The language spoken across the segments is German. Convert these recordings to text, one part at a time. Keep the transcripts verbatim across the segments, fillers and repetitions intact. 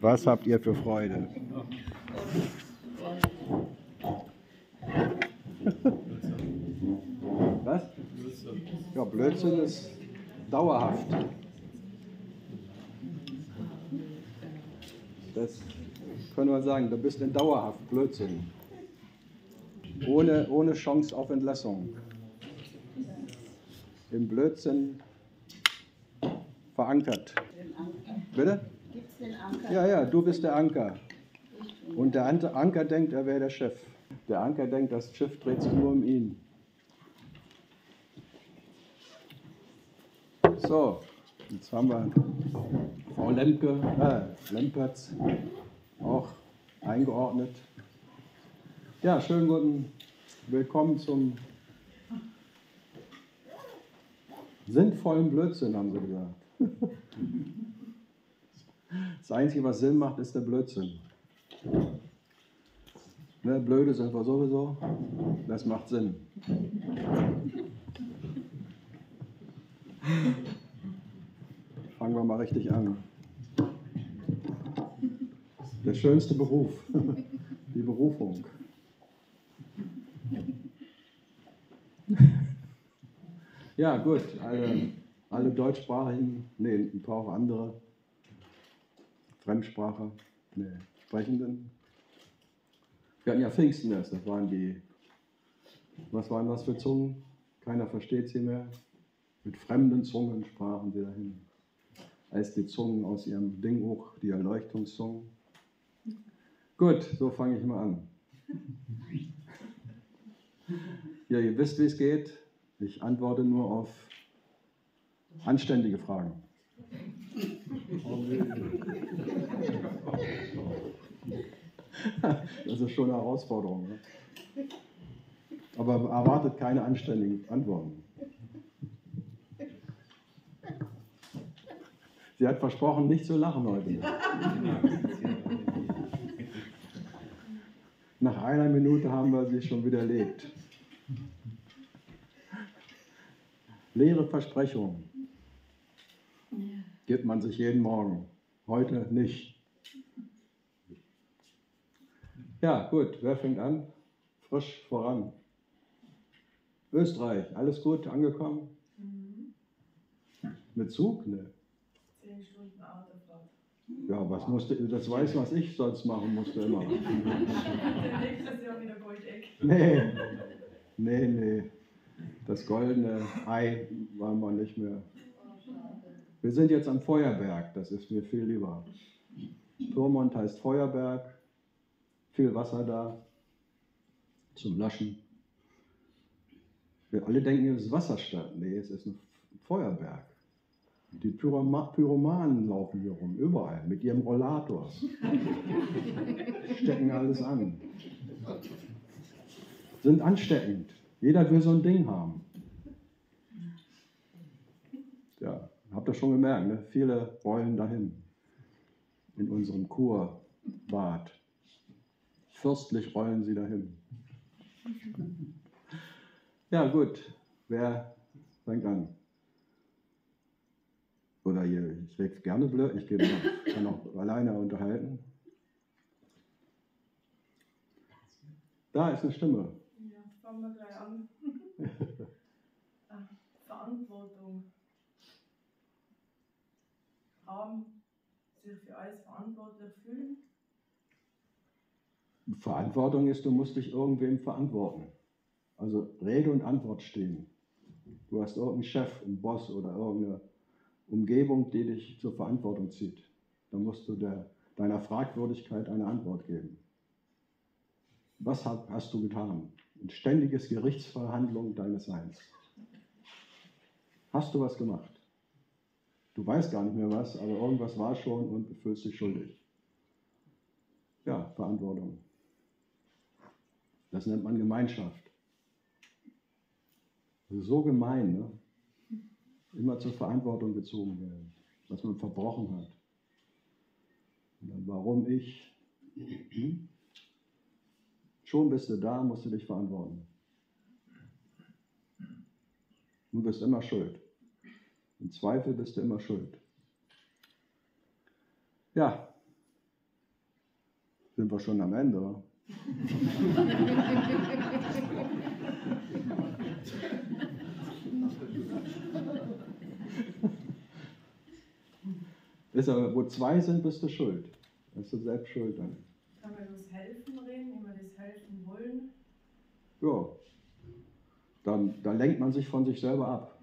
Was habt ihr für Freude? Was? Ja, Blödsinn ist dauerhaft. Das können wir sagen, du bist in dauerhaft Blödsinn. Ohne, ohne Chance auf Entlassung. Im Blödsinn verankert. Bitte? Gibt es den Anker? Ja, ja, du bist der Anker. Und der Anker denkt, er wäre der Chef. Der Anker denkt, das Schiff dreht sich nur um ihn. So, jetzt haben wir Frau Lemke, äh, Lempertz, auch eingeordnet. Ja, schönen guten Willkommen zum sinnvollen Blödsinn, haben sie gesagt. Das Einzige, was Sinn macht, ist der Blödsinn. Ne, blöde sind wir sowieso, das macht Sinn. Fangen wir mal richtig an. Der schönste Beruf, die Berufung. Ja, gut, alle, alle deutschsprachigen, nee, ein paar auch andere, Fremdsprache, nee, Sprechenden. Wir hatten ja Pfingsten erst, das waren die, was waren das für Zungen? Keiner versteht sie mehr. Mit fremden Zungen sprachen sie dahin. Als die Zungen aus ihrem Ding hoch, die Erleuchtungszungen. Gut, so fange ich mal an. Ja, ihr wisst, wie es geht. Ich antworte nur auf anständige Fragen. Das ist schon eine Herausforderung. Ne? Aber erwartet keine anständigen Antworten. Sie hat versprochen, nicht zu lachen heute. Nach einer Minute haben wir sie schon widerlegt. Leere Versprechungen gibt man sich jeden Morgen. Heute nicht. Ja, gut, wer fängt an? Frisch voran. Österreich, alles gut angekommen? Mhm. Mit Zug? Ne? Zehn Stunden Autofahrt. Ja, was musste, das weiß, was ich sonst machen musste immer. Der nächste Jahr wieder Goldeck. Nee, nee, nee. Das goldene Ei waren wir nicht mehr. Wir sind jetzt am Feuerberg, das ist mir viel lieber. Pyrmont heißt Feuerberg, viel Wasser da zum Löschen. Wir alle denken, es ist Wasserstadt. Nee, es ist ein Feuerberg. Die Pyroma Pyromanen laufen hier rum, überall, mit ihrem Rollator. Stecken alles an. Sind ansteckend. Jeder will so ein Ding haben. Ja, habt ihr schon gemerkt, ne? Viele wollen dahin. In unserem Kurbad. Fürstlich rollen sie dahin. Ja, gut. Wer fängt an? Oder hier, ich rede gerne blöd, ich gebe, kann auch alleine unterhalten. Da ist eine Stimme. Fangen wir gleich an. Verantwortung. Haben, sich für alles verantwortlich fühlen. Verantwortung ist, du musst dich irgendwem verantworten. Also Rede und Antwort stehen. Du hast irgendeinen Chef, einen Boss oder irgendeine Umgebung, die dich zur Verantwortung zieht. Da musst du der, deiner Fragwürdigkeit eine Antwort geben. Was hast du getan? Ein ständiges Gerichtsverhandlung deines Seins. Hast du was gemacht? Du weißt gar nicht mehr was, aber irgendwas war schon und du fühlst dich schuldig. Ja, Verantwortung. Das nennt man Gemeinschaft. Das ist so gemein, ne? Immer zur Verantwortung gezogen werden, was man verbrochen hat. Und dann, warum ich? Schon bist du da, musst du dich verantworten. Du bist immer schuld. Im Zweifel bist du immer schuld. Ja, sind wir schon am Ende, oder? Ist aber, wo zwei sind, bist du schuld. Bist du selbst schuld dann. Kann man das Helfen reden, über das Helfen wollen? Ja, dann, dann lenkt man sich von sich selber ab.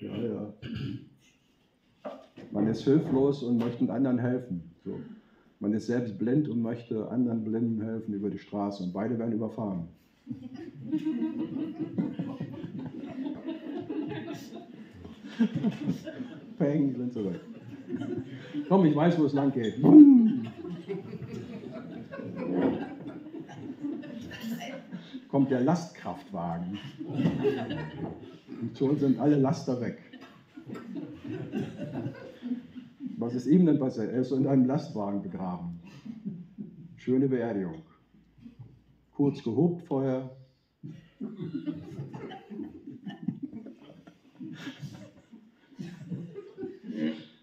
Ja, ja. Man ist hilflos und möchte anderen helfen. So. Man ist selbst blind und möchte anderen Blinden helfen über die Straße und beide werden überfahren. Peng, blind zurück. Komm, ich weiß, wo es lang geht. Kommt der Lastkraftwagen. Und schon sind alle Laster weg. Was ist ihm denn passiert? Er ist in einem Lastwagen begraben. Schöne Beerdigung. Kurz gehobt vorher.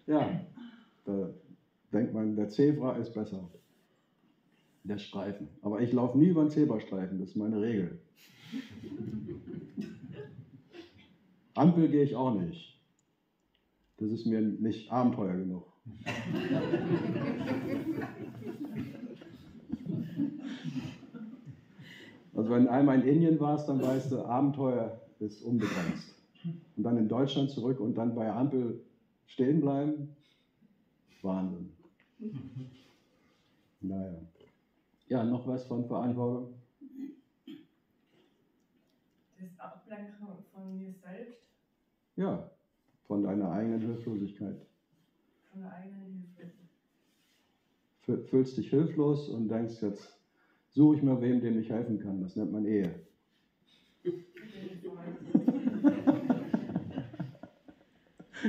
Ja, da denkt man, der Zebra ist besser. Der Streifen. Aber ich laufe nie über einen Zebrastreifen, das ist meine Regel. Ampel gehe ich auch nicht. Das ist mir nicht Abenteuer genug. Also wenn einmal in Indien warst, dann weißt du, Abenteuer ist unbegrenzt. Und dann in Deutschland zurück und dann bei Ampel stehen bleiben, Wahnsinn. Naja. Ja, noch was von Verantwortung? Das Ablenken von mir selbst? Ja, von deiner eigenen Hilflosigkeit. Von der eigenen Hilflosigkeit. Fühlst dich hilflos und denkst jetzt, suche ich mal wem, dem ich helfen kann. Das nennt man Ehe.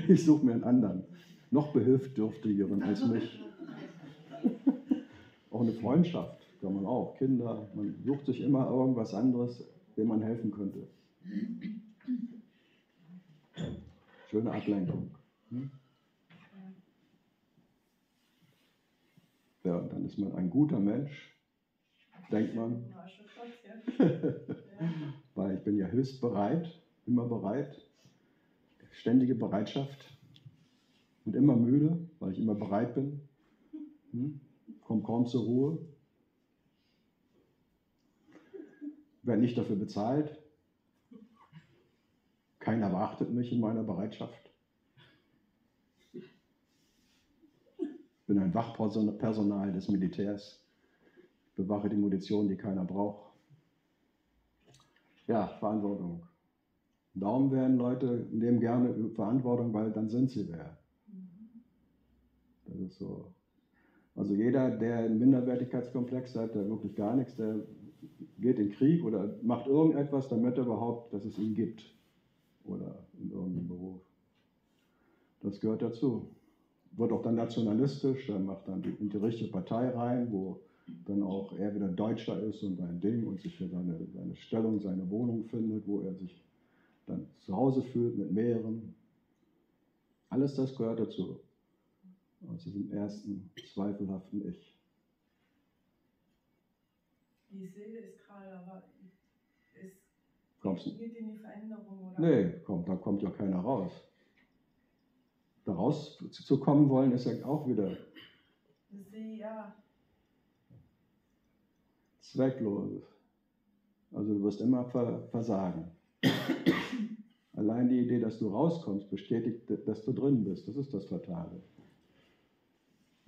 Ich suche mir einen anderen, noch behilfsdürftigeren als mich. Auch eine Freundschaft. Kann man auch, Kinder, man sucht sich immer irgendwas anderes, dem man helfen könnte. Schöne Ablenkung. Hm? Ja, und dann ist man ein guter Mensch, denkt man. Weil ich bin ja höchst bereit, immer bereit, ständige Bereitschaft und immer müde, weil ich immer bereit bin. Hm? Komme kaum zur Ruhe. Werde nicht dafür bezahlt. Keiner beachtet mich in meiner Bereitschaft. Ich bin ein Wachpersonal des Militärs. Ich bewache die Munition, die keiner braucht. Ja, Verantwortung. Darum werden Leute nehmen gerne Verantwortung, weil dann sind sie wer. Das ist so. Also jeder, der einen Minderwertigkeitskomplex hat, der wirklich gar nichts, der geht in Krieg oder macht irgendetwas, damit er überhaupt, dass es ihn gibt. Oder in irgendeinem Beruf. Das gehört dazu. Wird auch dann nationalistisch, dann macht dann die, in die richtige Partei rein, wo dann auch er wieder Deutscher ist und sein Ding und sich für seine, seine Stellung, seine Wohnung findet, wo er sich dann zu Hause fühlt mit mehreren. Alles das gehört dazu. Aus diesem ersten zweifelhaften Ich. Die Seele ist gerade, aber es geht in die Veränderung, oder? Nee, kommt, da kommt ja keiner raus. Da raus zu kommen wollen, ist ja auch wieder Sie, ja. Zwecklos. Also du wirst immer versagen. Allein die Idee, dass du rauskommst, bestätigt, dass du drin bist. Das ist das Fatale.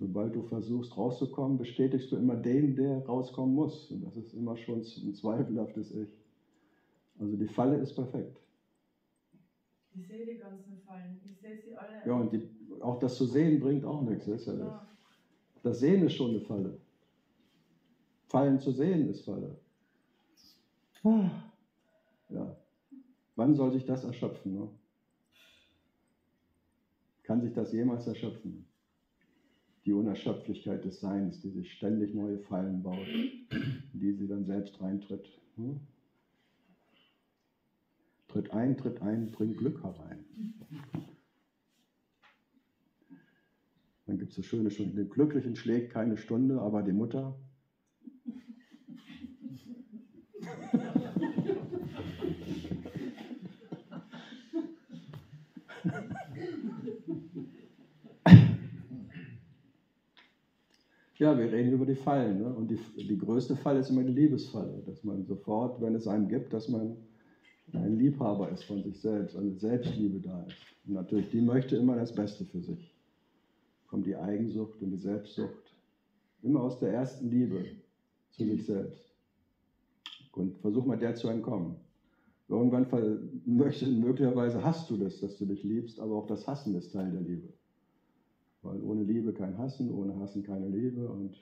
Sobald du versuchst, rauszukommen, bestätigst du immer den, der rauskommen muss. Und das ist immer schon ein zweifelhaftes Ich. Also die Falle ist perfekt. Ich sehe die ganzen Fallen. Ich sehe sie alle. Ja, und die, auch das zu sehen bringt auch nichts. Das ist ja das. Das Sehen ist schon eine Falle. Fallen zu sehen ist Falle. Ja. Wann soll sich das erschöpfen? Ne? Kann sich das jemals erschöpfen? Die Unerschöpflichkeit des Seins, die sich ständig neue Fallen baut, in die sie dann selbst reintritt. Tritt ein, tritt ein, bring Glück herein. Dann gibt es das schöne Stunde. Dem Glücklichen schlägt keine Stunde, aber die Mutter. Ja, wir reden über die Fallen. Ne? Und die, die größte Falle ist immer die Liebesfalle. Dass man sofort, wenn es einem gibt, dass man ein Liebhaber ist von sich selbst, eine Selbstliebe da ist. Und natürlich, die möchte immer das Beste für sich. Kommt die Eigensucht und die Selbstsucht. Immer aus der ersten Liebe zu sich selbst. Und versuch mal, der zu entkommen. Irgendwann möglicherweise hast du das, dass du dich liebst, aber auch das Hassen ist Teil der Liebe. Weil ohne Liebe kein Hassen, ohne Hassen keine Liebe und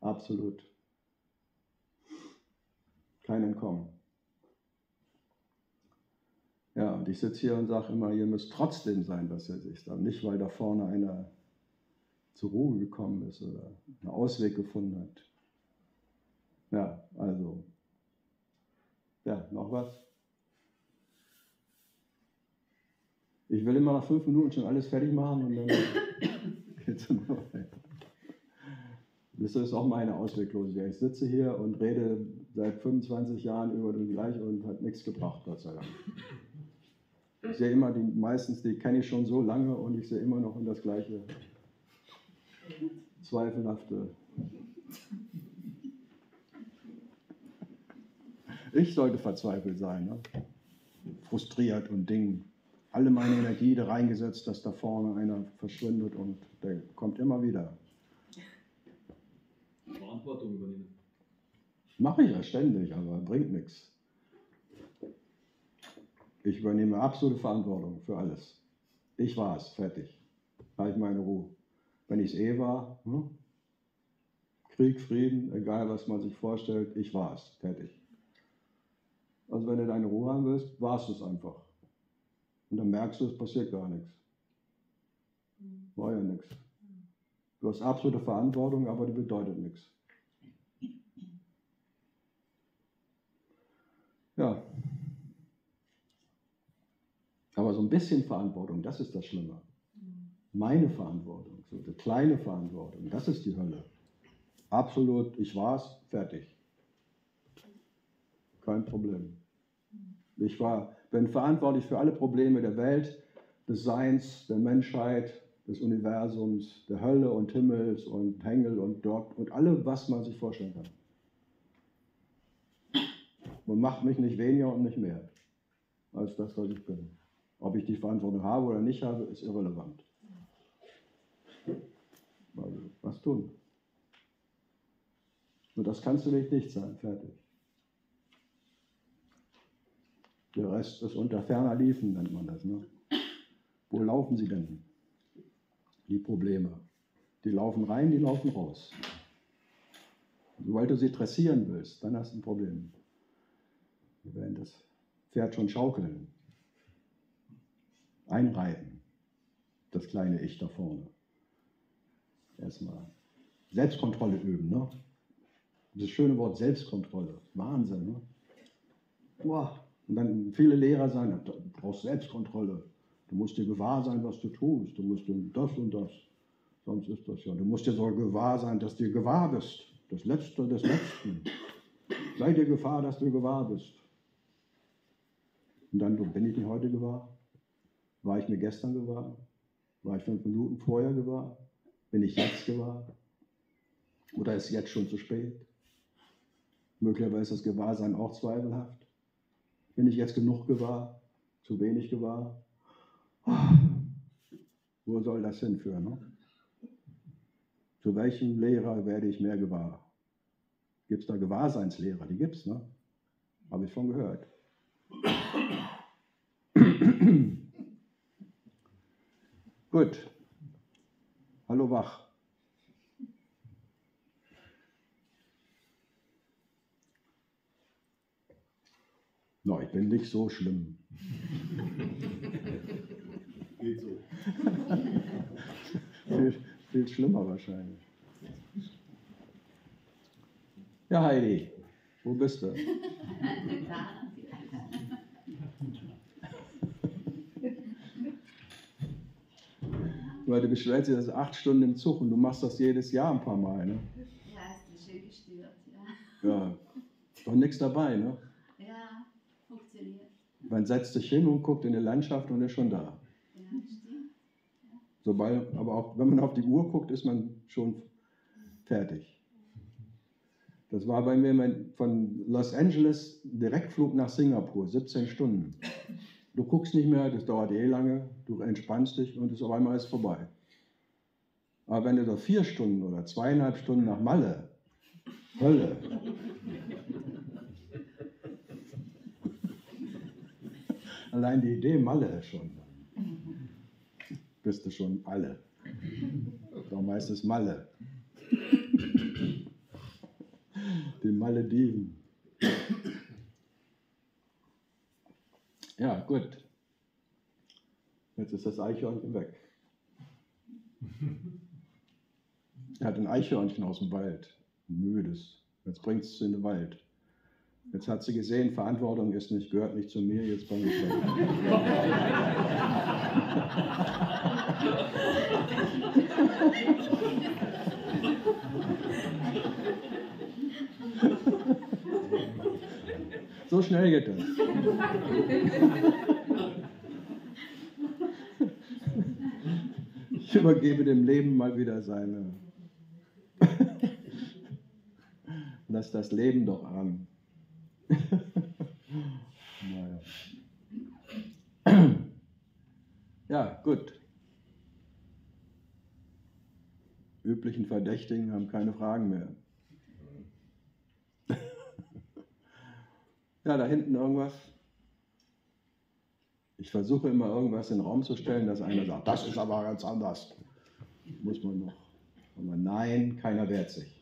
absolut kein Entkommen. Ja, und ich sitze hier und sage immer, ihr müsst trotzdem sein, was ihr seht. Nicht, weil da vorne einer zur Ruhe gekommen ist oder einen Ausweg gefunden hat. Ja, also. Ja, noch was? Ich will immer nach fünf Minuten schon alles fertig machen und dann geht es immer weiter. Das ist auch meine Ausweglosigkeit. Ich sitze hier und rede seit fünfundzwanzig Jahren über den Gleichen und hat nichts gebracht, Gott sei Dank. Ich sehe immer, die meistens, die kenne ich schon so lange und ich sehe immer noch in das gleiche zweifelhafte. Ich sollte verzweifelt sein, ne? Frustriert und Ding. Alle meine Energie da reingesetzt, dass da vorne einer verschwindet und der kommt immer wieder. Verantwortung übernehmen. Mache ich ja ständig, aber bringt nichts. Ich übernehme absolute Verantwortung für alles. Ich war es, fertig. Da habe ich meine Ruhe. Wenn ich es eh war, hm? Krieg, Frieden, egal was man sich vorstellt, ich war es, fertig. Also wenn du deine Ruhe haben willst, warst du es einfach. Und dann merkst du, es passiert gar nichts. War ja nichts. Du hast absolute Verantwortung, aber die bedeutet nichts. Ja. Aber so ein bisschen Verantwortung, das ist das Schlimme. Meine Verantwortung, so eine kleine Verantwortung, das ist die Hölle. Absolut, ich war's, fertig. Kein Problem. Ich war, bin verantwortlich für alle Probleme der Welt, des Seins, der Menschheit, des Universums, der Hölle und Himmels und Hengel und Dort und alle, was man sich vorstellen kann. Man macht mich nicht weniger und nicht mehr als das, was ich bin. Ob ich die Verantwortung habe oder nicht habe, ist irrelevant. Also, was tun? Und das kannst du nicht nicht sein, fertig. Der Rest ist unter ferner Liefen, nennt man das. Ne? Wo laufen sie denn? Die Probleme. Die laufen rein, die laufen raus. Sobald du sie dressieren willst, dann hast du ein Problem. Wir werden das Pferd schon schaukeln. Einreiten. Das kleine Ich da vorne. Erstmal Selbstkontrolle üben. Ne? Das schöne Wort Selbstkontrolle. Wahnsinn. Ne? Boah. Und dann viele Lehrer sagen, du brauchst Selbstkontrolle. Du musst dir gewahr sein, was du tust. Du musst das und das. Sonst ist das ja. Du musst dir sogar gewahr sein, dass du gewahr bist. Das Letzte des Letzten. Sei dir gewahr, dass du gewahr bist. Und dann, bin ich mir heute gewahr? War ich mir gestern gewahr? War ich fünf Minuten vorher gewahr? Bin ich jetzt gewahr? Oder ist jetzt schon zu spät? Möglicherweise ist das Gewahrsein auch zweifelhaft. Bin ich jetzt genug gewahr? Zu wenig gewahr? Wo soll das hinführen? Ne? Zu welchem Lehrer werde ich mehr gewahr? Gibt es da Gewahrseinslehrer? Die gibt es, ne? Habe ich schon gehört. Gut. Hallo wach. No, ich bin nicht so schlimm. Geht so. viel, viel schlimmer wahrscheinlich. Ja, Heidi, wo bist du? Weil du beschwerst dich, das ist acht Stunden im Zug und du machst das jedes Jahr ein paar Mal, ne? Ja, ist die schön gestört, ja. Ja, doch nichts dabei, ne? Ja, funktioniert. Man setzt sich hin und guckt in die Landschaft und ist schon da. Ja, stimmt. Ja. Sobald, aber auch wenn man auf die Uhr guckt, ist man schon fertig. Das war bei mir mein, von Los Angeles Direktflug nach Singapur, siebzehn Stunden. Du guckst nicht mehr, das dauert eh lange, du entspannst dich und es auf einmal ist vorbei. Aber wenn du da vier Stunden oder zweieinhalb Stunden nach Malle, Hölle. Allein die Idee Malle schon. Bist du schon alle. Darum heißt es Malle. Die Malediven. Ja, gut. Jetzt ist das Eichhörnchen weg. Er hat ein Eichhörnchen aus dem Wald, ein müdes. Jetzt bringt es in den Wald. Jetzt hat sie gesehen, Verantwortung ist nicht, gehört nicht zu mir, jetzt bringe ich es weg. So schnell geht das. Ich übergebe dem Leben mal wieder seine. Lass das Leben doch an. Naja. Ja, gut. Üblichen Verdächtigen haben keine Fragen mehr. Ja, da hinten irgendwas. Ich versuche immer irgendwas in den Raum zu stellen, dass einer sagt, das ist aber ganz anders. Muss man noch. Aber nein, keiner wehrt sich.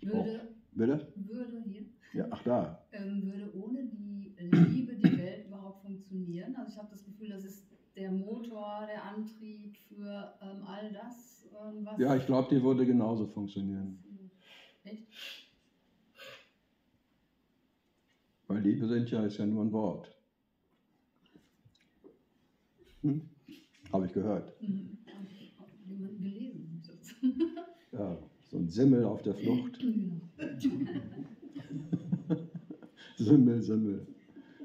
Würde, oh, bitte? Würde hier. Ja, ach da. Ähm, würde ohne die Liebe die Welt überhaupt funktionieren? Also ich habe das Gefühl, das ist der Motor, der Antrieb für ähm, all das. Ähm, was ja, ich glaube, die würde genauso funktionieren. Echt? Weil Liebe sind ja, ist ja nur ein Wort. Hm? Habe ich gehört. Mhm. Habe ich auch jemanden gelesen. Ja, so ein Simmel auf der Flucht. Simmel, Simmel.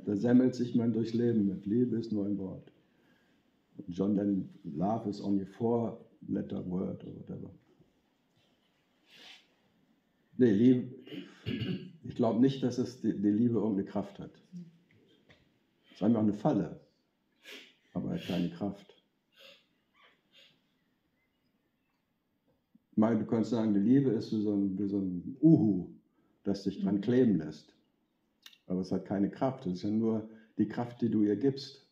Da semmelt sich man durchs Leben mit. Liebe ist nur ein Wort. John Lennon, love is only four letter word or whatever. Nee, Liebe, ich glaube nicht, dass es die, die Liebe irgendeine Kraft hat. Es ist einfach eine Falle, aber hat keine Kraft. Ich meine, du kannst sagen, die Liebe ist wie so ein, wie so ein Uhu, das dich dran kleben lässt. Aber es hat keine Kraft, es ist ja nur die Kraft, die du ihr gibst.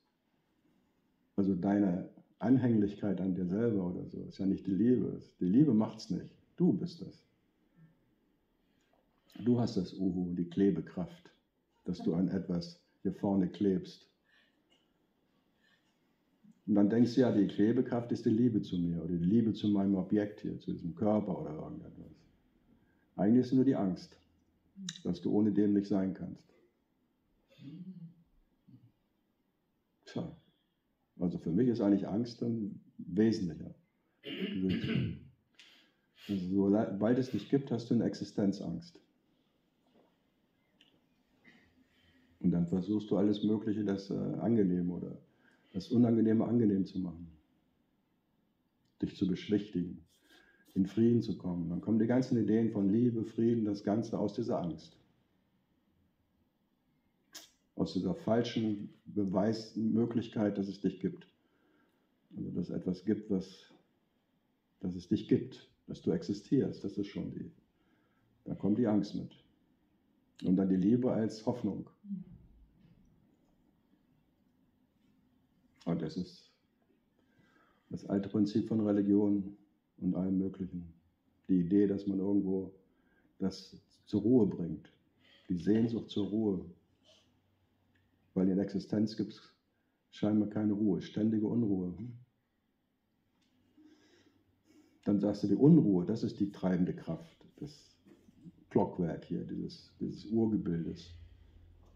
Also deine Anhänglichkeit an dir selber oder so, ist ja nicht die Liebe. Die Liebe macht's nicht, du bist das. Du hast das Uhu, die Klebekraft, dass du an etwas hier vorne klebst. Und dann denkst du, ja, die Klebekraft ist die Liebe zu mir oder die Liebe zu meinem Objekt hier, zu diesem Körper oder irgendetwas. Eigentlich ist nur die Angst, dass du ohne dem nicht sein kannst. Tja, also für mich ist eigentlich Angst dann wesentlicher. Also sobald es dich gibt, hast du eine Existenzangst. Und dann versuchst du alles Mögliche, das äh, Angenehme oder das Unangenehme angenehm zu machen. Dich zu beschwichtigen, in Frieden zu kommen. Dann kommen die ganzen Ideen von Liebe, Frieden, das Ganze aus dieser Angst. Aus dieser falschen Beweismöglichkeit, dass es dich gibt. Also dass etwas gibt, was, dass es dich gibt, dass du existierst, das ist schon die. Da kommt die Angst mit. Und dann die Liebe als Hoffnung. Und das ist das alte Prinzip von Religion und allem Möglichen. Die Idee, dass man irgendwo das zur Ruhe bringt. Die Sehnsucht zur Ruhe. Weil in Existenz gibt es scheinbar keine Ruhe, ständige Unruhe. Dann sagst du, die Unruhe, das ist die treibende Kraft, das Glockwerk hier, dieses, dieses Urgebildes,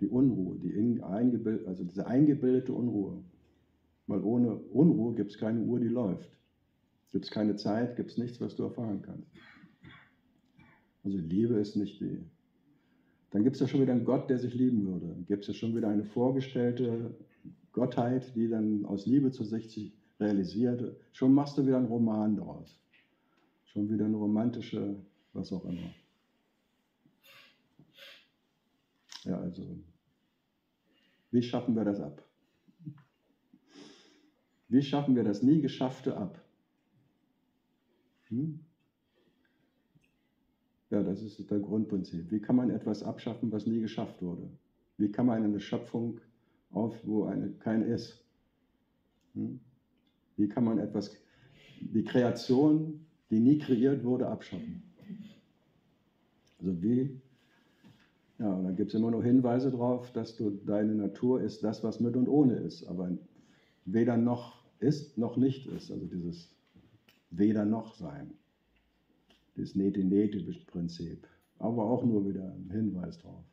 die Unruhe, die in, eingebild, also diese eingebildete Unruhe. Weil ohne Unruhe gibt es keine Uhr, die läuft. Gibt es keine Zeit, gibt es nichts, was du erfahren kannst. Also Liebe ist nicht die. Dann gibt es ja schon wieder einen Gott, der sich lieben würde. Gibt es ja schon wieder eine vorgestellte Gottheit, die dann aus Liebe zu sich realisiert. Schon machst du wieder einen Roman daraus. Schon wieder eine romantische, was auch immer. Ja, also, wie schaffen wir das ab? Wie schaffen wir das nie Geschaffte ab? Hm? Ja, das ist das Grundprinzip. Wie kann man etwas abschaffen, was nie geschafft wurde? Wie kann man eine Schöpfung auf, wo eine, kein ist? Hm? Wie kann man etwas, die Kreation, die nie kreiert wurde, abschaffen? Also wie? Ja, und dann gibt es immer nur Hinweise darauf, dass du, deine Natur ist das, was mit und ohne ist, aber weder noch ist, noch nicht ist. Also dieses weder noch sein. Das Neti-Neti-Prinzip. Aber auch nur wieder ein Hinweis drauf.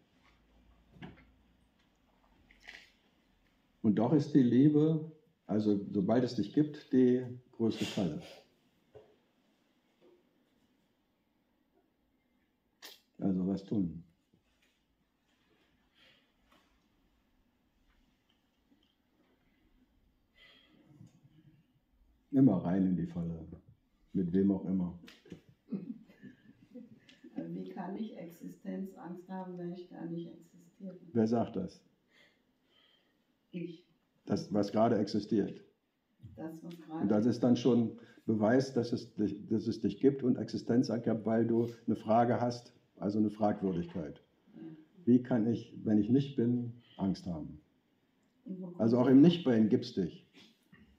Und doch ist die Liebe, also sobald es dich gibt, die größte Falle. Also was tun? Immer rein in die Falle, mit wem auch immer. Wie kann ich Existenzangst haben, wenn ich gar nicht existiere? Wer sagt das? Ich. Das, was gerade existiert. Das, was gerade. Und das ist dann schon Beweis, dass es, dich, dass es dich gibt und Existenzangst gibt, weil du eine Frage hast, also eine Fragwürdigkeit. Wie kann ich, wenn ich nicht bin, Angst haben? Also auch im Nichtsein gibt es dich.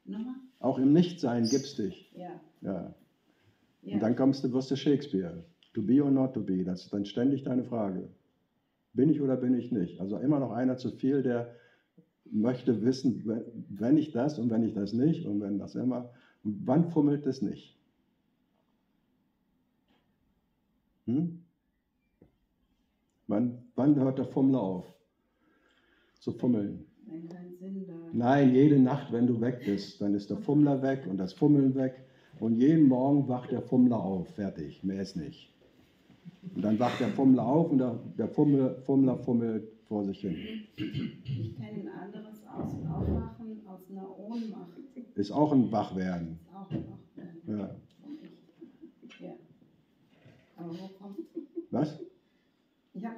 Nochmal? Auch im Nichtsein gibst dich. Ja. Ja. Ja. Und dann kommst du, wirst du Shakespeare. To be or not to be, das ist dann ständig deine Frage. Bin ich oder bin ich nicht? Also immer noch einer zu viel, der möchte wissen, wenn ich das und wenn ich das nicht und wenn das immer. Und wann fummelt es nicht? Hm? Wann, wann hört der Fummler auf zu fummeln? Wenn kein Sinn da ist. Nein, jede Nacht, wenn du weg bist, dann ist der Fummler weg und das Fummeln weg. Und jeden Morgen wacht der Fummler auf, fertig, mehr ist nicht. Und dann wacht der Fummler auf und der, der Fummler, Fummler fummelt vor sich hin. Ich kenne ein anderes aus dem Aufwachen, aus einer Ohnmacht. Ist auch ein Wachwerden. Ist auch ein Wachwerden. Ja. Ja. Aber wo kommt? Was?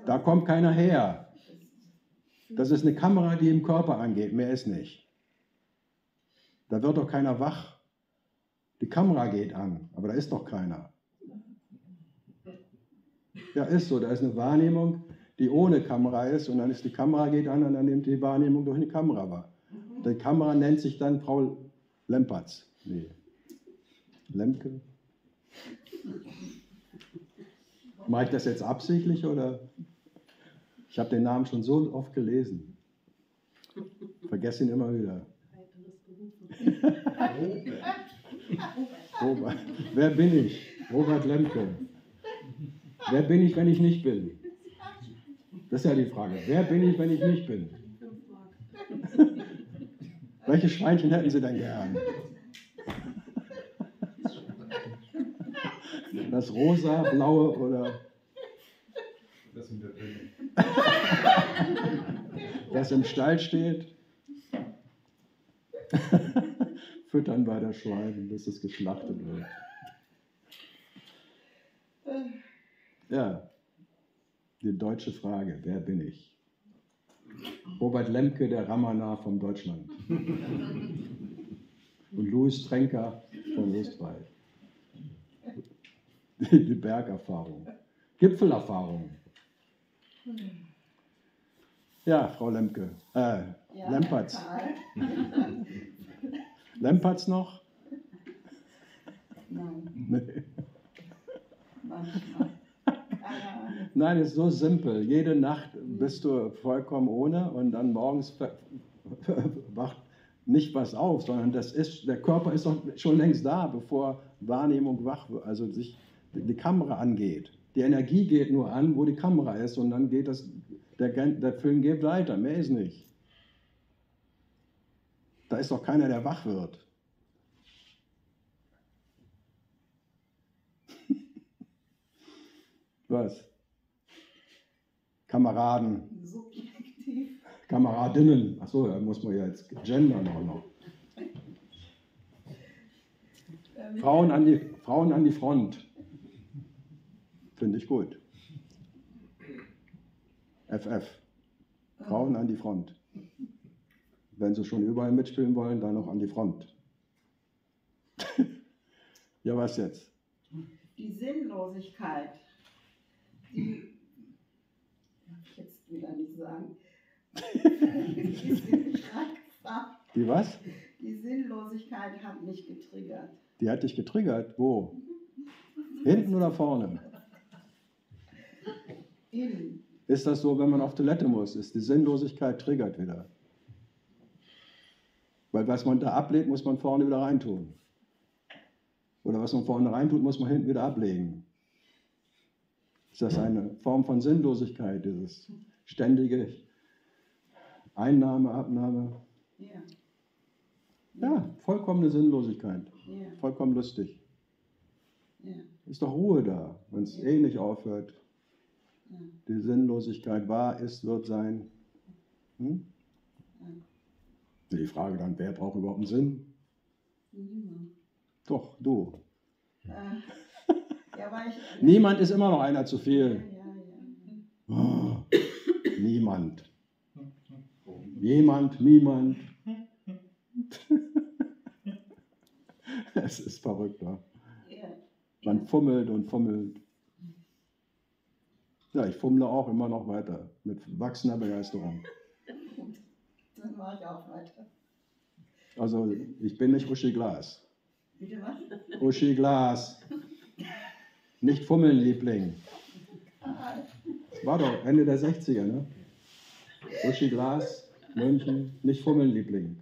Da kommt keiner her. Das ist eine Kamera, die im Körper angeht, mehr ist nicht. Da wird doch keiner wach. Die Kamera geht an, aber da ist doch keiner. Ja, ist so, da ist eine Wahrnehmung, die ohne Kamera ist und dann ist die Kamera geht an und dann nimmt die Wahrnehmung durch eine Kamera wahr. Die Kamera nennt sich dann Frau Lempertz. Nee. Lemke. Mache ich das jetzt absichtlich oder? Ich habe den Namen schon so oft gelesen. Vergesse ihn immer wieder. Robert. Robert. Wer bin ich? Robert Lemke. Wer bin ich, wenn ich nicht bin? Das ist ja die Frage. Wer bin ich, wenn ich nicht bin? Welche Schweinchen hätten Sie denn gern? Das rosa, blaue oder... Das mit der Brille. Das im Stall steht. Füttern bei der Schweine, bis es geschlachtet wird. Ja, die deutsche Frage, wer bin ich? Robert Lemke, der Ramana von Deutschland. Und Louis Trenker von Österreich. Die Bergerfahrung. Gipfelerfahrung. Ja, Frau Lemke. Äh, ja, Lempertz. Lempertz noch? Nein. Nee. Nein, ist so simpel. Jede Nacht bist du vollkommen ohne und dann morgens wacht nicht was auf, sondern das ist, der Körper ist doch schon längst da, bevor Wahrnehmung wach wird, also sich die Kamera angeht. Die Energie geht nur an, wo die Kamera ist und dann geht das. Der, der Film geht weiter, mehr ist nicht. Da ist doch keiner, der wach wird. Was? Kameraden. Subjektiv. Kameradinnen. Achso, da muss man ja jetzt gendern auch noch. Frauen an die, Frauen an die Front. Finde ich gut. F F. Frauen an die Front. Wenn sie schon überall mitspielen wollen, dann noch an die Front. Ja, was jetzt? Die Sinnlosigkeit. Die, darf ich jetzt wieder nicht sagen. Die was? Die Sinnlosigkeit hat mich getriggert. Die hat dich getriggert? Wo? Hinten oder vorne? Innen. Ist das so, wenn man auf Toilette muss? Ist die Sinnlosigkeit triggert wieder? Weil was man da ablehnt, muss man vorne wieder reintun. Oder was man vorne reintut, muss man hinten wieder ablegen. Ist das eine Form von Sinnlosigkeit, dieses ständige Einnahme, Abnahme? Ja. Ja, vollkommene Sinnlosigkeit. Ja. Vollkommen lustig. Ja. Ist doch Ruhe da, wenn es ja. eh nicht aufhört. Ja. Die Sinnlosigkeit war, ist, wird sein. Hm? Ja. Die Frage dann, wer braucht überhaupt einen Sinn? Niemand. Doch, du. Ja. Ja, aber ich, niemand ist immer noch einer zu viel. Ja, ja, ja. Oh, niemand. Jemand, niemand. Es ist verrückt, ne? Man fummelt und fummelt. Ja, ich fummle auch immer noch weiter, mit wachsender Begeisterung. Dann mache ich auch weiter. Also, ich bin nicht Uschi Glas. Bitte was? Uschi Glas. Nicht fummeln, Liebling. War doch Ende der sechziger, ne? Uschi Glas, München, nicht fummeln, Liebling.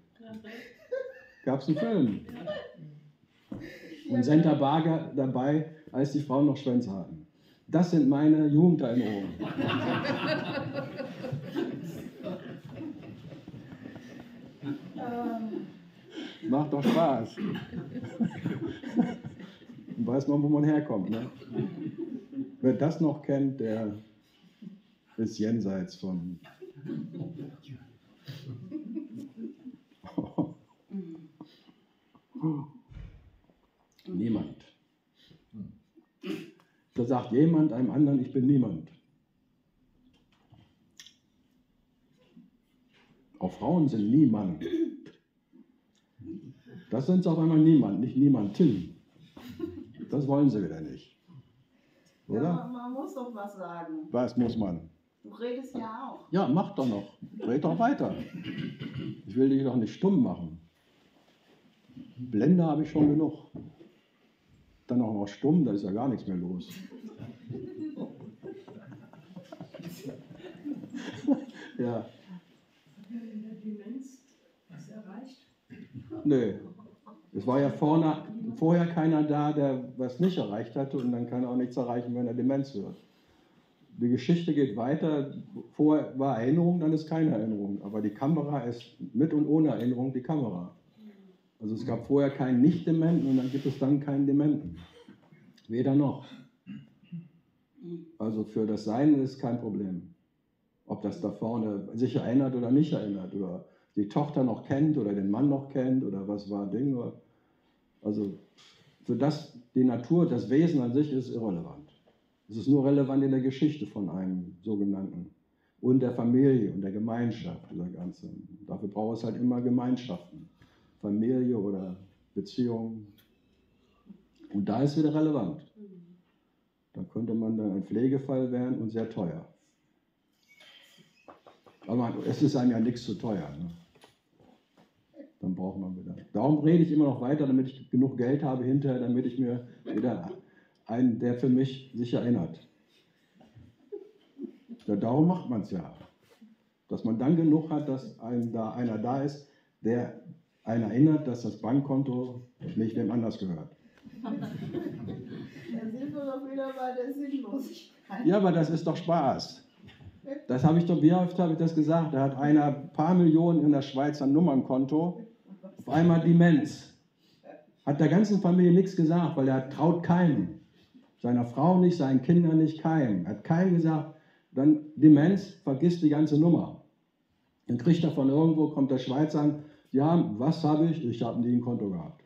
Gab es einen Film. Und Senta Berger dabei, als die Frauen noch Schwänze hatten. Das sind meine Jugenderinnerungen. Macht doch Spaß. Dann weiß man, wo man herkommt. Ne? Wer das noch kennt, der ist jenseits von... Niemand. Da sagt jemand einem anderen, ich bin niemand. Auch Frauen sind niemand. Das sind es auf einmal niemand, nicht niemandin. Das wollen sie wieder nicht. Oder? Ja, man muss doch was sagen. Was muss man? Du redest ja auch. Ja, mach doch noch. Red doch weiter. Ich will dich doch nicht stumm machen. Blende habe ich schon genug. Dann auch noch stumm, da ist ja gar nichts mehr los. Ja. Hat er in der Demenz was erreicht? Nö. Es war ja vorne, vorher keiner da, der was nicht erreicht hatte, und dann kann er auch nichts erreichen, wenn er Demenz wird. Die Geschichte geht weiter. Vorher war Erinnerung, dann ist keine Erinnerung. Aber die Kamera ist mit und ohne Erinnerung die Kamera. Also es gab vorher keinen Nicht-Dementen und dann gibt es dann keinen Dementen. Weder noch. Also für das Sein ist kein Problem. Ob das da vorne sich erinnert oder nicht erinnert, oder die Tochter noch kennt oder den Mann noch kennt oder was war Ding. Also für das, die Natur, das Wesen an sich ist irrelevant. Es ist nur relevant in der Geschichte von einem sogenannten und der Familie und der Gemeinschaft, dieser ganze. Dafür braucht es halt immer Gemeinschaften. Familie oder Beziehung. Und da ist wieder relevant. Da könnte man dann ein Pflegefall werden und sehr teuer. Aber es ist einem ja nichts zu teuer. Ne? Dann braucht man wieder. Darum rede ich immer noch weiter, damit ich genug Geld habe hinterher, damit ich mir wieder einen, der für mich sich erinnert. Ja, darum macht man es ja. Dass man dann genug hat, dass einem da einer da ist, der einen erinnert, dass das Bankkonto nicht wem anders gehört. Da sind wir doch wieder bei der Sinnlosigkeit. Ja, aber das ist doch Spaß. Das habe ich doch, wie oft habe ich das gesagt? Da hat einer ein paar Millionen in der Schweiz an Nummernkonto, auf einmal Demenz. Hat der ganzen Familie nichts gesagt, weil er traut keinem. Seiner Frau nicht, seinen Kindern nicht, keinem. Hat keinem gesagt, dann Demenz, vergisst die ganze Nummer. Dann kriegt er von irgendwo, kommt der Schweizer an, ja, was habe ich? Ich habe nie ein Konto gehabt.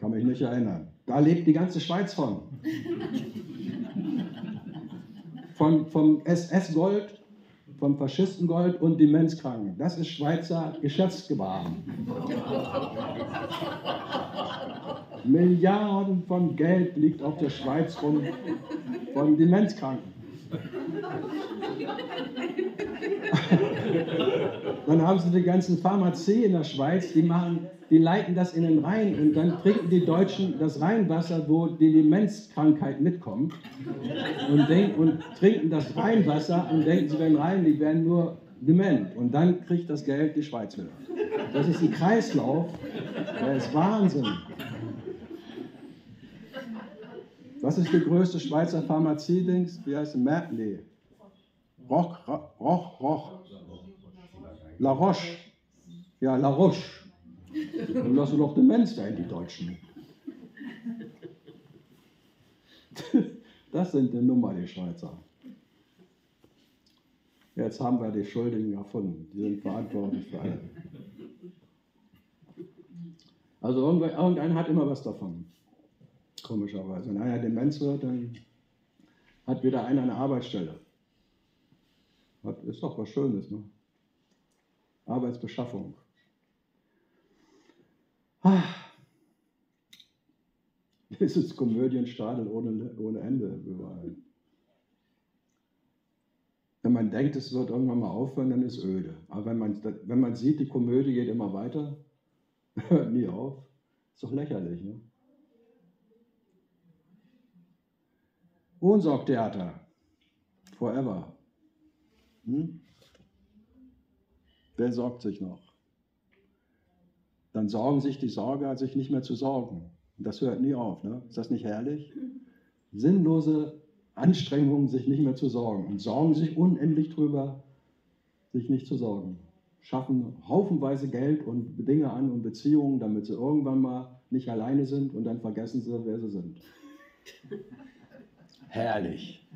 Kann mich nicht erinnern. Da lebt die ganze Schweiz von. Von, vom S S-Gold, vom Faschistengold und Demenzkranken. Das ist Schweizer Geschäftsgebaren. Milliarden von Geld liegt auf der Schweiz rum von Demenzkranken. Dann haben sie die ganzen Pharmazie in der Schweiz, die, machen, die leiten das in den Rhein und dann trinken die Deutschen das Rheinwasser, wo die Demenzkrankheit mitkommt und, denk, und trinken das Rheinwasser und denken, sie werden rein, die werden nur dement und dann kriegt das Geld die Schweiz wieder. Das ist ein Kreislauf, der ist Wahnsinn. Was ist die größte Schweizer Pharmazie-Dings? Wie heißt es? Nee. Roch, Roch, Roch. La Roche. Ja, La Roche. Dann lassen doch Demenz da in die Deutschen. Das sind die Nummer, die Schweizer. Jetzt haben wir die Schuldigen gefunden. Die sind verantwortlich für alle. Also irgendeiner hat immer was davon. Komischerweise. Wenn einer Demenz wird, dann hat wieder einer eine Arbeitsstelle. Das ist doch was Schönes, ne? Arbeitsbeschaffung. Ah. Das ist Komödienstadel ohne, ohne Ende überall. Wenn man denkt, es wird irgendwann mal aufhören, dann ist öde. Aber wenn man, wenn man sieht, die Komödie geht immer weiter, hört nie auf, ist doch lächerlich, ne? Wohnsorgtheater. Forever. Hm? Wer sorgt sich noch? Dann sorgen sich die Sorger, sich nicht mehr zu sorgen. Und das hört nie auf, ne? Ist das nicht herrlich? Sinnlose Anstrengungen, sich nicht mehr zu sorgen. Und sorgen sich unendlich drüber, sich nicht zu sorgen. Schaffen haufenweise Geld und Dinge an und Beziehungen, damit sie irgendwann mal nicht alleine sind und dann vergessen sie, wer sie sind. Herrlich.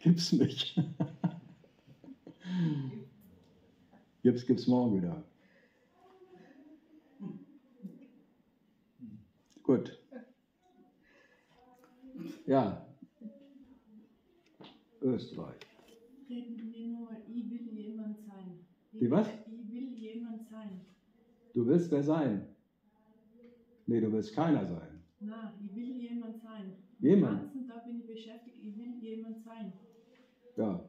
Gibt's nicht. Gibt's, gibt's morgen wieder. Gut. Ja. Österreich. Reden wir nur, ich will jemand sein. Die was? Ich will jemand sein. Du willst wer sein? Nee, du willst keiner sein. Nein, ich will jemand sein. Jemand? Den ganzen Tag bin ich beschäftigt, ich will jemand sein. Ja,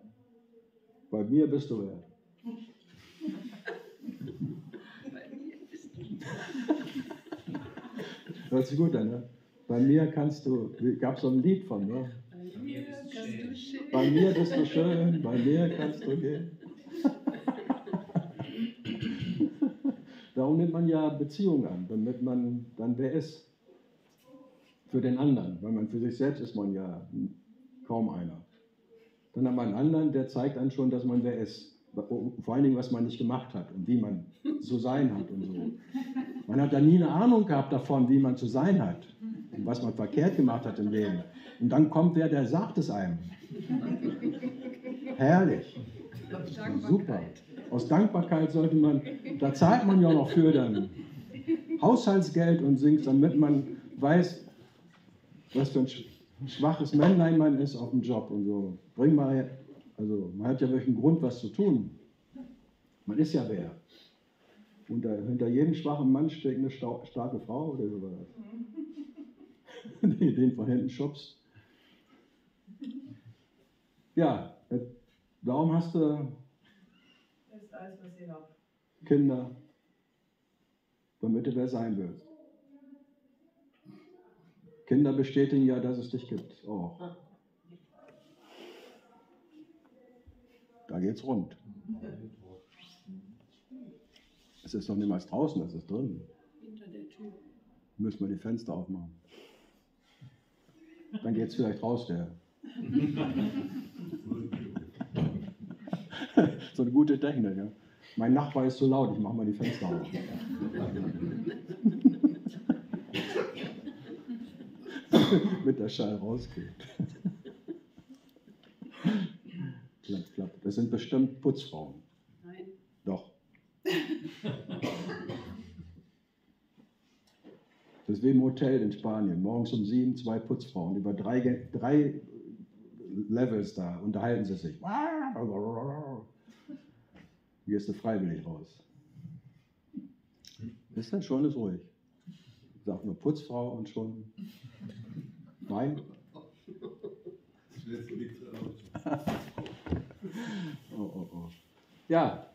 bei mir bist du wer. Bei mir bist du wer. Hört sich gut an, ne? Bei mir kannst du, gab es so ein Lied von, ne? Bei mir kannst du schön. Bei mir bist du schön, bei mir kannst du gehen. Darum nimmt man ja Beziehungen an, damit man dann wer ist. Für den anderen, weil man für sich selbst ist man ja kaum einer. Dann hat man einen anderen, der zeigt einem schon, dass man wer ist. Vor allen Dingen, was man nicht gemacht hat und wie man zu sein hat und so. Man hat da nie eine Ahnung gehabt davon, wie man zu sein hat und was man verkehrt gemacht hat im Leben. Und dann kommt wer, der sagt es einem. Herrlich. Super. Aus Dankbarkeit sollte man, da zahlt man ja noch für dann Haushaltsgeld und singt, damit man weiß, was für ein schwaches Männlein man ist auf dem Job und so. Bring mal her. Also man hat ja welchen Grund, was zu tun. Man ist ja wer. Und da, hinter jedem schwachen Mann steckt eine starke Frau oder so was. Die den von hinten schubst. Ja, darum hast du das ist alles, was ich hab. Kinder, damit du wer sein willst. Kinder bestätigen ja, dass es dich gibt. Oh. Da geht's rund. Es ist doch niemals draußen, es ist drin. Hinter der Tür. Müssen wir die Fenster aufmachen. Dann geht's vielleicht raus, der. So eine gute Technik, ja. Mein Nachbar ist so laut, ich mache mal die Fenster auf. Mit der Schall rausgeht. Klapp, klapp. Das sind bestimmt Putzfrauen. Nein. Doch. Das ist wie im Hotel in Spanien. Morgens um sieben zwei Putzfrauen. Über drei, drei Levels da unterhalten sie sich. Hier ist du freiwillig raus. Ist dann schon ist ruhig. Sagt nur Putzfrau und schon. Nein? Oh, oh, oh. Ja,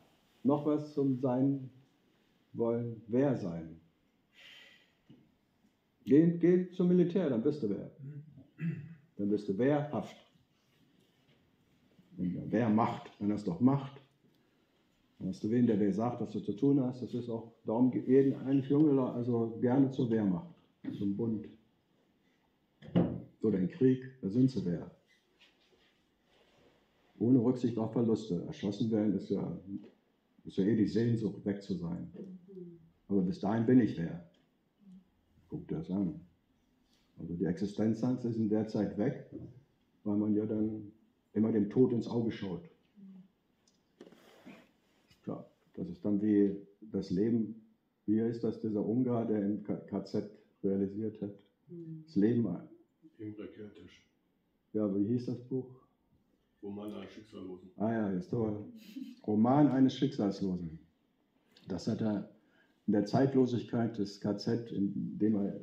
noch was zum Sein wollen. Wer sein? Geh, geh zum Militär, dann bist du wer. Dann bist du wehrhaft. Wer macht? Dann hast du doch Macht. Dann hast du wen, der wer sagt, was du zu tun hast. Das ist auch, darum geht jeden eigentlich Junge, also gerne zur Wehrmacht, zum Bund. Oder in Krieg, da sind sie wer. Ohne Rücksicht auf Verluste. Erschossen werden ist ja, ist ja eh die Sehnsucht, weg zu sein. Aber bis dahin bin ich wer. Guck dir das an. Also die Existenzangst ist in der Zeit weg, weil man ja dann immer dem Tod ins Auge schaut. Klar, das ist dann wie das Leben. Hier ist das dieser Ungar, der im K Z realisiert hat. Das Leben. Im Rekärtisch. Ja, wie hieß das Buch? Roman eines Schicksallosen. Ah ja, ist toll. Roman eines Schicksalslosen. Das hat er in der Zeitlosigkeit des K Z, in dem er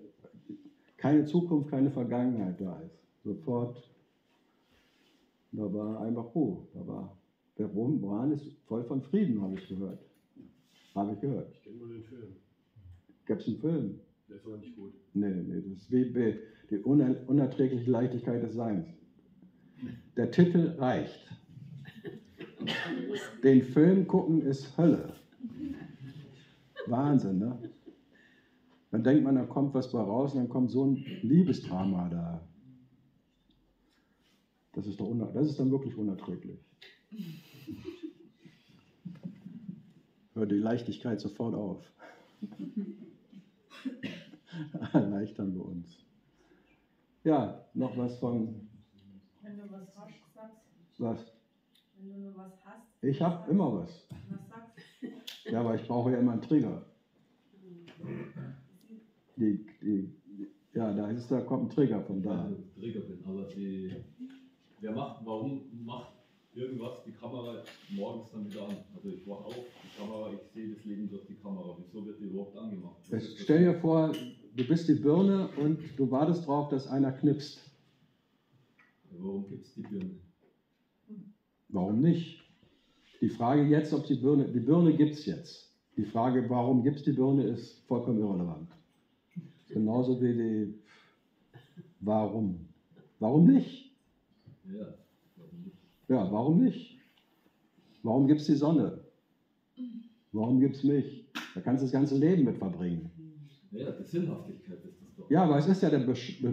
keine Zukunft, keine Vergangenheit da ist. Sofort, da war einfach Ruhe. Da war, der Roman ist voll von Frieden, habe ich gehört. Habe ich gehört. Ich kenne nur den Film. Gab es einen Film? Der ist aber nicht gut. Nee, nee, das ist wie die unerträgliche Leichtigkeit des Seins. Der Titel reicht. Den Film gucken ist Hölle. Wahnsinn, ne? Dann denkt man, da kommt was bei raus und dann kommt so ein Liebesdrama da. Das ist, doch uner das ist dann wirklich unerträglich. Hört die Leichtigkeit sofort auf. Erleichtern wir uns. Ja, noch was von... Wenn du was hast, sagst du. Was? Wenn du nur was hast. Ich habe immer was. Was sagst du? Ja, aber ich brauche ja immer einen Trigger. Die, die, die, ja, da, ist, da kommt ein Trigger von da. Ich Trigger bin, aber die, wer macht, warum macht irgendwas die Kamera morgens dann wieder an? Also ich wache auf, die Kamera, ich sehe das Leben durch die Kamera. Wieso wird die überhaupt angemacht? Jetzt stell dir vor, du bist die Birne und du wartest drauf, dass einer knipst. Warum gibt es die Birne? Warum nicht? Die Frage jetzt, ob die Birne, die Birne gibt es jetzt. Die Frage, warum gibt es die Birne, ist vollkommen irrelevant. Genauso wie die, warum? Warum nicht? Ja, warum nicht? Ja, warum nicht? Warum gibt es die Sonne? Warum gibt es mich? Da kannst du das ganze Leben mit verbringen. Ja, die Sinnhaftigkeit ist das doch. Ja, aber es ist ja dann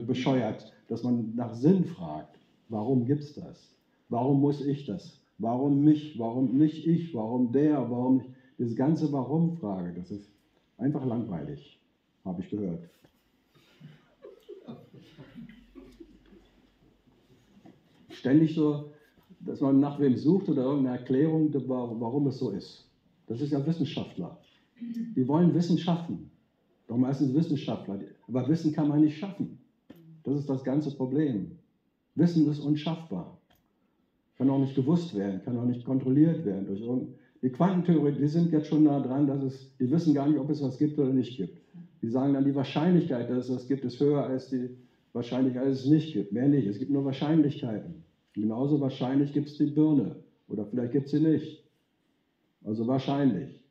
bescheuert, dass man nach Sinn fragt. Warum gibt es das? Warum muss ich das? Warum mich? Warum nicht ich? Warum der? Warum nicht? Diese ganze Warum-Frage, das ist einfach langweilig, habe ich gehört. Ständig so, dass man nach wem sucht oder irgendeine Erklärung, warum es so ist. Das ist ja Wissenschaftler. Die wollen Wissen schaffen. Doch meistens Wissenschaftler. Aber Wissen kann man nicht schaffen. Das ist das ganze Problem. Wissen ist unschaffbar. Kann auch nicht gewusst werden, kann auch nicht kontrolliert werden. Durch die Quantentheorie, die sind jetzt schon nah dran, dass es, die wissen gar nicht, ob es was gibt oder nicht gibt. Die sagen dann, die Wahrscheinlichkeit, dass es was gibt, ist höher als die Wahrscheinlichkeit, dass es nicht gibt. Mehr nicht, es gibt nur Wahrscheinlichkeiten. Genauso wahrscheinlich gibt es die Birne. Oder vielleicht gibt es sie nicht. Also wahrscheinlich.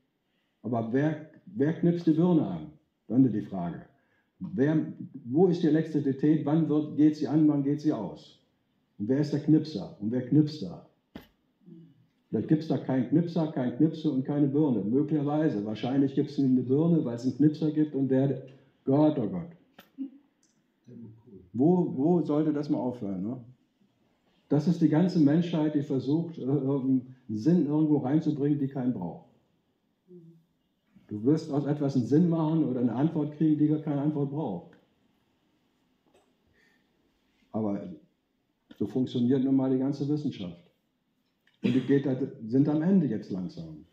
Aber wer, wer knipst die Birne an? Dann die Frage. Wer, wo ist die Elektrizität, wann wird, geht sie an, wann geht sie aus? Und wer ist der Knipser? Und wer knipst da? Vielleicht gibt es da keinen Knipser, keinen Knipse und keine Birne. Möglicherweise. Wahrscheinlich gibt es eine Birne, weil es einen Knipser gibt und der... Gott, oh Gott. Wo, wo sollte das mal aufhören? Ne? Das ist die ganze Menschheit, die versucht, einen Sinn irgendwo reinzubringen, die keinen braucht. Du wirst aus etwas einen Sinn machen oder eine Antwort kriegen, die gar keine Antwort braucht. Aber so funktioniert nun mal die ganze Wissenschaft. Und die geht, sind am Ende jetzt langsam.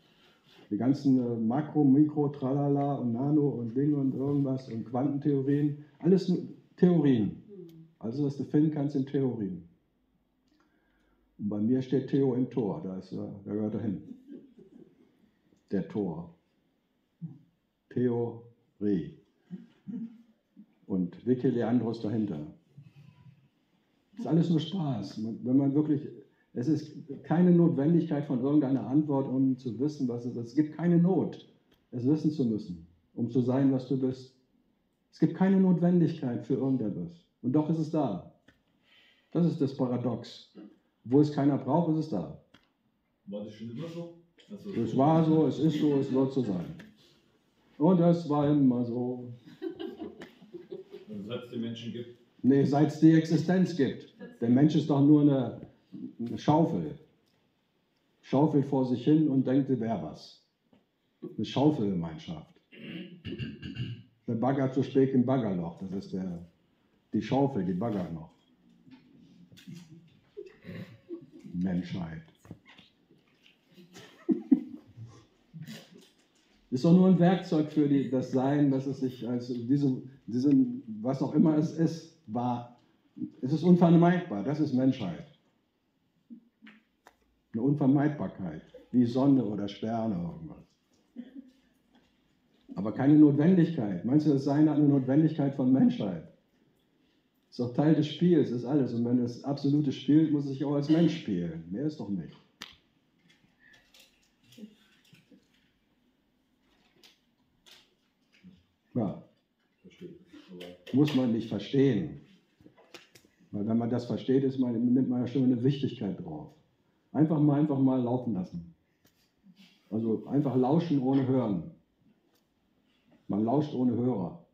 Die ganzen Makro-, Mikro-, Tralala und Nano und Ding und irgendwas und Quantentheorien, alles Theorien. Also was du finden kannst, sind Theorien. Und bei mir steht Theo im Tor, da, ist, da gehört er hin. Der Tor. Theorie. Und Vicky Leandros dahinter. Das ist alles nur Spaß. Wenn man wirklich, es ist keine Notwendigkeit von irgendeiner Antwort, um zu wissen, was es ist. Es gibt keine Not, es wissen zu müssen, um zu sein, was du bist. Es gibt keine Notwendigkeit für irgendetwas. Und doch ist es da. Das ist das Paradox. Wo es keiner braucht, ist es da. War das schon immer so? Also es war so, es ist so, es wird so sein. Und es war immer so. Und seit es die Menschen gibt? Nee, seit es die Existenz gibt. Der Mensch ist doch nur eine, eine Schaufel. Schaufelt vor sich hin und denkt, er wäre was. Eine Schaufelgemeinschaft. Der Bagger zu spät im Baggerloch. Das ist der, die Schaufel, die Bagger noch. Menschheit. Ist doch nur ein Werkzeug für die, das Sein, dass es sich als diese, diese, was auch immer es ist, war. Es ist unvermeidbar, das ist Menschheit. Eine Unvermeidbarkeit, wie Sonne oder Sterne oder irgendwas. Aber keine Notwendigkeit. Meinst du, das Sein hat eine Notwendigkeit von Menschheit? Ist doch Teil des Spiels, ist alles. Und wenn das Absolute spielt, muss ich auch als Mensch spielen. Mehr ist doch nicht. Ja. Muss man nicht verstehen. Weil wenn man das versteht, ist man, nimmt man ja schon eine Wichtigkeit drauf. Einfach mal, einfach mal laufen lassen. Also einfach lauschen ohne Hören. Man lauscht ohne Hörer.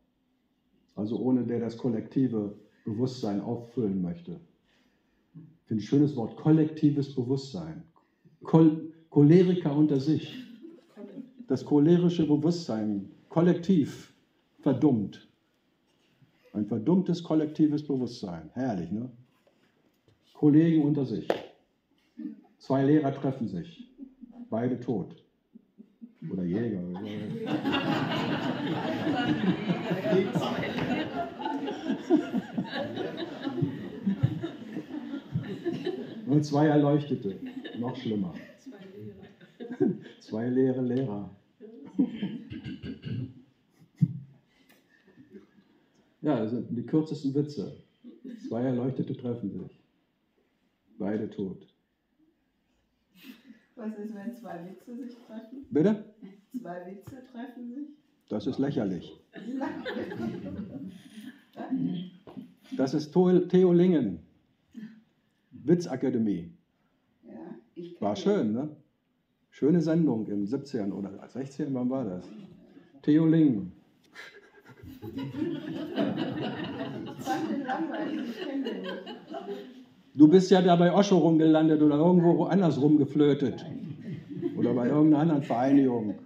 Also ohne der das kollektive Bewusstsein auffüllen möchte. Ich finde ein schönes Wort, kollektives Bewusstsein. Kol- Choleriker unter sich. Das cholerische Bewusstsein, kollektiv, verdummt. Ein verdummtes kollektives Bewusstsein. Herrlich, ne? Kollegen unter sich. Zwei Lehrer treffen sich. Beide tot. Oder Jäger. Und zwei Erleuchtete. Noch schlimmer. Zwei leere Lehrer. Ja, das sind die kürzesten Witze. Zwei Erleuchtete treffen sich. Beide tot. Was ist, wenn zwei Witze sich treffen? Bitte? Zwei Witze treffen sich? Das ist lächerlich. Das ist Theo Lingen. Witzakademie. Ja, ich war schön, ne? Schöne Sendung in den siebzigern oder sechzigern, wann war das? Theo Lingen. Du bist ja da bei Osho rumgelandet oder irgendwo anders rumgeflötet. Oder bei irgendeiner anderen Vereinigung.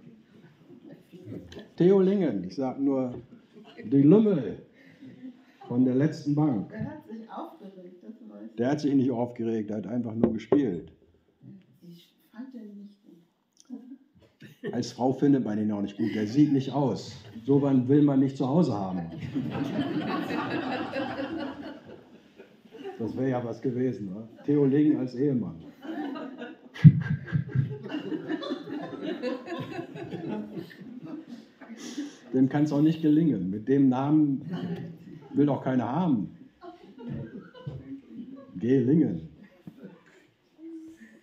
Theo Lingen, ich sag nur, die Lümmel von der letzten Bank. Der hat sich aufgeregt, das weiß ich. Der hat sich nicht aufgeregt, der hat einfach nur gespielt. Ich fand den nicht gut. Als Frau findet man ihn auch nicht gut, der sieht nicht aus. So wann will man nicht zu Hause haben. Das wäre ja was gewesen, oder? Theo Lingen als Ehemann. Dem kann es auch nicht gelingen. Mit dem Namen will doch keiner haben. Gelingen.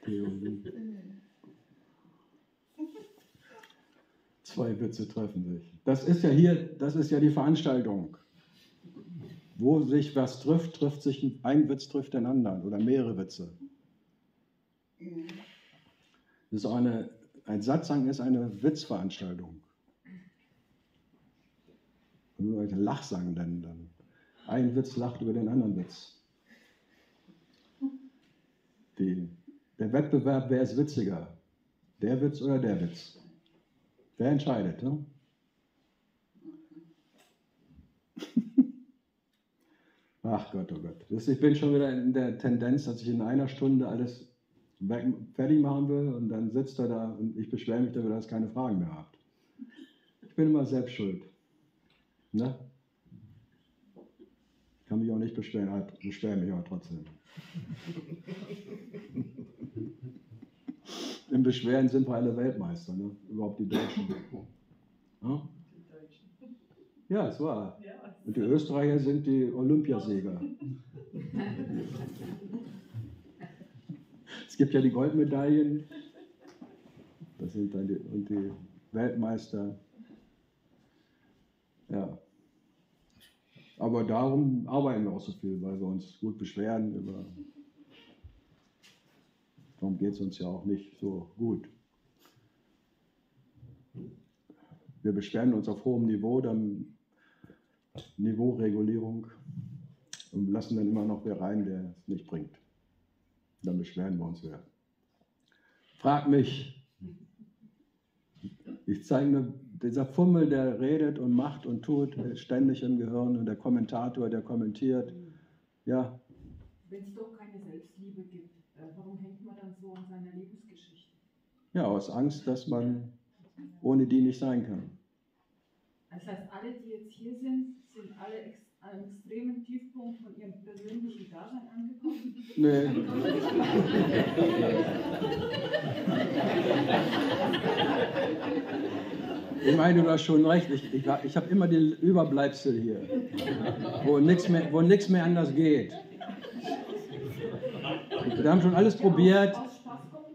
Theo Lingen. Zwei Witze treffen sich. Das ist ja hier, das ist ja die Veranstaltung. Wo sich was trifft, trifft sich ein, ein Witz trifft den anderen oder mehrere Witze. Das ist eine, ein Satsang ist eine Witzveranstaltung. Ein Lachsang dann. Ein Witz lacht über den anderen Witz. Die, der Wettbewerb, wer ist witziger? Der Witz oder der Witz? Wer entscheidet? Ne? Ach Gott, oh Gott. Das, ich bin schon wieder in der Tendenz, dass ich in einer Stunde alles fertig machen will und dann sitzt er da und ich beschwere mich darüber, dass ihr keine Fragen mehr habt. Ich bin immer selbst schuld. Ne? Ich kann mich auch nicht beschweren, halt, beschwere mich aber trotzdem. Im Beschweren sind wir alle Weltmeister, ne? Überhaupt die Deutschen. Ja? Ja, es war. Und die Österreicher sind die Olympiasieger. Es gibt ja die Goldmedaillen. Das sind dann die, und die Weltmeister. Ja. Aber darum arbeiten wir auch so viel, weil wir uns gut beschweren über. Darum geht es uns ja auch nicht so gut. Wir beschweren uns auf hohem Niveau, dann Niveauregulierung, und lassen dann immer noch wer rein, der es nicht bringt. Dann beschweren wir uns wieder. Frag mich. Ich zeige mir, dieser Fummel, der redet und macht und tut, ständig im Gehirn, und der Kommentator, der kommentiert. Ja. Wenn es doch keine Selbstliebe gibt, warum hängt man dann so an seiner Lebensgeschichte? Ja, aus Angst, dass man ohne die nicht sein kann. Das heißt, alle, die jetzt hier sind, sind alle ex einem extremen Tiefpunkt von ihrem persönlichen Dasein angekommen? Nee. Ich meine, du hast schon recht. Ich, ich, ich habe immer den Überbleibsel hier, wo nichts mehr, wo nichts mehr anders geht. Wir haben schon alles probiert. Ja, aus, aus Spaß kommt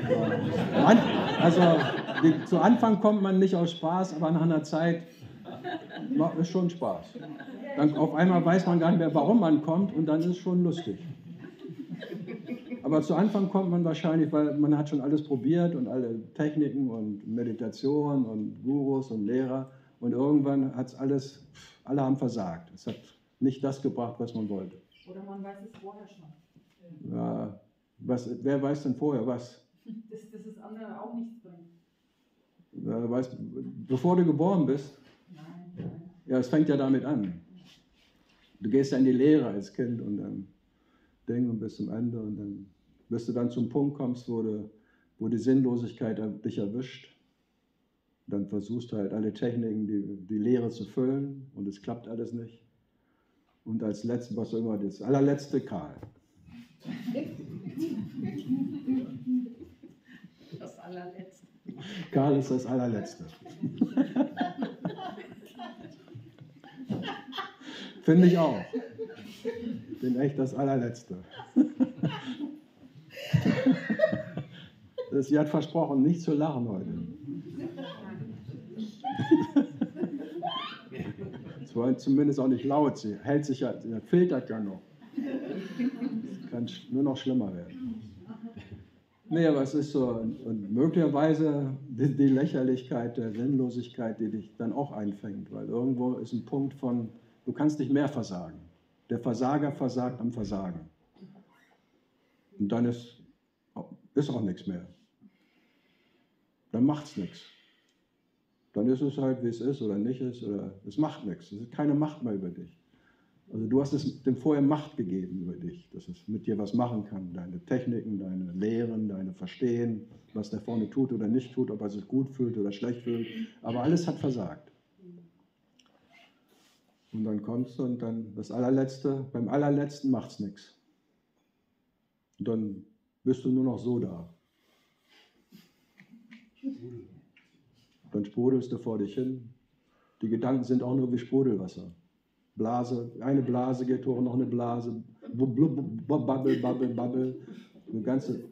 man ja nicht. An, also die, zu Anfang kommt man nicht aus Spaß, aber nach einer Zeit macht es schon Spaß. Dann auf einmal weiß man gar nicht mehr, warum man kommt, und dann ist es schon lustig. Aber zu Anfang kommt man wahrscheinlich, weil man hat schon alles probiert und alle Techniken und Meditationen und Gurus und Lehrer, und irgendwann hat es alles, alle haben versagt. Es hat nicht das gebracht, was man wollte. Oder man weiß es vorher schon. Ja, was, wer weiß denn vorher was? Dass das, das andere auch nichts bringt. Ja, weißt, bevor du geboren bist? Nein, nein. Ja, es fängt ja damit an. Du gehst ja in die Lehre als Kind und dann Ding und bis zum Ende, und dann wirst du dann zum Punkt kommst, wo, du, wo die Sinnlosigkeit dich erwischt. Dann versuchst du halt alle Techniken, die, die Lehre zu füllen, und es klappt alles nicht. Und als letztes, was immer das allerletzte, Karl. Das allerletzte. Karl ist das allerletzte. Finde ich auch. Ich bin echt das allerletzte. Sie hat versprochen, nicht zu lachen heute. Zumindest auch nicht laut, sie hält sich ja, sie filtert ja noch. Das kann nur noch schlimmer werden. Nee, aber es ist so, und möglicherweise die, die Lächerlichkeit der Sinnlosigkeit, die dich dann auch einfängt, weil irgendwo ist ein Punkt von, du kannst nicht mehr versagen. Der Versager versagt am Versagen. Und dann ist, ist auch nichts mehr. Dann macht's nichts. Dann ist es halt, wie es ist oder nicht ist, oder es macht nichts. Es ist keine Macht mehr über dich. Also du hast es dem vorher Macht gegeben über dich, dass es mit dir was machen kann. Deine Techniken, deine Lehren, deine Verstehen, was der vorne tut oder nicht tut, ob er sich gut fühlt oder schlecht fühlt. Aber alles hat versagt. Und dann kommst du, und dann das allerletzte, beim allerletzten macht es nichts. Und dann bist du nur noch so da. Dann sprudelst du vor dich hin. Die Gedanken sind auch nur wie Sprudelwasser. Blase, eine Blase geht hoch, noch eine Blase. Bubble, bubble, bubble. Eine ganze.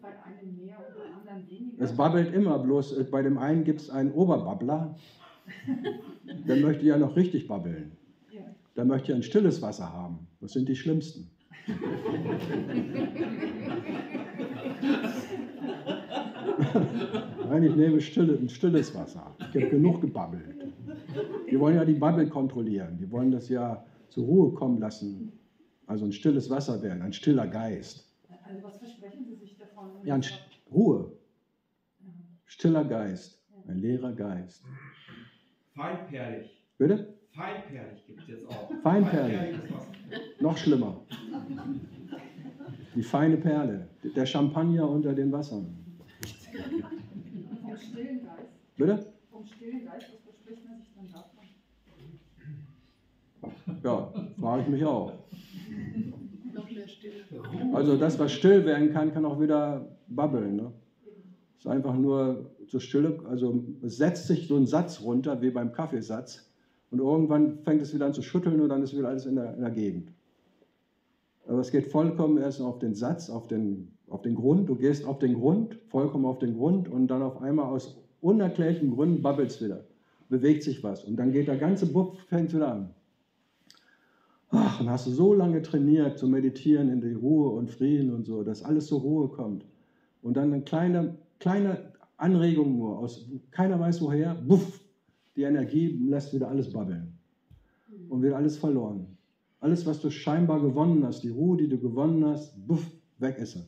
Es babbelt immer, bloß bei dem einen gibt es einen Oberbabbler. Der möchte ja noch richtig babbeln. Der möchte ja ein stilles Wasser haben. Das sind die Schlimmsten. Nein, ich nehme stille, ein stilles Wasser. Ich habe genug gebabbelt. Die wollen ja die Bubble kontrollieren. Die wollen das ja zur Ruhe kommen lassen. Also ein stilles Wasser werden, ein stiller Geist. Also was versprechen Sie sich davon? Ja, Ruhe. Stiller Geist. Ein leerer Geist. Feinperlig. Bitte? Feinperlig gibt es jetzt auch. Feinperlig. Feinperlig ist was. Noch schlimmer. Die feine Perle. Der Champagner unter den Wassern. Vom stillen Geist. Bitte? Vom stillen Geist, was verspricht man sich dann davon? Ja, frage ich mich auch. Noch mehr Stille. Also das, was still werden kann, kann auch wieder babbeln. Ne? Es ist einfach nur zur Stille, also es setzt sich so ein Satz runter, wie beim Kaffeesatz. Und irgendwann fängt es wieder an zu schütteln und dann ist wieder alles in der, in der Gegend. Aber es geht vollkommen erst auf den Satz, auf den, auf den Grund. Du gehst auf den Grund, vollkommen auf den Grund und dann auf einmal aus unerklärlichen Gründen babbelt es wieder. Bewegt sich was und dann geht der ganze Bub, fängt wieder an. Ach, dann hast du so lange trainiert zu meditieren in die Ruhe und Frieden und so, dass alles zur Ruhe kommt. Und dann eine kleine, kleine Anregung nur, aus keiner weiß woher, buff, die Energie lässt wieder alles babbeln. Und wird alles verloren. Alles, was du scheinbar gewonnen hast, die Ruhe, die du gewonnen hast, buff, weg ist sie.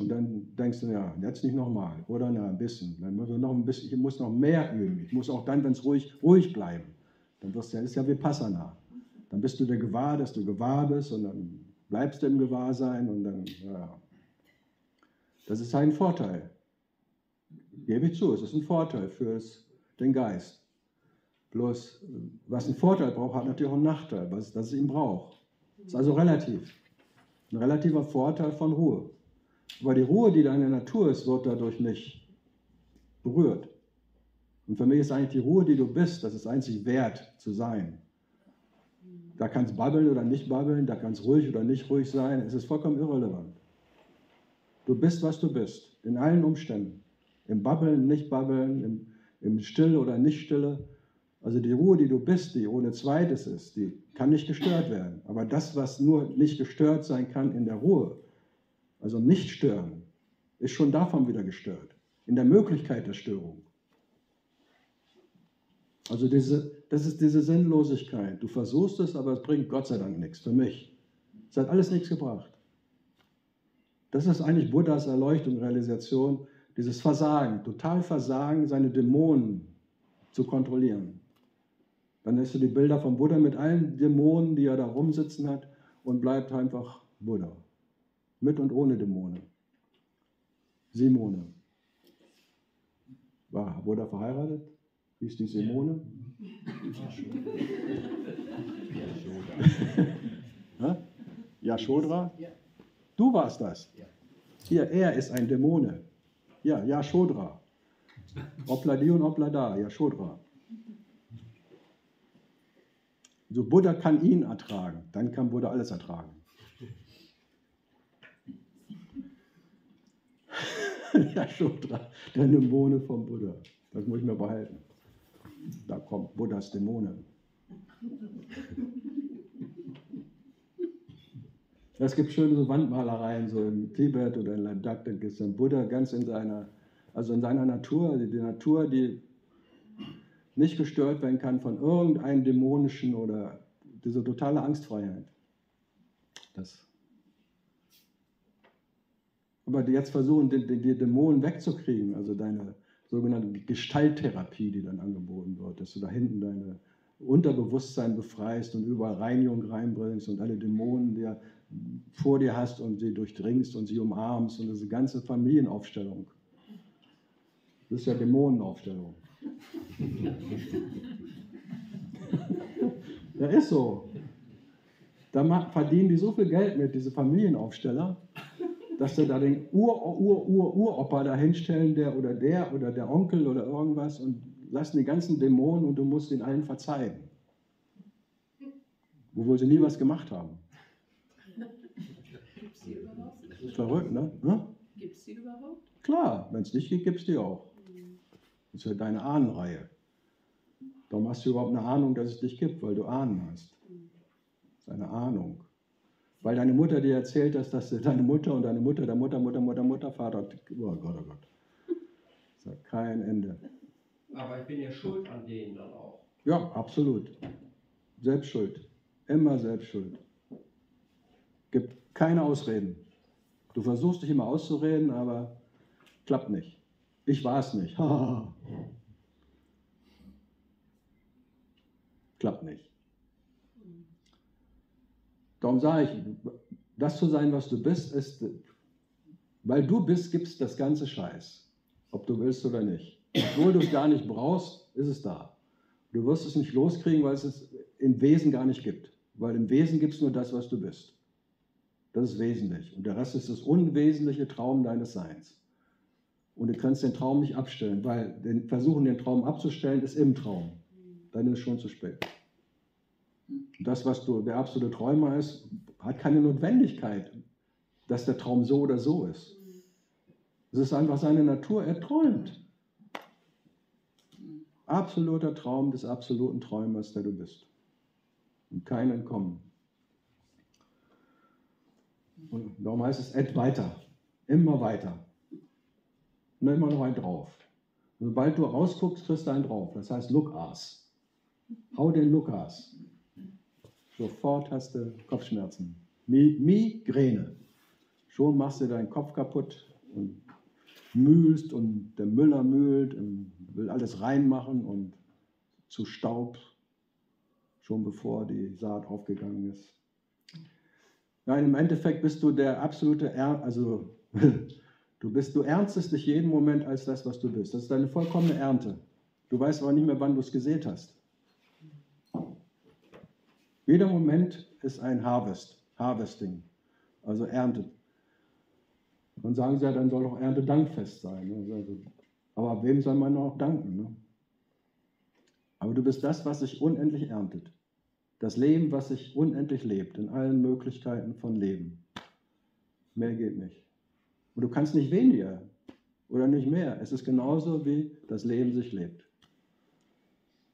Und dann denkst du, ja, jetzt nicht nochmal, oder na, ein bisschen. Dann muss noch ein bisschen, ich muss noch mehr üben. Ich muss auch dann, wenn es ruhig, ruhig bleiben. Dann wirst du, das ist ja Vipassana. Dann bist du dir gewahr, dass du gewahr bist und dann bleibst du im Gewahrsein und dann, ja. Das ist ein Vorteil. Gebe ich zu, es ist ein Vorteil für den Geist. Bloß, was einen Vorteil braucht, hat natürlich auch einen Nachteil, was, dass es ihn braucht. Das ist also relativ. Ein relativer Vorteil von Ruhe. Aber die Ruhe, die da in der Natur ist, wird dadurch nicht berührt. Und für mich ist eigentlich die Ruhe, die du bist, das ist einzig wert zu sein. Da kann es babbeln oder nicht babbeln, da kann es ruhig oder nicht ruhig sein, es ist vollkommen irrelevant. Du bist, was du bist, in allen Umständen. Im Babbeln, Nicht-Babbeln, im, im Stille oder Nicht-Stille. Also die Ruhe, die du bist, die ohne Zweites ist, die kann nicht gestört werden. Aber das, was nur nicht gestört sein kann in der Ruhe, also nicht stören, ist schon davon wieder gestört. In der Möglichkeit der Störung. Also diese, das ist diese Sinnlosigkeit. Du versuchst es, aber es bringt Gott sei Dank nichts für mich. Es hat alles nichts gebracht. Das ist eigentlich Buddhas Erleuchtung, Realisation, dieses Versagen, total Versagen, seine Dämonen zu kontrollieren. Dann lässt du die Bilder von Buddha mit allen Dämonen, die er da rumsitzen hat, und bleibt einfach Buddha. Mit und ohne Dämonen. Simone. War Buddha verheiratet? Hieß die Simone? Ja. Yashodra? Du warst das. Hier, er ist ein Dämone. Ja, Yashodra. Obladi und Oblada, Yashodra. So, also Buddha kann ihn ertragen, dann kann Buddha alles ertragen. Yashodra, der Dämone vom Buddha. Das muss ich mir behalten. Da kommt Buddhas Dämone. Es gibt schöne so Wandmalereien, so in Tibet oder in Ladakh, da ist ein Buddha ganz in seiner, also in seiner Natur, also die Natur, die nicht gestört werden kann von irgendeinem dämonischen oder diese totale Angstfreiheit. Das. Aber jetzt versuchen, die, die, die Dämonen wegzukriegen, also deine sogenannte Gestalttherapie, die dann angeboten wird, dass du da hinten deine Unterbewusstsein befreist und überall Reinigung reinbringst und alle Dämonen, die ja vor dir hast und sie durchdringst und sie umarmst und diese ganze Familienaufstellung. Das ist ja Dämonenaufstellung. Ja, ist so. Da verdienen die so viel Geld mit, diese Familienaufsteller, dass sie da den Ur-Ur-Ur-Uropa da hinstellen, der oder der oder der Onkel oder irgendwas und lassen die ganzen Dämonen und du musst den allen verzeihen. Obwohl sie nie was gemacht haben. Verrückt, ne? ne? Gibt es die überhaupt? Klar, wenn es nicht gibt, gibt es die auch. Das ist ja deine Ahnenreihe. Darum hast du überhaupt eine Ahnung, dass es dich gibt, weil du Ahnen hast. Das ist eine Ahnung. Weil deine Mutter dir erzählt hat, dass deine Mutter und deine Mutter, der Mutter, Mutter, Mutter, Mutter, Vater, oh Gott, oh Gott. Das hat kein Ende. Aber ich bin ja schuld an denen dann auch. Ja, absolut. Selbstschuld. Immer Selbstschuld. Gibt Keine Ausreden. Du versuchst dich immer auszureden, aber klappt nicht. Ich war es nicht. Klappt nicht. Darum sage ich, das zu sein, was du bist, ist, weil du bist, gibst das ganze Scheiß. Ob du willst oder nicht. Obwohl du es gar nicht brauchst, ist es da. Du wirst es nicht loskriegen, weil es es im Wesen gar nicht gibt. Weil im Wesen gibt es nur das, was du bist. Das ist wesentlich. Und der Rest ist das unwesentliche Traum deines Seins. Und du kannst den Traum nicht abstellen, weil den versuchen, den Traum abzustellen, ist im Traum. Dann ist es schon zu spät. Das, was du, der absolute Träumer ist, hat keine Notwendigkeit, dass der Traum so oder so ist. Es ist einfach seine Natur, er träumt. Absoluter Traum des absoluten Träumers, der du bist. Und kein Entkommen. Und darum heißt es, et weiter. Immer weiter. Und immer noch ein drauf. Und sobald du rausguckst, kriegst du einen drauf. Das heißt, look ass. Hau den look ass. Sofort hast du Kopfschmerzen. Migräne. Schon machst du deinen Kopf kaputt und mühlst und der Müller mühlt und will alles reinmachen und zu Staub, schon bevor die Saat aufgegangen ist. Nein, im Endeffekt bist du der absolute, er also du bist, du erntest dich jeden Moment als das, was du bist. Das ist deine vollkommene Ernte. Du weißt aber nicht mehr, wann du es gesät hast. Jeder Moment ist ein Harvest, Harvesting, also Ernte. Dann sagen sie ja, dann soll doch Erntedankfest sein. Aber wem soll man noch danken? Ne? Aber du bist das, was sich unendlich erntet. Das Leben, was sich unendlich lebt, in allen Möglichkeiten von Leben. Mehr geht nicht. Und du kannst nicht weniger oder nicht mehr. Es ist genauso, wie das Leben sich lebt.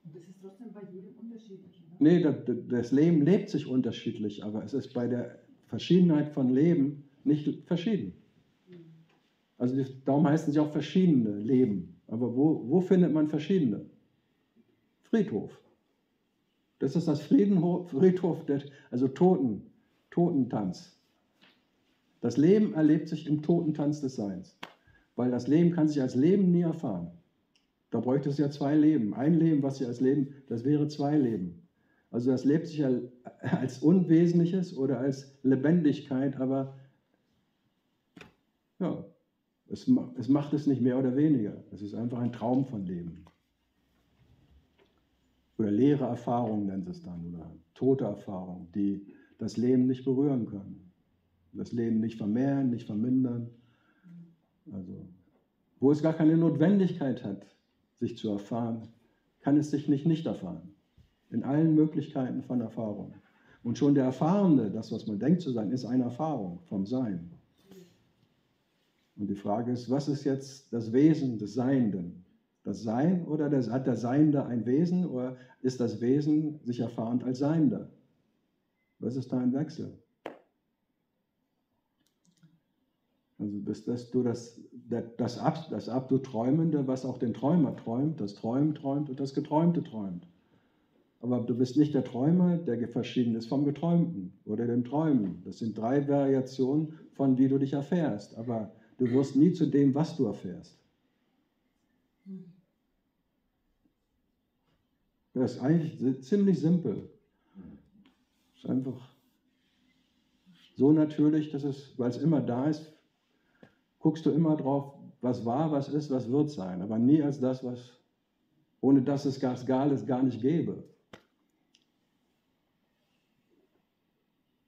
Und das ist trotzdem bei jedem unterschiedlich, oder? Nee, das, das Leben lebt sich unterschiedlich, aber es ist bei der Verschiedenheit von Leben nicht verschieden. Also darum heißen sie auch verschiedene Leben. Aber wo, wo findet man verschiedene? Friedhof. Das ist das Friedenhof, Friedhof, der, also Toten, Totentanz. Das Leben erlebt sich im Totentanz des Seins. Weil das Leben kann sich als Leben nie erfahren. Da bräuchte es ja zwei Leben. Ein Leben, was sich als Leben, das wäre zwei Leben. Also das lebt sich ja als Unwesentliches oder als Lebendigkeit, aber ja, es, es macht es nicht mehr oder weniger. Es ist einfach ein Traum von Leben. Oder leere Erfahrungen nennen sie es dann, oder tote Erfahrungen, die das Leben nicht berühren können. Das Leben nicht vermehren, nicht vermindern. Also, wo es gar keine Notwendigkeit hat, sich zu erfahren, kann es sich nicht nicht erfahren. In allen Möglichkeiten von Erfahrung. Und schon der Erfahrende, das, was man denkt zu sein, ist eine Erfahrung vom Sein. Und die Frage ist, was ist jetzt das Wesen des Seienden? Das Sein oder das, hat der Seiende ein Wesen oder ist das Wesen sich erfahrend als Seiender? Was ist da ein Wechsel? Also bist das, du das, das, das, Ab, das Ab, du Träumende, was auch den Träumer träumt, das Träumen träumt und das Geträumte träumt. Aber du bist nicht der Träumer, der verschieden ist vom Geträumten oder dem Träumen. Das sind drei Variationen, von wie du dich erfährst. Aber du wirst nie zu dem, was du erfährst. Das ist eigentlich ziemlich simpel. Ist einfach so natürlich, dass es, weil es immer da ist, guckst du immer drauf, was war, was ist, was wird sein, aber nie als das, was ohne das es gar, gar nicht gäbe.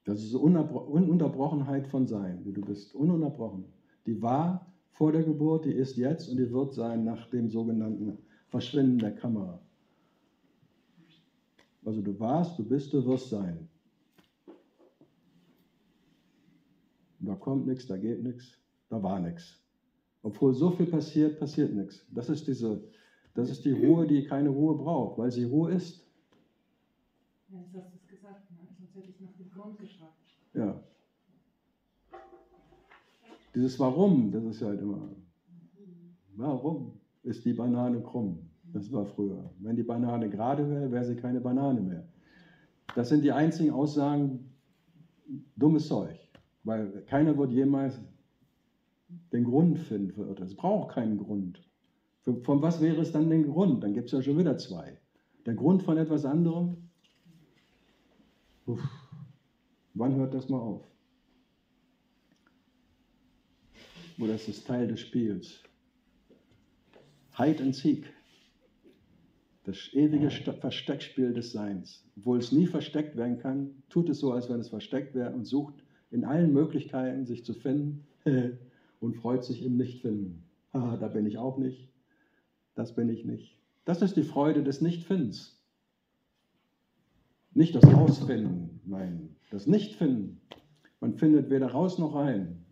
Das ist die Ununterbrochenheit von Sein, wie du bist, ununterbrochen. Die war vor der Geburt, die ist jetzt und die wird sein nach dem sogenannten Verschwinden der Kamera. Also du warst, du bist, du wirst sein. Und da kommt nichts, da geht nichts, da war nichts. Obwohl so viel passiert, passiert nichts. Das ist diese, das ist die Ruhe, die keine Ruhe braucht, weil sie Ruhe ist. Ja, jetzt hast du es gesagt, ne? Sonst hätte ich nach dem Grund gefragt. Ja. Dieses Warum, das ist ja halt immer. Warum ist die Banane krumm? Das war früher. Wenn die Banane gerade wäre, wäre sie keine Banane mehr. Das sind die einzigen Aussagen, dummes Zeug. Weil keiner wird jemals den Grund finden für Irrtum. Es braucht keinen Grund. Für, von was wäre es dann den Grund? Dann gibt es ja schon wieder zwei. Der Grund von etwas anderem? Uff. Wann hört das mal auf? Oder ist das Teil des Spiels? Hide and Seek. Das ewige Versteckspiel des Seins. Obwohl es nie versteckt werden kann, tut es so, als wenn es versteckt wäre und sucht in allen Möglichkeiten, sich zu finden und freut sich im Nichtfinden. Ah, da bin ich auch nicht. Das bin ich nicht. Das ist die Freude des Nichtfindens. Nicht das Rausfinden, nein, das Nichtfinden. Man findet weder raus noch rein.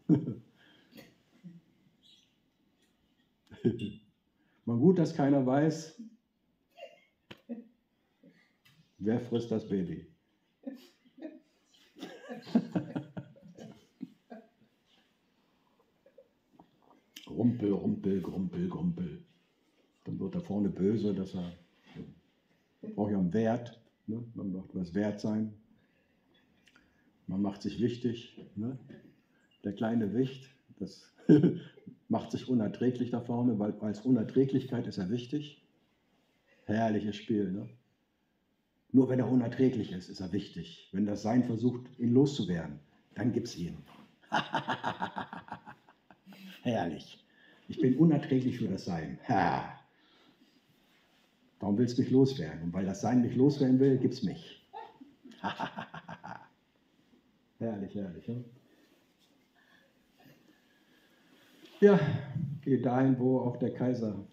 Mal gut, dass keiner weiß, wer frisst das Baby. Rumpel, rumpel, grumpel, grumpel. Dann wird da vorne böse, dass er braucht ja einen Wert. Ne? Man braucht was wert sein. Man macht sich wichtig. Ne? Der kleine Wicht, das macht sich unerträglich da vorne, weil als Unerträglichkeit ist er wichtig. Herrliches Spiel. Ne? Nur wenn er unerträglich ist, ist er wichtig. Wenn das Sein versucht, ihn loszuwerden, dann gibt es ihn. Herrlich. Ich bin unerträglich für das Sein. Ha. Darum willst du mich loswerden. Und weil das Sein mich loswerden will, gibt es mich. Herrlich, herrlich. Hm? Ja, geh dahin, wo auch der Kaiser.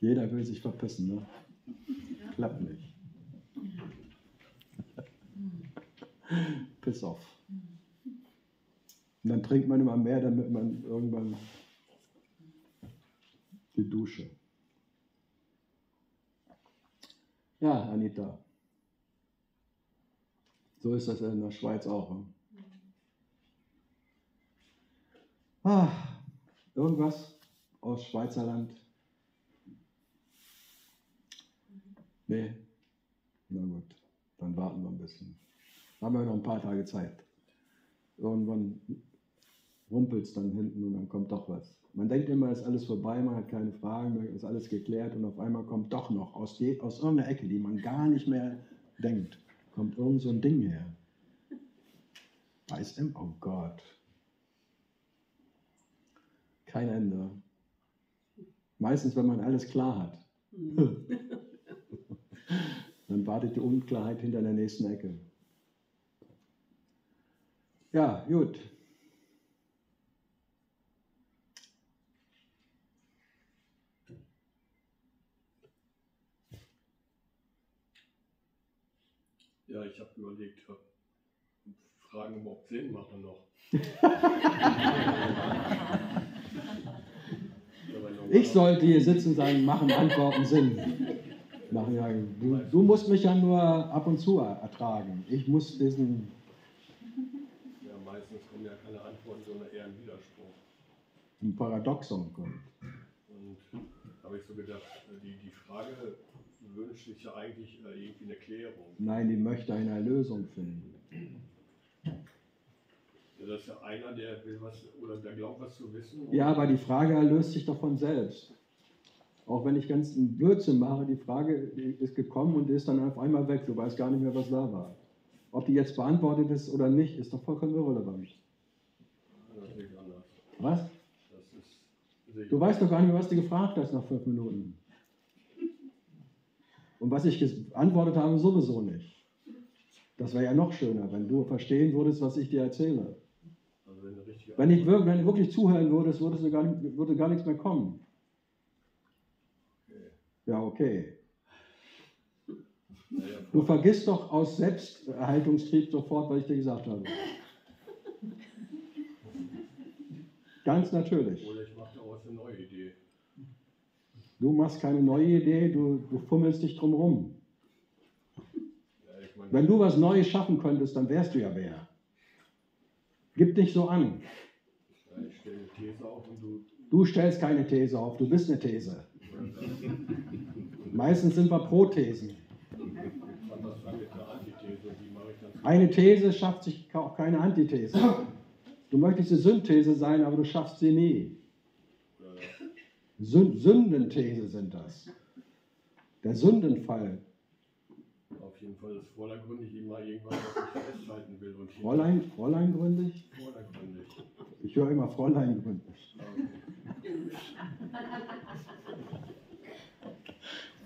Jeder will sich verpissen, ne? Klappt nicht. Piss auf. Und dann trinkt man immer mehr, damit man irgendwann die Dusche. Ja, Anita. So ist das in der Schweiz auch. Ne? Ah, irgendwas aus Schweizerland? Nee? Na gut, dann warten wir ein bisschen. Haben wir noch ein paar Tage Zeit. Irgendwann rumpelt es dann hinten und dann kommt doch was. Man denkt immer, ist alles vorbei, man hat keine Fragen, ist alles geklärt und auf einmal kommt doch noch aus, je, aus irgendeiner Ecke, die man gar nicht mehr denkt, kommt irgend so ein Ding her. Weiß im, oh Gott. Kein Ende. Meistens, wenn man alles klar hat. Dann wartet die Unklarheit hinter der nächsten Ecke. Ja, gut. Ja, ich habe überlegt, Fragen überhaupt Sinn machen noch. Ich sollte hier sitzen und sagen, machen Antworten Sinn. Du, du musst mich ja nur ab und zu ertragen. Ich muss diesen... Meistens kommen ja keine Antworten, sondern eher ein Widerspruch. Ein Paradoxon kommt. Und da habe ich so gedacht, die, die Frage wünscht sich ja eigentlich irgendwie eine Klärung. Nein, die möchte eine Erlösung finden. Ja, das ist ja einer, der will was oder der glaubt, was zu wissen. Ja, aber die Frage erlöst sich doch von selbst. Auch wenn ich ganz einen Blödsinn mache, die Frage die ist gekommen und die ist dann auf einmal weg. Du weißt gar nicht mehr, was da war. Ob die jetzt beantwortet ist oder nicht, ist doch vollkommen irrelevant. Das liegt anders. Was? Das ist du weißt doch gar nicht mehr, was du gefragt hast nach fünf Minuten. Und was ich geantwortet habe, sowieso nicht. Das wäre ja noch schöner, wenn du verstehen würdest, was ich dir erzähle. Also wenn, wenn, ich wirklich, wenn du wirklich zuhören würdest, würdest du gar, würde gar nichts mehr kommen. Okay. Ja, okay. Du vergisst doch aus Selbsterhaltungstrieb sofort, was ich dir gesagt habe. Ganz natürlich. Oder ich mache daraus eine neue Idee. Du machst keine neue Idee, du, du fummelst dich drum rum. Ja, ich mein, wenn du was Neues schaffen könntest, dann wärst du ja wer. Gib dich so an. Ja, ich stelle eine These auf und du... Du stellst keine These auf, du bist eine These. Meistens sind wir Pro-Thesen. Eine These schafft sich auch keine Antithese. Du möchtest die Synthese sein, aber du schaffst sie nie. Sündenthese sind das. Der Sündenfall. Auf jeden Fall ist Fräulein Gründig immer irgendwann, was ich festhalten will. Und Fräulein, Fräulein Gründig? Fräulein Gründig. Ich höre immer Fräulein Gründig.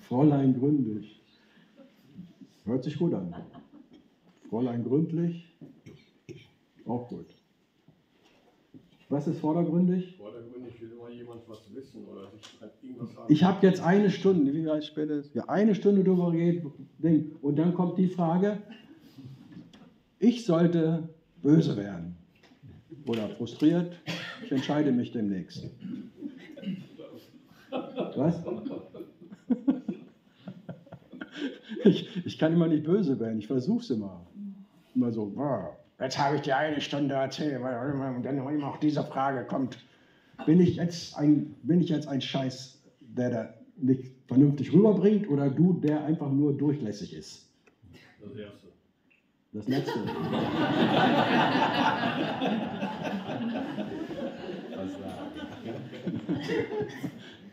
Fräulein Gründig. Hört sich gut an. Fräulein Gründlich. Auch gut. Was ist vordergründig? Vordergründig will immer jemand was wissen oder sich irgendwas sagen. Ich habe jetzt eine Stunde, wie weit spät ist? Ja, eine Stunde drüber reden. Und dann kommt die Frage, ich sollte böse werden oder frustriert, ich entscheide mich demnächst. Was? Ich, ich kann immer nicht böse werden, ich versuche es immer. Immer so, wow. Jetzt habe ich dir eine Stunde erzählt, weil dann immer auch diese Frage kommt, bin ich jetzt ein, bin ich jetzt ein Scheiß, der da nicht vernünftig rüberbringt oder du, der einfach nur durchlässig ist? Das Erste. Das Letzte.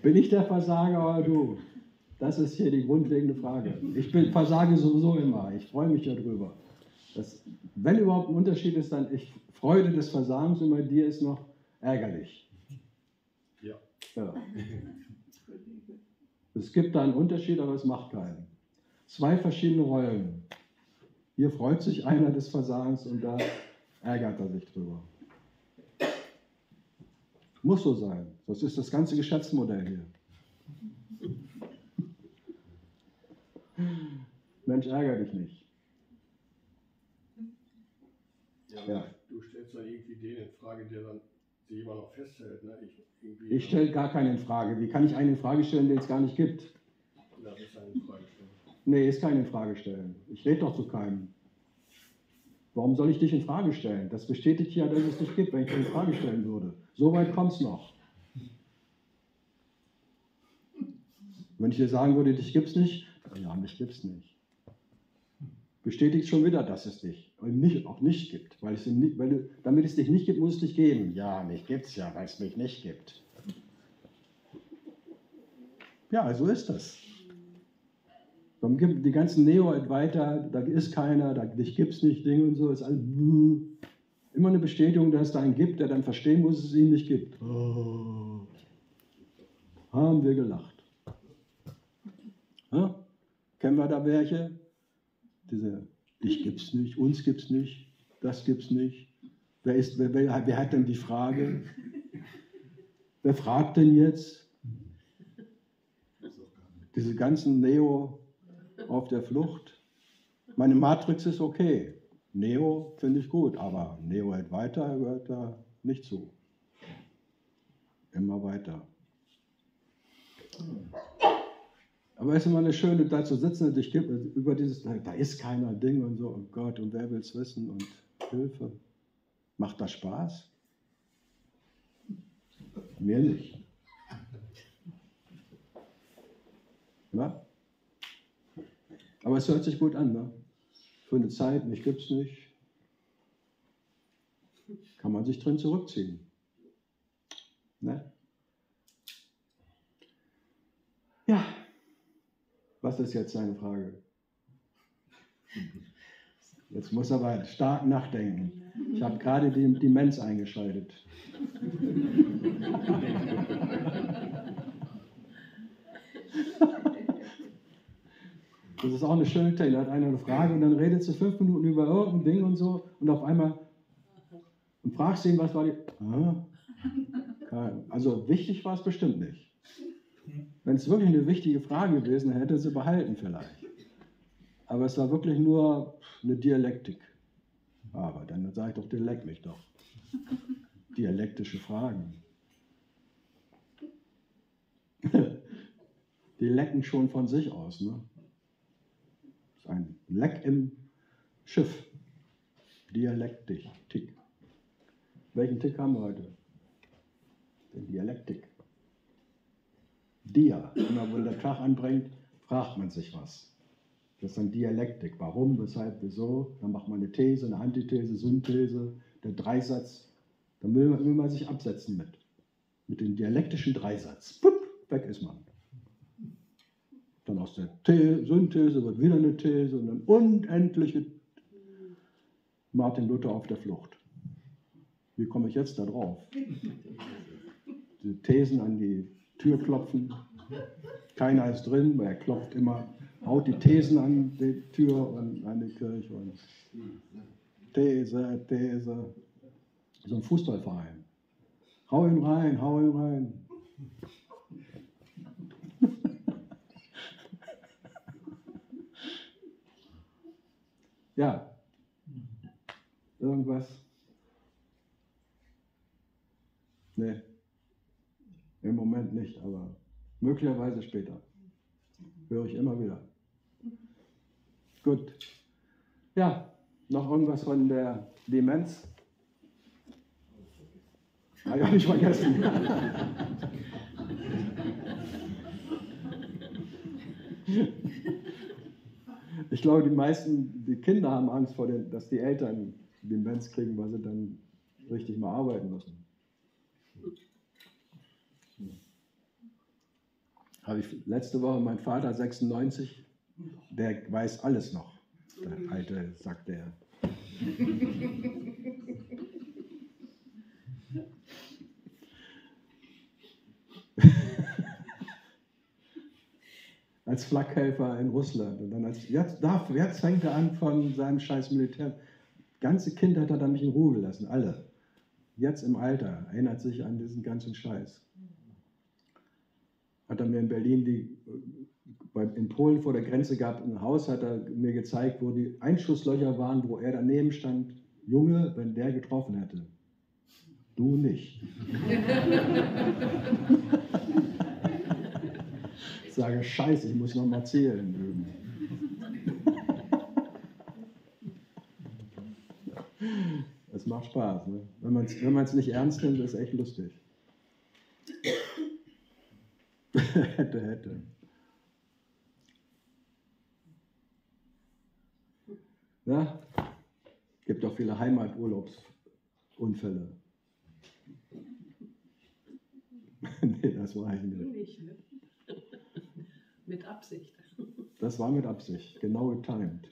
Bin ich der Versager oder du? Das ist hier die grundlegende Frage. Ich bin, versage sowieso immer, ich freue mich darüber. Das, wenn überhaupt ein Unterschied ist, dann ich, Freude des Versagens und bei dir ist noch ärgerlich. Ja. Ja. Es gibt da einen Unterschied, aber es macht keinen. Zwei verschiedene Rollen. Hier freut sich einer des Versagens und da ärgert er sich drüber. Muss so sein. Das ist das ganze Geschäftsmodell hier. Mensch, ärgere dich nicht. Ja. Du stellst ja irgendwie den in Frage, der dann sich immer noch festhält. Ne? Ich, ich stelle gar keinen in Frage. Wie kann ich einen in Frage stellen, den es gar nicht gibt? Das ist eine Frage stellen. Nee, ist kein in Frage stellen. Ich rede doch zu keinem. Warum soll ich dich in Frage stellen? Das bestätigt ja, dass es dich gibt, wenn ich dich in Frage stellen würde. So weit kommt es noch. Wenn ich dir sagen würde, dich gibt es nicht, ja, mich gibt es nicht. Bestätigt schon wieder, dass es dich nicht, auch nicht gibt. Weil es nicht, weil du, damit es dich nicht gibt, muss es dich geben. Ja, mich gibt es ja, weil es mich nicht gibt. Ja, so ist das. Dann gibt die ganzen Neo-Advaita, da ist keiner, da, dich gibt es nicht, Dinge und so. Ist alles immer eine Bestätigung, dass es da einen gibt, der dann verstehen muss, dass es ihn nicht gibt. Oh. Haben wir gelacht. Ha? Kennen wir da welche? Diese, dich gibt's nicht, uns gibt's nicht, das gibt's nicht. Wer, ist, wer, wer, wer hat denn die Frage? Wer fragt denn jetzt? Diese ganzen Neo auf der Flucht. Meine Matrix ist okay. Neo finde ich gut, aber Neo halt weiter gehört da nicht zu. Immer weiter. Hm. Aber es ist immer eine schöne, da zu sitzen und ich gebe über dieses, da ist keiner Ding und so, oh Gott, und wer will es wissen und Hilfe. Macht das Spaß? Mir nicht. Na? Aber es hört sich gut an, ne? Für eine Zeit, mich gibt's nicht. Kann man sich drin zurückziehen. Ne? Ja. Was ist jetzt seine Frage? Jetzt muss er aber stark nachdenken. Ich habe gerade die Demenz eingeschaltet. Das ist auch eine schöne Tale. Da hat einer eine Frage und dann redet sie fünf Minuten über irgendein Ding und so und auf einmal und fragst ihn, was war die... Also wichtig war es bestimmt nicht. Wenn es wirklich eine wichtige Frage gewesen wäre, hätte sie behalten vielleicht. Aber es war wirklich nur eine Dialektik. Aber dann sage ich doch, dialekt mich doch. Dialektische Fragen. Die lecken schon von sich aus, ne? Das ist ein Leck im Schiff. Dialektik. Tick. Welchen Tick haben wir heute? Den Dialektik. Dia, immer wenn der Tag anbringt, fragt man sich was. Das ist dann Dialektik. Warum, weshalb, wieso? Dann macht man eine These, eine Antithese, Synthese, der Dreisatz. Dann will man, will man sich absetzen mit. Mit dem dialektischen Dreisatz. Pup, weg ist man. Dann aus der The- Synthese wird wieder eine These und dann unendliche Martin Luther auf der Flucht. Wie komme ich jetzt da drauf? Die Thesen an die Tür klopfen. Keiner ist drin, weil er klopft immer. Haut die Thesen an die Tür und an die Kirche. Und These, These. So ein Fußballverein. Hau ihn rein, hau ihn rein. Ja. Irgendwas? Nee. Im Moment nicht, aber möglicherweise später. Höre ich immer wieder. Gut. Ja, noch irgendwas von der Demenz? Habe ich auch nicht vergessen. Ich glaube, die meisten, die Kinder haben Angst vor den, dass die Eltern Demenz kriegen, weil sie dann richtig mal arbeiten müssen. Habe ich letzte Woche mein Vater, sechsundneunzig, der weiß alles noch, der Alte, sagt er. Als Flakhelfer in Russland. Und dann als, jetzt, darf, jetzt fängt er an von seinem scheiß Militär. Ganze Kind hat er dann nicht in Ruhe gelassen, alle. Jetzt im Alter erinnert sich an diesen ganzen Scheiß. Hat er mir in Berlin, die, in Polen vor der Grenze gab, ein Haus, hat er mir gezeigt, wo die Einschusslöcher waren, wo er daneben stand. Junge, wenn der getroffen hätte. Du nicht. Ich sage, scheiße, ich muss noch mal zählen üben. Es macht Spaß, ne? Wenn man es wenn man es nicht ernst nimmt, ist es echt lustig. hätte, hätte. Ja? Gibt auch viele Heimaturlaubsunfälle. Nee, das war eigentlich nicht. Mit Absicht. Das war mit Absicht, genau getimed.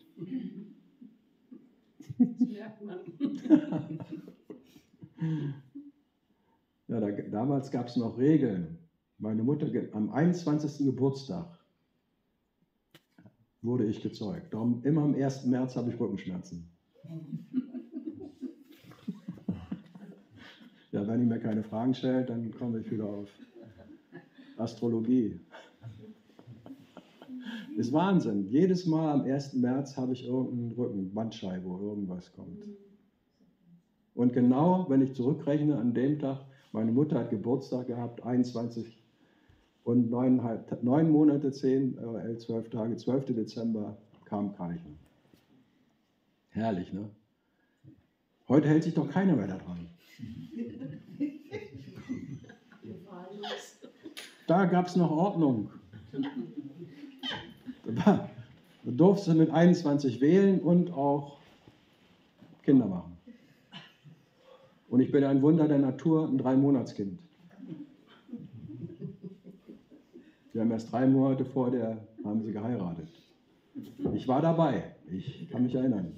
Das merkt man. Ja, da, damals gab es noch Regeln. Meine Mutter, am einundzwanzigsten Geburtstag wurde ich gezeugt. Darum immer am ersten März habe ich Rückenschmerzen. Ja, wenn ihr mir keine Fragen stellt, dann komme ich wieder auf Astrologie. Ist Wahnsinn. Jedes Mal am ersten März habe ich irgendeinen Rücken, Bandscheibe, wo irgendwas kommt. Und genau, wenn ich zurückrechne, an dem Tag, meine Mutter hat Geburtstag gehabt, einundzwanzig und neun Monate, zehn, äh, zwölf Tage, zwölften Dezember kam Karlchen. Herrlich, ne? Heute hält sich doch keiner mehr daran. Da gab es noch Ordnung. Da durfte sie mit einundzwanzig wählen und auch Kinder machen. Und ich bin ein Wunder der Natur, ein Drei-Monats-Kind. Wir haben erst drei Monate vor der, haben sie geheiratet. Ich war dabei, ich kann mich erinnern.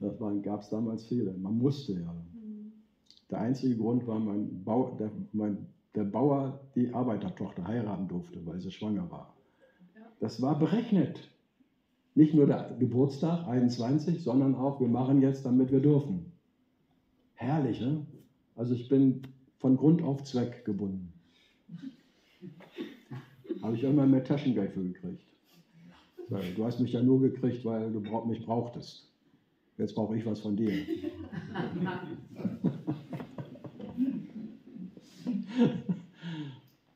Das gab es damals viele, man musste ja. Der einzige Grund war, mein Bau, der, mein, der Bauer die Arbeitertochter heiraten durfte, weil sie schwanger war. Das war berechnet. Nicht nur der Geburtstag, einundzwanzig, sondern auch, wir machen jetzt, damit wir dürfen. Herrlich, ne? Also ich bin von Grund auf Zweck gebunden. Habe ich immer mehr Taschengeld für gekriegt. Du hast mich ja nur gekriegt, weil du mich brauchtest. Jetzt brauche ich was von dir.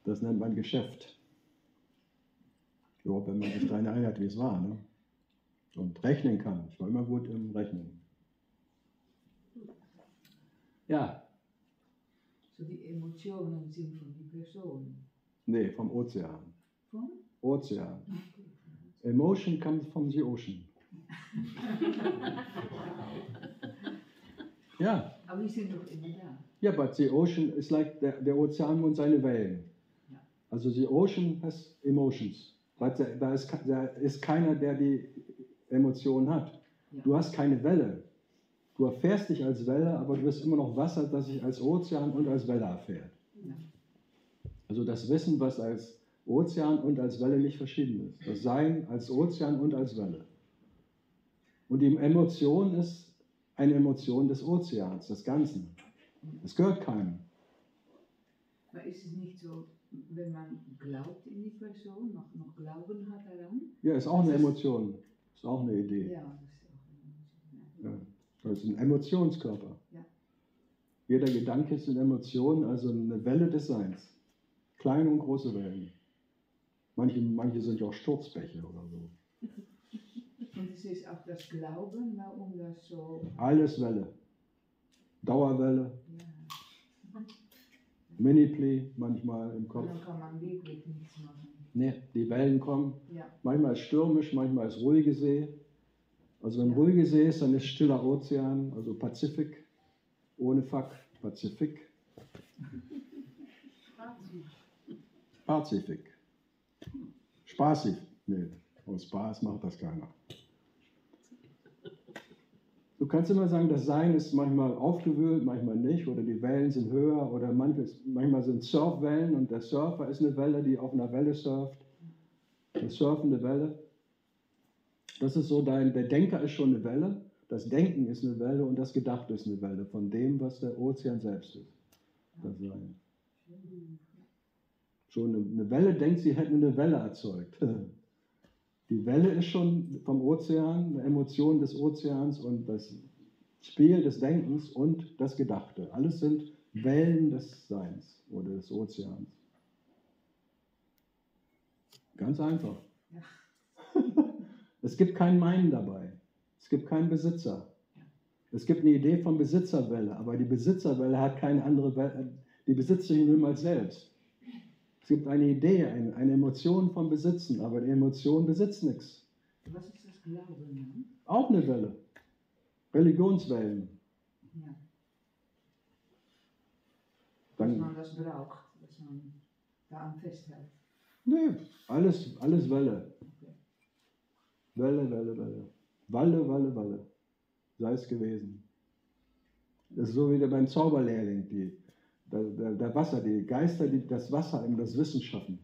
Das nennt man Geschäft. Überhaupt, wenn man sich daran erinnert, wie es war, ne? Und rechnen kann. Ich war immer gut im Rechnen. Ja. So die Emotionen sind von die Person. Nee, vom Ozean. Vom? Ozean. Okay. Emotion comes from the ocean. Ja. Aber die sind doch immer da. Ja, but the ocean is like der, der Ozean und seine Wellen. Ja. Also the ocean has emotions. But da ist, da ist keiner, der die Emotionen hat. Ja. Du hast keine Welle. Du erfährst dich als Welle, aber du bist immer noch Wasser, das sich als Ozean und als Welle erfährt. Ja. Also das Wissen, was als Ozean und als Welle nicht verschieden ist. Das Sein als Ozean und als Welle. Und die Emotion ist eine Emotion des Ozeans, des Ganzen. Es gehört keinem. Aber ist es nicht so, wenn man glaubt in die Person, noch, noch Glauben hat daran? Ja, ist auch eine Emotion. Ist auch eine Idee. Ja, das ist auch eine Emotion. Ja. Das ist ein Emotionskörper. Ja. Jeder Gedanke ist eine Emotion, also eine Welle des Seins. Kleine und große Wellen. Manche, manche sind ja auch Sturzbäche oder so. Und es ist auch das Glauben, warum das so... Alles Welle. Dauerwelle. Ja. Mini-Play manchmal im Kopf. Dann kann man wirklich nichts machen. Nee, die Wellen kommen. Ja. Manchmal ist stürmisch, manchmal ist ruhige See. Also wenn ja. ruhige See ist, dann ist stiller Ozean, also Pazifik, ohne Fuck, Pazifik. Pazifik. Spaßig. Nee, aus Spaß macht das keiner. Du kannst immer sagen, das Sein ist manchmal aufgewühlt, manchmal nicht, oder die Wellen sind höher, oder manchmal sind Surfwellen und der Surfer ist eine Welle, die auf einer Welle surft. Eine surfende Welle. Das ist so, dein, der Denker ist schon eine Welle, das Denken ist eine Welle und das Gedachte ist eine Welle von dem, was der Ozean selbst ist. Das Sein. Schon eine Welle denkt, sie hätten eine Welle erzeugt. Die Welle ist schon vom Ozean, eine Emotion des Ozeans und das Spiel des Denkens und das Gedachte. Alles sind Wellen des Seins oder des Ozeans. Ganz einfach. Ja. Es gibt kein Meinen dabei. Es gibt keinen Besitzer. Es gibt eine Idee von Besitzerwelle, aber die Besitzerwelle hat keine andere Welle. Die besitzt sich niemals selbst. Es gibt eine Idee, eine, eine Emotion vom Besitzen, aber die Emotion besitzt nichts. Was ist das Glauben? Ne? Auch eine Welle. Religionswellen. Ja. Dann, dass man das braucht, dass man daran festhält. Nee, alles, alles Welle. Welle, Welle, Welle. Walle, Walle, Walle. Sei es gewesen. Das ist so wie beim Zauberlehrling, die, der, der, der Wasser, die Geister, die das Wasser in das Wissen schaffen.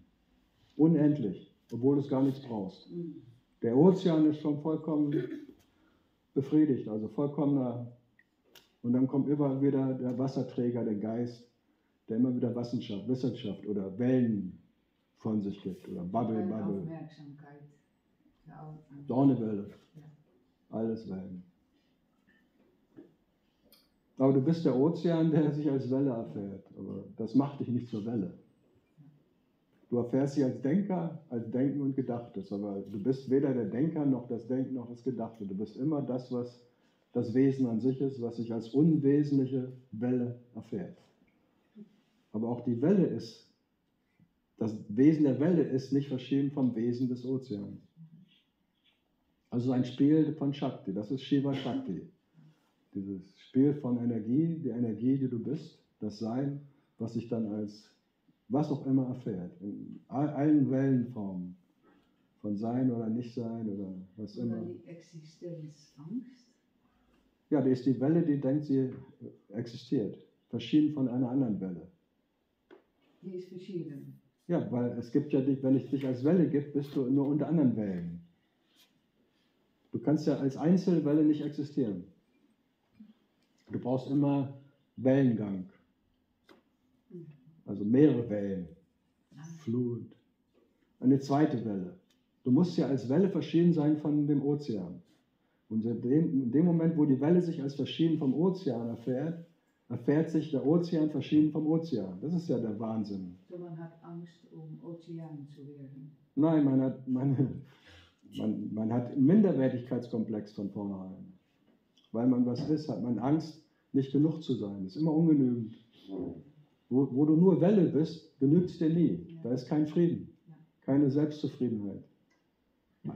Unendlich, obwohl du es gar nichts brauchst. Der Ozean ist schon vollkommen befriedigt, also vollkommener. Und dann kommt immer wieder der Wasserträger, der Geist, der immer wieder Wissenschaft, Wissenschaft oder Wellen von sich gibt. Oder Bubble, Bubble. Aufmerksamkeit. Dornewelle. Alles Wellen. Aber du bist der Ozean, der sich als Welle erfährt. Aber das macht dich nicht zur Welle. Du erfährst sie als Denker, als Denken und Gedachtes. Aber du bist weder der Denker noch das Denken noch das Gedachte. Du bist immer das, was das Wesen an sich ist, was sich als unwesentliche Welle erfährt. Aber auch die Welle ist, das Wesen der Welle ist nicht verschieden vom Wesen des Ozeans. Also ein Spiel von Shakti, das ist Shiva Shakti. Dieses Spiel von Energie, die Energie, die du bist, das Sein, was sich dann als was auch immer erfährt, in allen Wellenformen, von Sein oder Nichtsein oder was oder immer. Die Existenzangst? Ja, die ist die Welle, die denkt, sie existiert, verschieden von einer anderen Welle. Die ist verschieden? Ja, weil es gibt ja, wenn es dich als Welle gibt, bist du nur unter anderen Wellen. Du kannst ja als Einzelwelle nicht existieren. Du brauchst immer Wellengang. Also mehrere Wellen. Flut. Eine zweite Welle. Du musst ja als Welle verschieden sein von dem Ozean. Und in dem Moment, wo die Welle sich als verschieden vom Ozean erfährt, erfährt sich der Ozean verschieden vom Ozean. Das ist ja der Wahnsinn. So man hat Angst, um Ozean zu werden? Nein, man hat... Man Man, man hat einen Minderwertigkeitskomplex von vornherein. Weil man was ist, hat man Angst, nicht genug zu sein. Ist immer ungenügend. Wo, wo du nur Welle bist, genügt dir nie. Ja. Da ist kein Frieden, ja. keine Selbstzufriedenheit.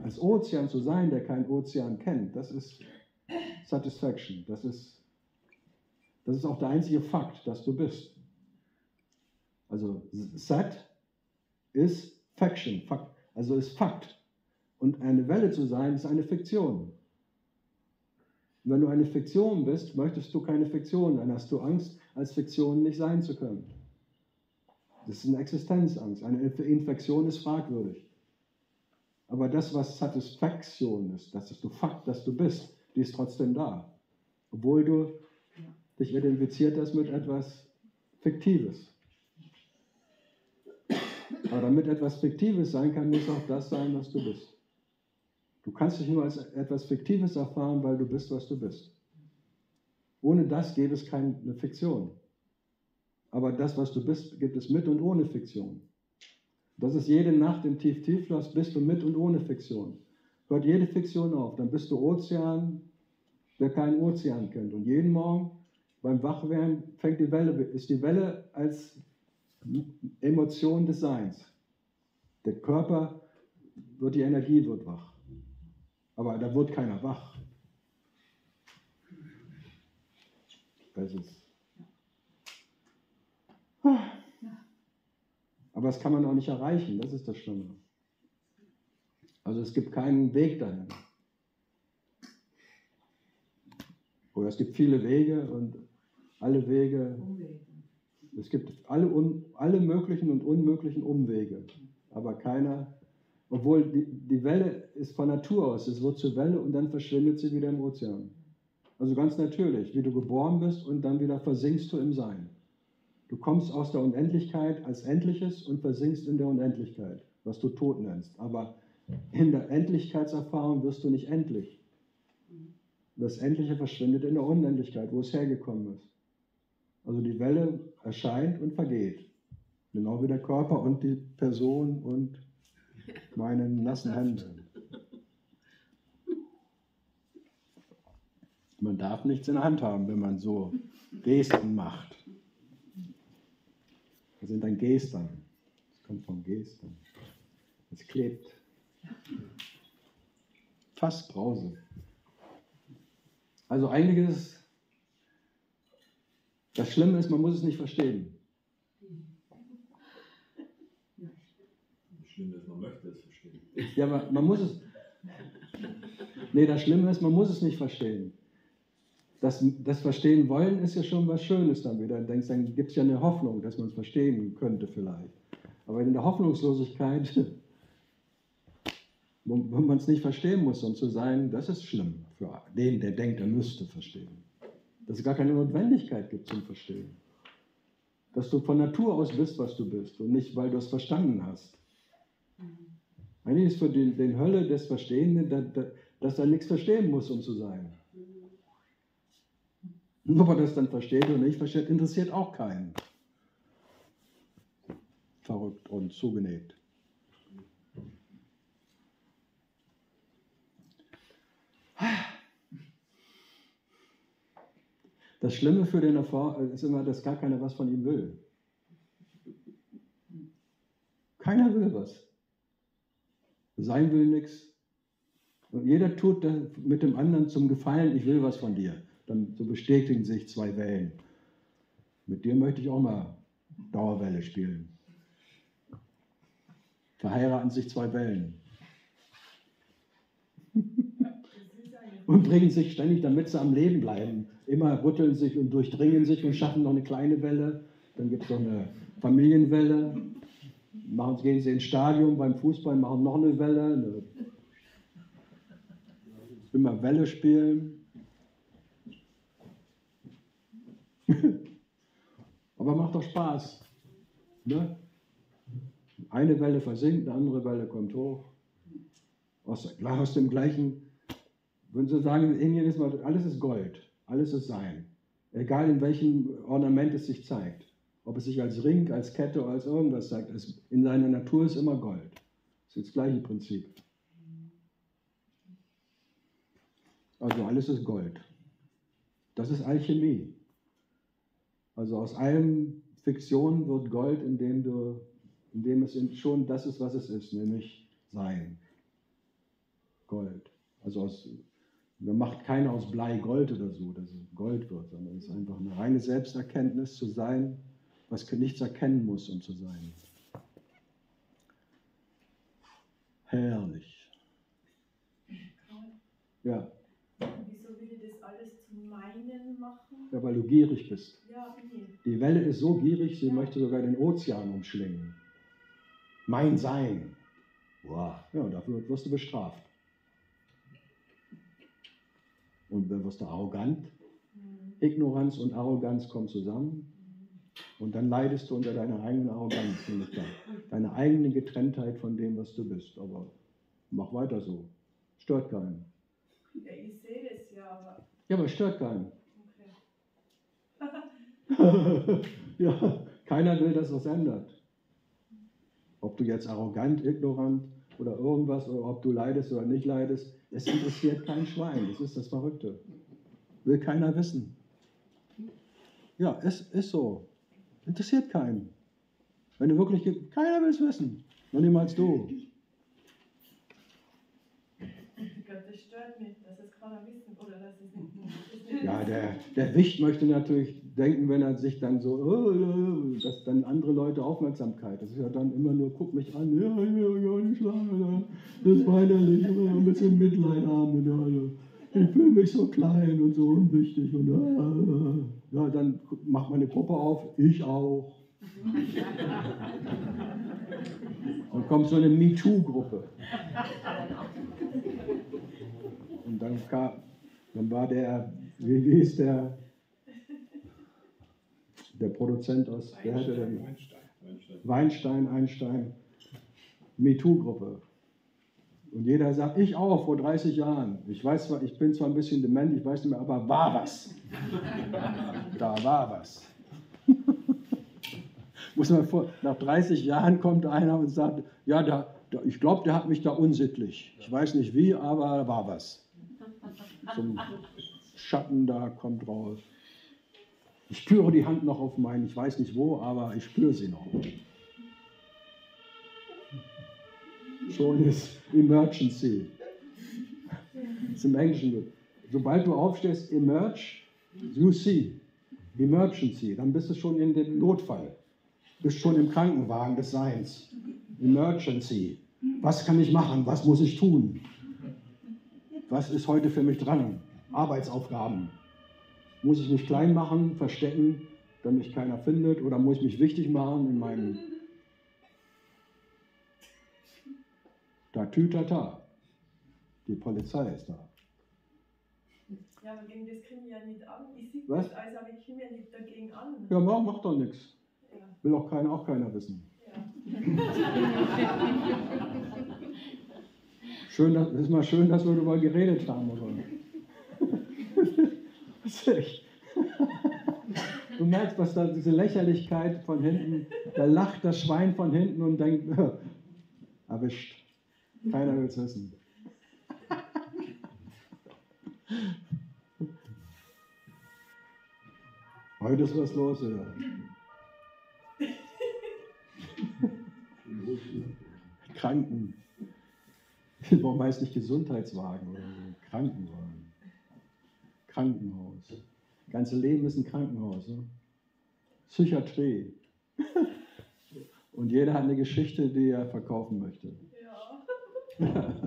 Als Ozean zu sein, der keinen Ozean kennt, das ist Satisfaction. Das ist, das ist auch der einzige Fakt, dass du bist. Also Sat ist Faction, Fakt, also ist Fakt. Und eine Welle zu sein, ist eine Fiktion. Und wenn du eine Fiktion bist, möchtest du keine Fiktion, dann hast du Angst, als Fiktion nicht sein zu können. Das ist eine Existenzangst. Eine Infektion ist fragwürdig. Aber das, was Satisfaction ist, das ist der Fakt, dass du bist, die ist trotzdem da. Obwohl du dich identifiziert hast mit etwas Fiktives. Aber damit etwas Fiktives sein kann, muss auch das sein, was du bist. Du kannst dich nur als etwas Fiktives erfahren, weil du bist, was du bist. Ohne das gäbe es keine Fiktion. Aber das, was du bist, gibt es mit und ohne Fiktion. Das ist jede Nacht im Tief-Tiefloch, bist du mit und ohne Fiktion. Hört jede Fiktion auf, dann bist du Ozean, der keinen Ozean kennt. Und jeden Morgen beim Wachwerden fängt die Welle, ist die Welle als Emotion des Seins. Der Körper wird, die Energie wird wach. Aber da wird keiner wach. Das ist. Aber das kann man auch nicht erreichen, das ist das Schlimme. Also es gibt keinen Weg dahin. Oder es gibt viele Wege und alle Wege. Es gibt alle, un, alle möglichen und unmöglichen Umwege. Aber keiner, obwohl die, die Welle ist von Natur aus, es wird zur Welle und dann verschwindet sie wieder im Ozean. Also ganz natürlich, wie du geboren bist und dann wieder versinkst du im Sein. Du kommst aus der Unendlichkeit als Endliches und versinkst in der Unendlichkeit, was du tot nennst. Aber in der Endlichkeitserfahrung wirst du nicht endlich. Das Endliche verschwindet in der Unendlichkeit, wo es hergekommen ist. Also die Welle erscheint und vergeht. Genau wie der Körper und die Person und meine nassen Hände. Man darf nichts in der Hand haben, wenn man so Gesten macht. Das sind dann Gesten. Das kommt von Gesten. Es klebt. Fast Brause. Also eigentlich ist es, das Schlimme ist, man muss es nicht verstehen. Das Schlimme ist, man möchte es verstehen. Ja, aber man muss es. Nee, das Schlimme ist, man muss es nicht verstehen. Das, das Verstehen wollen ist ja schon was Schönes dann wieder. Denkst, dann gibt es ja eine Hoffnung, dass man es verstehen könnte vielleicht. Aber in der Hoffnungslosigkeit, wo man es nicht verstehen muss, um zu sein, das ist schlimm für den, der denkt, er müsste verstehen. Dass es gar keine Notwendigkeit gibt zum Verstehen. Dass du von Natur aus bist, was du bist und nicht, weil du es verstanden hast. Eigentlich ist für den, den Hölle des Verstehenden, dass er nichts verstehen muss, um zu sein. Ob er das dann versteht oder nicht versteht, interessiert auch keinen. Verrückt und zugenäht. Das Schlimme für den Erfolg ist immer, dass gar keiner was von ihm will. Keiner will was. Sein will nichts. Und jeder tut mit dem anderen zum Gefallen, ich will was von dir. Dann so bestätigen sich zwei Wellen. Mit dir möchte ich auch mal Dauerwelle spielen. Verheiraten sich zwei Wellen. Und bringen sich ständig, damit sie am Leben bleiben. Immer rütteln sich und durchdringen sich und schaffen noch eine kleine Welle. Dann gibt es noch eine Familienwelle. Machen, gehen sie ins Stadion beim Fußball, machen noch eine Welle. Eine immer Welle spielen. Aber macht doch Spaß. Ne? Eine Welle versinkt, eine andere Welle kommt hoch. Aus, aus dem gleichen, würden Sie sagen, in Indien ist alles ist Gold, alles ist Sein. Egal in welchem Ornament es sich zeigt. Ob es sich als Ring, als Kette oder als irgendwas zeigt. Es, in seiner Natur ist immer Gold. Das ist das gleiche Prinzip. Also alles ist Gold. Das ist Alchemie. Also aus allem Fiktion wird Gold, indem, du, indem es schon das ist, was es ist, nämlich Sein. Gold. Also aus, man macht keiner aus Blei Gold oder so, dass es Gold wird, sondern es ist einfach eine reine Selbsterkenntnis zu sein, was nichts erkennen muss, um zu sein. Herrlich. Ja. Wieso will ich das alles zu meinen machen? Ja, weil du gierig bist. Ja, okay. Die Welle ist so gierig, sie ja. möchte sogar den Ozean umschlingen. Mein Sein. Wow. Ja, und dafür wirst du bestraft. Und dann wirst du arrogant. Mhm. Ignoranz und Arroganz kommen zusammen. Mhm. Und dann leidest du unter deiner eigenen Arroganz. Deine eigene Getrenntheit von dem, was du bist. Aber mach weiter so. Stört keinen. Ja, ich sehe das ja, aber... Ja, aber stört keinen. Okay. Ja, keiner will, dass was ändert. Ob du jetzt arrogant, ignorant oder irgendwas, oder ob du leidest oder nicht leidest, es interessiert kein Schwein. Das ist das Verrückte. Will keiner wissen. Ja, es ist so. Interessiert keinen. Wenn du wirklich... Keiner will es wissen. Nur niemals du. Das stört mich, dass es keiner wissen oder dass es nicht. Ja, der, der Wicht möchte natürlich denken, wenn er sich dann so, oh, dass dann andere Leute Aufmerksamkeit. Das ist ja dann immer nur, guck mich an, ja, ja, ja, ich schlafe, das ist weinerlich, ein bisschen Mitleid haben, ich fühle mich so klein und so unwichtig und ja, ja, dann macht meine Puppe auf, ich auch. Und kommt so eine MeToo-Gruppe. Und dann, kam, dann war der, wie hieß der, der Produzent aus Einstein, der den, Weinstein, Weinstein. Weinstein, Einstein, MeToo-Gruppe. Und jeder sagt, ich auch, vor dreißig Jahren. Ich weiß zwar, ich bin zwar ein bisschen dement, ich weiß nicht mehr, aber war was. Da war was. Muss man vor, nach dreißig Jahren kommt einer und sagt, ja, da, da, ich glaube, der hat mich da unsittlich. Ich weiß nicht wie, aber war was. So ein Schatten da kommt raus. Ich spüre die Hand noch auf meinen, ich weiß nicht wo, aber ich spüre sie noch. Schon ist Emergency. Das ist im Englischen. Sobald du aufstehst, emerge, you see. Emergency, dann bist du schon in dem Notfall. Bist schon im Krankenwagen des Seins. Emergency. Was kann ich machen? Was muss ich tun? Was ist heute für mich dran? Arbeitsaufgaben. Muss ich mich klein machen, verstecken, damit mich keiner findet? Oder muss ich mich wichtig machen in meinem Tatütata? Die Polizei ist da. Ja, aber gegen das kriegen wir ja nicht an. Ich sehe das, also wir kriegen ja nicht dagegen an. Ja, warum macht doch nichts? Will auch keiner, auch keiner wissen. Ja. Schön, das ist mal schön, dass wir darüber geredet haben. Oder? Du merkst, was da diese Lächerlichkeit von hinten, da lacht das Schwein von hinten und denkt, erwischt. Keiner will es wissen. Heute ist was los, oder? Kranken. Warum heißt nicht Gesundheitswagen oder so? Krankenwagen. Krankenhaus. Das ganze Leben ist ein Krankenhaus. Ne? Psychiatrie. Und jeder hat eine Geschichte, die er verkaufen möchte. Ja.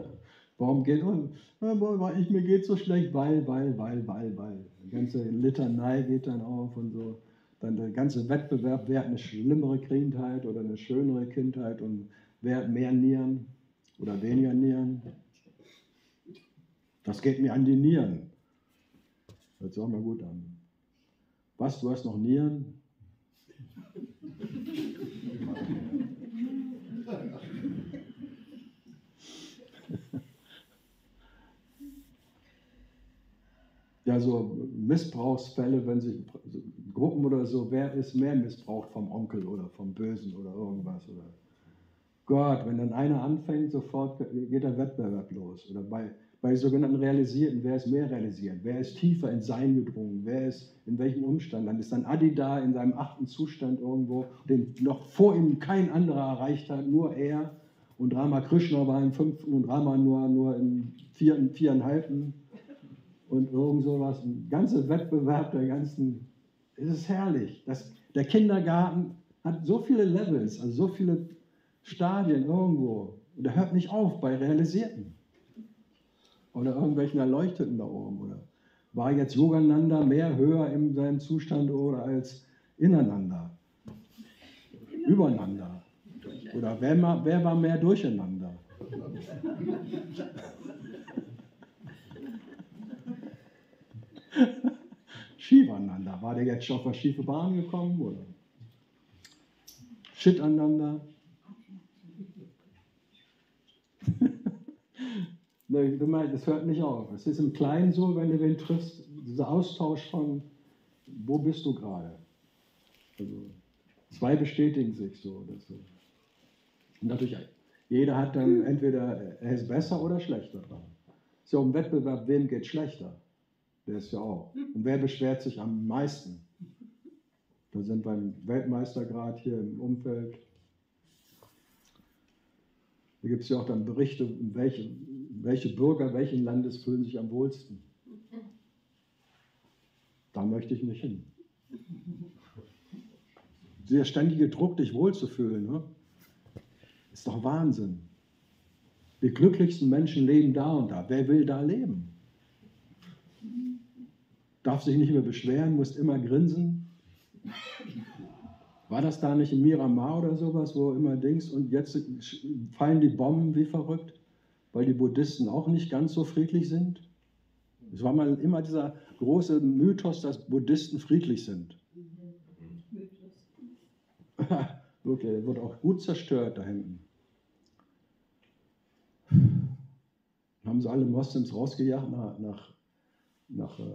Warum geht es? Ich, mir geht so schlecht, weil, weil, weil, weil, weil. Die ganze Litanei geht dann auf und so. Dann der ganze Wettbewerb, wer hat eine schlimmere Kindheit oder eine schönere Kindheit und wer hat mehr Nieren oder weniger Nieren. Das geht mir an die Nieren. Hört sich auch mal gut an. Was, du hast noch Nieren? Ja, so Missbrauchsfälle, wenn sich Gruppen oder so, wer ist mehr missbraucht vom Onkel oder vom Bösen oder irgendwas? Oder Gott, wenn dann einer anfängt, sofort geht der Wettbewerb los. Oder bei, bei sogenannten Realisierten, wer ist mehr realisiert? Wer ist tiefer ins Sein gedrungen? Wer ist in welchem Umstand? Dann ist dann Adi da in seinem achten Zustand irgendwo, den noch vor ihm kein anderer erreicht hat, nur er. Und Ramakrishna war im fünften und Rama nur, nur im vierten, viereinhalbten. Und irgend sowas. Ein ganzer Wettbewerb der ganzen. Es ist herrlich. Das, der Kindergarten hat so viele Levels, also so viele Stadien irgendwo. Und der hört nicht auf bei Realisierten. Oder irgendwelchen Erleuchteten da oben. Oder war jetzt Yogananda mehr höher in seinem Zustand oder als ineinander? Übereinander. Oder wer, wer war mehr durcheinander? Shivananda. War der jetzt schon auf eine schiefe Bahn gekommen? Oder? Shitananda. Das hört nicht auf. Es ist im Kleinen so, wenn du wen triffst, dieser Austausch von, wo bist du gerade? Also, zwei bestätigen sich so oder so. Und natürlich, jeder hat dann entweder, er ist besser oder schlechter dran. Ist ja auch ein Wettbewerb, wem geht schlechter? Der ist ja auch. Und wer beschwert sich am meisten? Da sind wir im Weltmeistergrad hier im Umfeld. Da gibt es ja auch dann Berichte, welche, welche Bürger welchen Landes fühlen sich am wohlsten. Da möchte ich nicht hin. Der ständige Druck, dich wohlzufühlen, ne? Ist doch Wahnsinn. Die glücklichsten Menschen leben da und da. Wer will da leben? Darf sich nicht mehr beschweren, muss immer grinsen. War das da nicht in Miramar oder sowas, wo immer Dings und jetzt fallen die Bomben wie verrückt, weil die Buddhisten auch nicht ganz so friedlich sind? Es war mal immer dieser große Mythos, dass Buddhisten friedlich sind. Wirklich, der wird auch gut zerstört da hinten. Haben sie alle Moslems rausgejagt nach, nach, nach äh,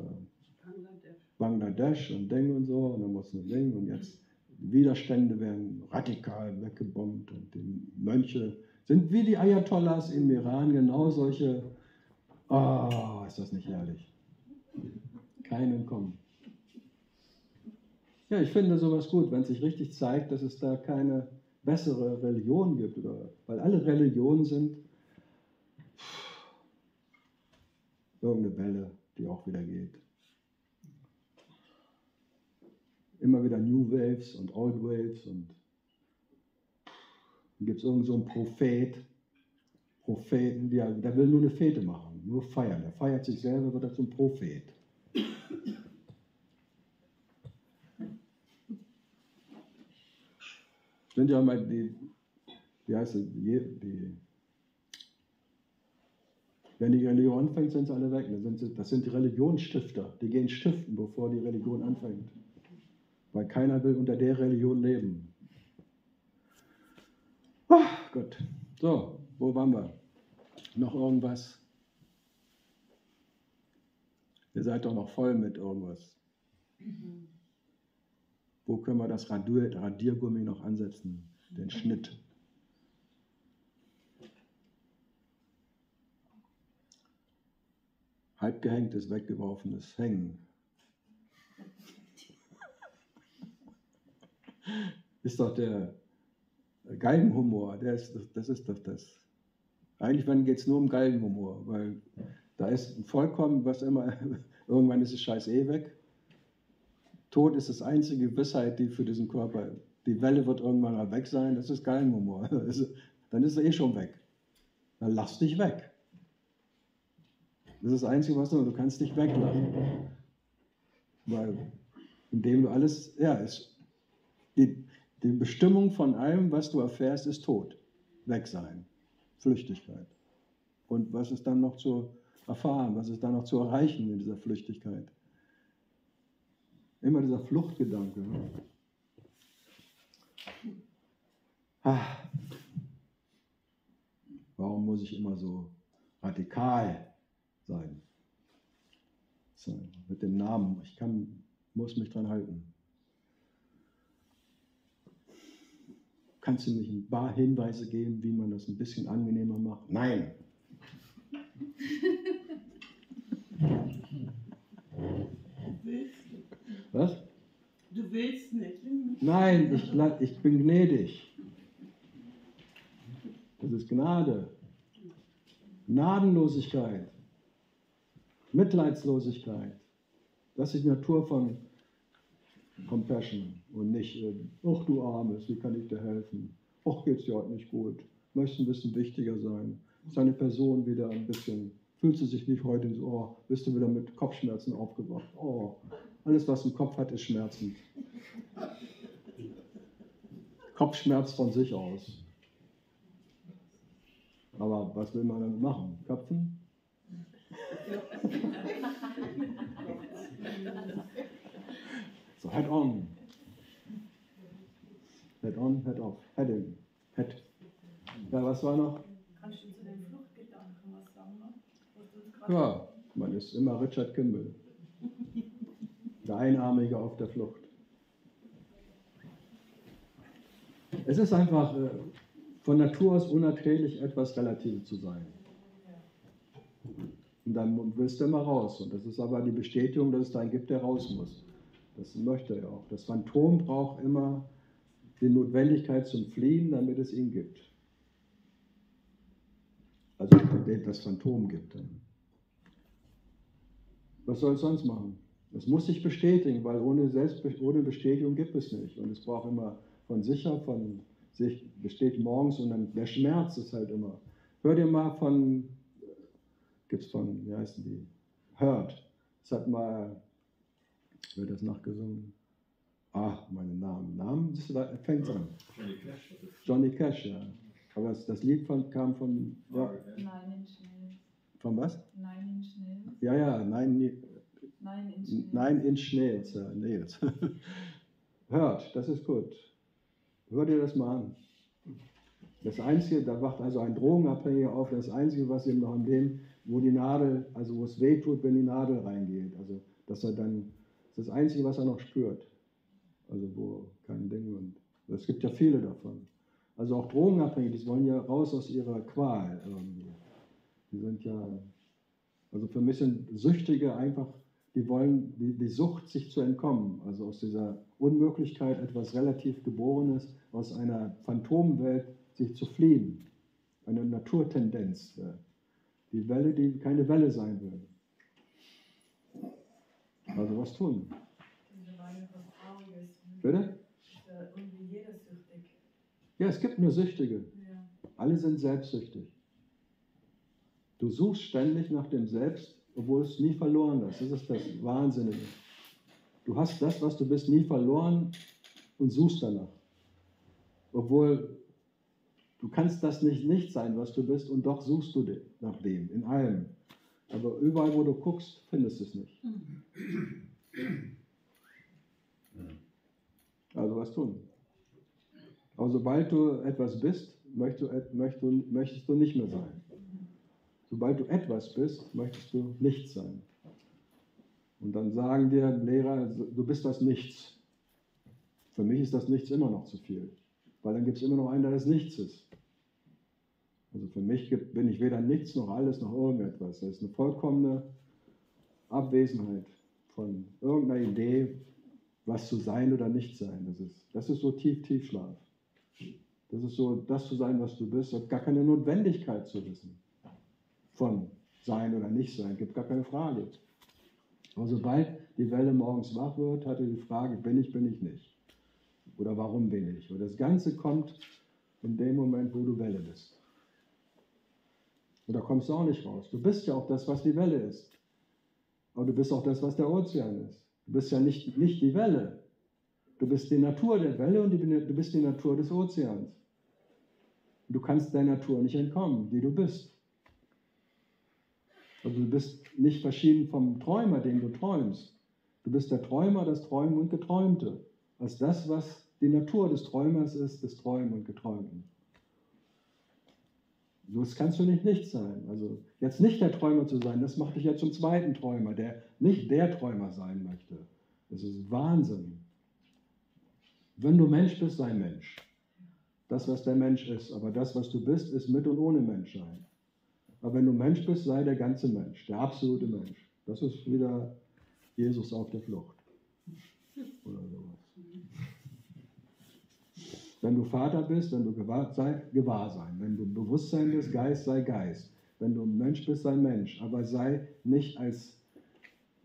Bangladesch und Deng und so, und dann Moslem Deng und jetzt Widerstände werden radikal weggebombt und die Mönche sind wie die Ayatollahs im Iran, genau solche. Ah, oh, ist das nicht herrlich. Kein Entkommen. Ja, ich finde sowas gut, wenn es sich richtig zeigt, dass es da keine bessere Religion gibt, oder, weil alle Religionen sind irgendeine Welle, die auch wieder geht. Immer wieder New Waves und Old Waves und dann gibt es irgend so einen Prophet, Propheten, der, der will nur eine Fete machen, nur feiern. Der feiert sich selber, wird er zum Prophet. Sind ja mal die, wie heißt es, die, die, wenn die Religion anfängt, sind sie alle weg. Das sind, sie, das sind die Religionsstifter, die gehen stiften, bevor die Religion anfängt. Weil keiner will unter der Religion leben. Ach Gott, so, wo waren wir? Noch irgendwas? Ihr seid doch noch voll mit irgendwas. Mhm. Wo können wir das Radier, Radiergummi noch ansetzen, den Schnitt? Halbgehängtes, weggeworfenes Hängen. Ist doch der Galgenhumor, der ist, das ist doch das. Eigentlich geht es nur um Galgenhumor, weil da ist vollkommen, was immer, irgendwann ist es scheiß eh weg. Tod ist das einzige Gewissheit, die für diesen Körper, die Welle wird irgendwann mal weg sein, das ist Galgenhumor. Dann ist er eh schon weg. Dann lass dich weg. Das ist das Einzige, was du, du kannst dich weglassen. Weil, indem du alles, ja, es, die, die Bestimmung von allem, was du erfährst, ist Tod. Weg sein. Flüchtigkeit. Und was ist dann noch zu erfahren, was ist dann noch zu erreichen in dieser Flüchtigkeit? Immer dieser Fluchtgedanke. Ne? Ah. Warum muss ich immer so radikal sein? So, mit dem Namen. Ich kann, muss mich dran halten. kannst du mich ein paar Hinweise geben, wie man das ein bisschen angenehmer macht? Nein. Was? Du willst nicht. Nein, ich, ich bin gnädig. Das ist Gnade. Gnadenlosigkeit. Mitleidslosigkeit. Das ist die Natur von Compassion und nicht, ach du Armes, wie kann ich dir helfen? Ach, geht's dir heute nicht gut. Möchtest ein bisschen wichtiger sein. Ist eine Person wieder ein bisschen, fühlt sie sich nicht heute so, oh, bist du wieder mit Kopfschmerzen aufgewacht. Oh, alles, was im Kopf hat, ist schmerzend. Kopfschmerz von sich aus. Aber was will man dann machen? Köpfen? So, head on. Head on, head off. Head in. Head. Ja, was war noch? Kannst du zu den Fluchtgedanken was sagen? Ja, man ist immer Richard Kimble. Der Einarmige auf der Flucht. Es ist einfach äh, von Natur aus unerträglich, etwas Relatives zu sein. Und dann willst du immer raus. Und das ist aber die Bestätigung, dass es da einen gibt, der raus muss. Das möchte er auch. Das Phantom braucht immer die Notwendigkeit zum Fliehen, damit es ihn gibt. Also das Phantom gibt dann. Was soll es sonst machen? Es muss sich bestätigen, weil ohne, Selbst, ohne Bestätigung gibt es nicht. Und es braucht immer von sich, von sich besteht morgens und dann der Schmerz ist halt immer. Hör dir mal von, gibt es von, wie heißen die? Hört. Es hat mal. Wird das nachgesungen? Ach, meine Namen. Namen, fängt an. Johnny Cash. Johnny Cash, ja. Aber das, das Lied von, kam von... Ja. Nein in Schnell. Von was? Nein in Schnell. Ja, ja, nein, nein in Schnell. Nein in Schnell, ja, nee. Hört, das ist gut. Hör dir das mal an. Das Einzige, da wacht also ein Drogenabhängiger auf, das Einzige, was ihm noch an dem, wo die Nadel, also wo es weh tut, wenn die Nadel reingeht. Also, dass er dann... Das ist das Einzige, was er noch spürt. Also wo kein Ding. Und es gibt ja viele davon. Also auch Drogenabhängige, die wollen ja raus aus ihrer Qual. Die sind ja, also für mich sind Süchtige einfach, die wollen, die, die Sucht, sich zu entkommen. Also aus dieser Unmöglichkeit, etwas relativ Geborenes, aus einer Phantomwelt, sich zu fliehen. Eine Naturtendenz. Die Welle, die keine Welle sein will. Also was tun? Bitte? Ja, es gibt nur Süchtige. Alle sind selbstsüchtig. Du suchst ständig nach dem Selbst, obwohl es nie verloren ist. Das ist das Wahnsinnige. Du hast das, was du bist, nie verloren und suchst danach. Obwohl du kannst das nicht nicht sein, was du bist, und doch suchst du nach dem, in allem. Aber überall, wo du guckst, findest du es nicht. Also was tun? Aber sobald du etwas bist, möchtest du nicht mehr sein. Sobald du etwas bist, möchtest du nichts sein. Und dann sagen dir Lehrer, du bist das Nichts. Für mich ist das Nichts immer noch zu viel. Weil dann gibt es immer noch einen, der das Nichts ist. Also für mich bin ich weder nichts noch alles noch irgendetwas. Das ist eine vollkommene Abwesenheit von irgendeiner Idee, was zu sein oder nicht sein. Das ist, das ist so tief, tief Schlaf. Das ist so, das zu sein, was du bist. Es gibt gar keine Notwendigkeit zu wissen von sein oder nicht sein. Es gibt gar keine Frage. Aber sobald die Welle morgens wach wird, hat er die Frage, bin ich, bin ich nicht? Oder warum bin ich? Und das Ganze kommt in dem Moment, wo du Welle bist. Und da kommst du auch nicht raus. Du bist ja auch das, was die Welle ist. Aber du bist auch das, was der Ozean ist. Du bist ja nicht, nicht die Welle. Du bist die Natur der Welle und die, du bist die Natur des Ozeans. Du kannst der Natur nicht entkommen, die du bist. Also du bist nicht verschieden vom Träumer, den du träumst. Du bist der Träumer, das Träumen und Geträumte. Als das, was die Natur des Träumers ist, des Träumen und Geträumten. Das kannst du nicht nicht sein. Also jetzt nicht der Träumer zu sein, das macht dich ja zum zweiten Träumer, der nicht der Träumer sein möchte. Das ist Wahnsinn. Wenn du Mensch bist, sei Mensch. das, was der Mensch ist. Aber das, was du bist, ist mit und ohne Menschsein. Aber wenn du Mensch bist, sei der ganze Mensch, der absolute Mensch. Das ist wieder Jesus auf der Flucht. Oder sowas. Wenn du Vater bist, wenn du gewahr, sei gewahr sein. Wenn du Bewusstsein bist, Geist, sei Geist. Wenn du Mensch bist, sei Mensch. Aber sei nicht als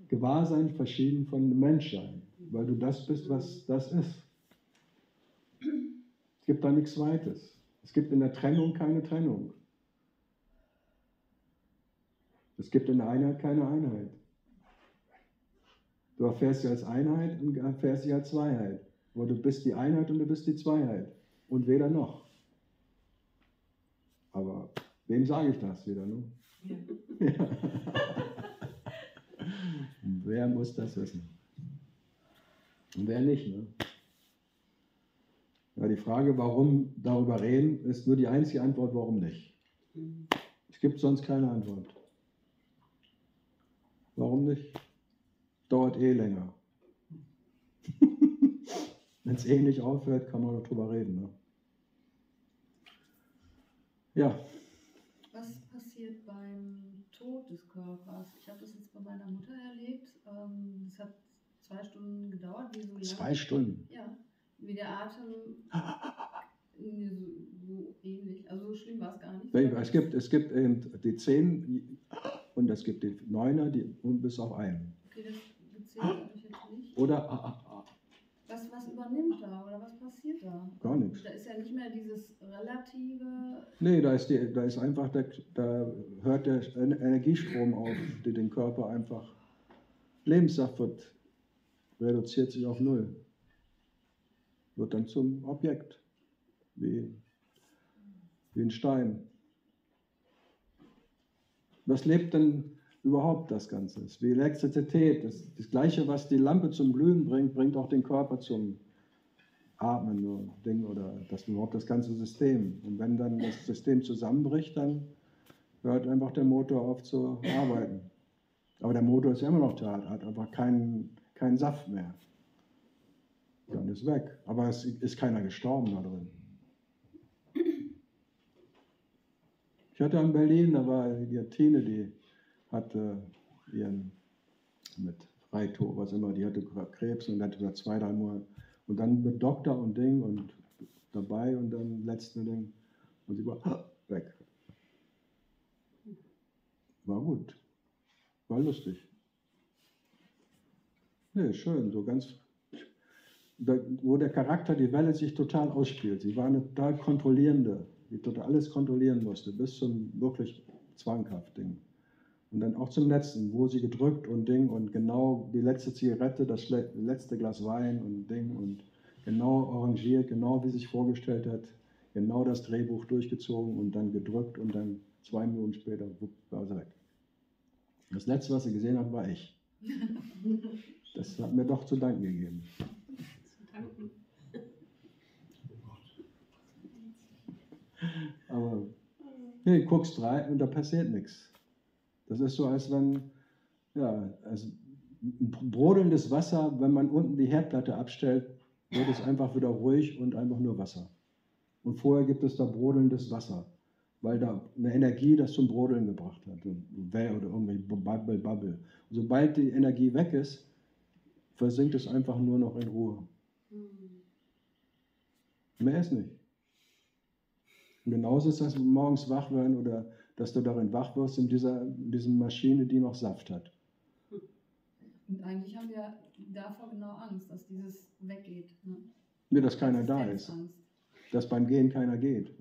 Gewahrsein verschieden von Menschsein, weil du das bist, was das ist. Es gibt da nichts Zweites. Es gibt in der Trennung keine Trennung. Es gibt in der Einheit keine Einheit. Du erfährst sie als Einheit und erfährst sie als Zweiheit. Aber du bist die Einheit und du bist die Zweiheit. Und weder noch. Aber wem sage ich das wieder? Ne? Ja. Ja. Wer muss das wissen? Und wer nicht? Ne? Ja, die Frage, warum darüber reden, ist nur die einzige Antwort, warum nicht. Es gibt sonst keine Antwort. Warum nicht? Dauert eh länger. Wenn es eh nicht aufhört, kann man darüber reden. Ne? Ja. Was passiert beim Tod des Körpers? Ich habe das jetzt bei meiner Mutter erlebt. Es hat zwei Stunden gedauert. Wie so zwei Stunden? Ja. Wie der Atem. Nee, so, so ähnlich. Also so schlimm war es gar nicht. Es gibt, es gibt eben die zehn und es gibt die Neuner, die bis auf einen. Okay, das gezählt habe ich jetzt nicht. Oder ah, ah, ah. Was, was übernimmt da oder was passiert da? Gar nichts. Da ist ja nicht mehr dieses relative. Nee, da ist, die, da ist einfach, der, da hört der Energiestrom auf, der den Körper einfach. Lebenssaft wird, reduziert sich auf Null. Wird dann zum Objekt. Wie, wie ein Stein. Was lebt denn überhaupt das Ganze? Das ist wie Elektrizität. Das, das Gleiche, was die Lampe zum Glühen bringt, bringt auch den Körper zum Atmen oder Ding oder das überhaupt das ganze System. Und wenn dann das System zusammenbricht, dann hört einfach der Motor auf zu arbeiten. Aber der Motor ist ja immer noch da, hat einfach keinen, keinen Saft mehr. Dann ist weg. Aber es ist keiner gestorben da drin. Ich hatte in Berlin, da war die Athene, die hatte ihren, mit Reito, was immer, die hatte Krebs und hatte zwei, drei Mal. Und dann mit Doktor und Ding und dabei und dann letzte Ding. Und sie war weg. War gut. War lustig. Nee, schön, so ganz. Da, wo der Charakter, die Welle sich total ausspielt. Sie war eine total kontrollierende, die total alles kontrollieren musste, bis zum wirklich zwanghaft Ding. Und dann auch zum letzten, wo sie gedrückt und Ding und genau die letzte Zigarette, das letzte Glas Wein und Ding und genau arrangiert, genau wie sie sich vorgestellt hat, genau das Drehbuch durchgezogen und dann gedrückt und dann zwei Minuten später war sie weg. Das letzte, was sie gesehen hat, war ich. Das hat mir doch zu danken gegeben. Aber nee, du guckst rein und da passiert nichts. Das ist so, als wenn ja, als brodelndes Wasser, wenn man unten die Herdplatte abstellt, wird es einfach wieder ruhig und einfach nur Wasser. Und vorher gibt es da brodelndes Wasser, weil da eine Energie das zum Brodeln gebracht hat. Oder irgendwie Bubble, Bubble. Und sobald die Energie weg ist, versinkt es einfach nur noch in Ruhe. Mehr ist nicht. Und genauso ist das morgens wach werden oder dass du darin wach wirst, in dieser, in dieser Maschine, die noch Saft hat. Und eigentlich haben wir davor genau Angst, dass dieses weggeht. Ne? Nee, dass keiner da ist. Dass beim Gehen keiner geht.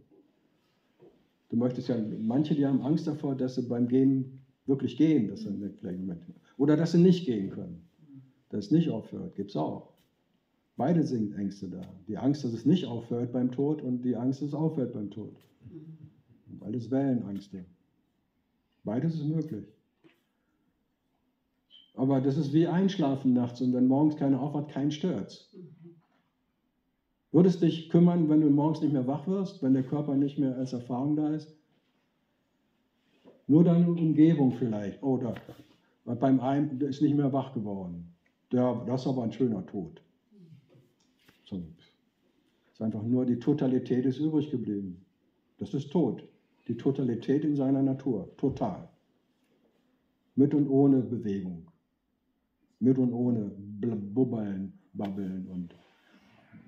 Du möchtest ja, manche, die haben Angst davor, dass sie beim Gehen wirklich gehen, dass sie vielleicht Moment. Oder dass sie nicht gehen können. Dass es nicht aufhört, gibt es auch. Beide sind Ängste da. Die Angst, dass es nicht aufhört beim Tod und die Angst, dass es aufhört beim Tod. Und alles Wellenängste. Beides ist möglich. Aber das ist wie einschlafen nachts und wenn morgens keiner aufwacht, kein stört's. Würdest dich kümmern, wenn du morgens nicht mehr wach wirst, wenn der Körper nicht mehr als Erfahrung da ist? Nur deine Umgebung vielleicht. Oder beim einen ist nicht mehr wach geworden. Ja, das ist aber ein schöner Tod. ist einfach nur die Totalität ist übrig geblieben. Das ist tot. Die Totalität in seiner Natur. Total. Mit und ohne Bewegung. Mit und ohne Bubbeln, Babbeln und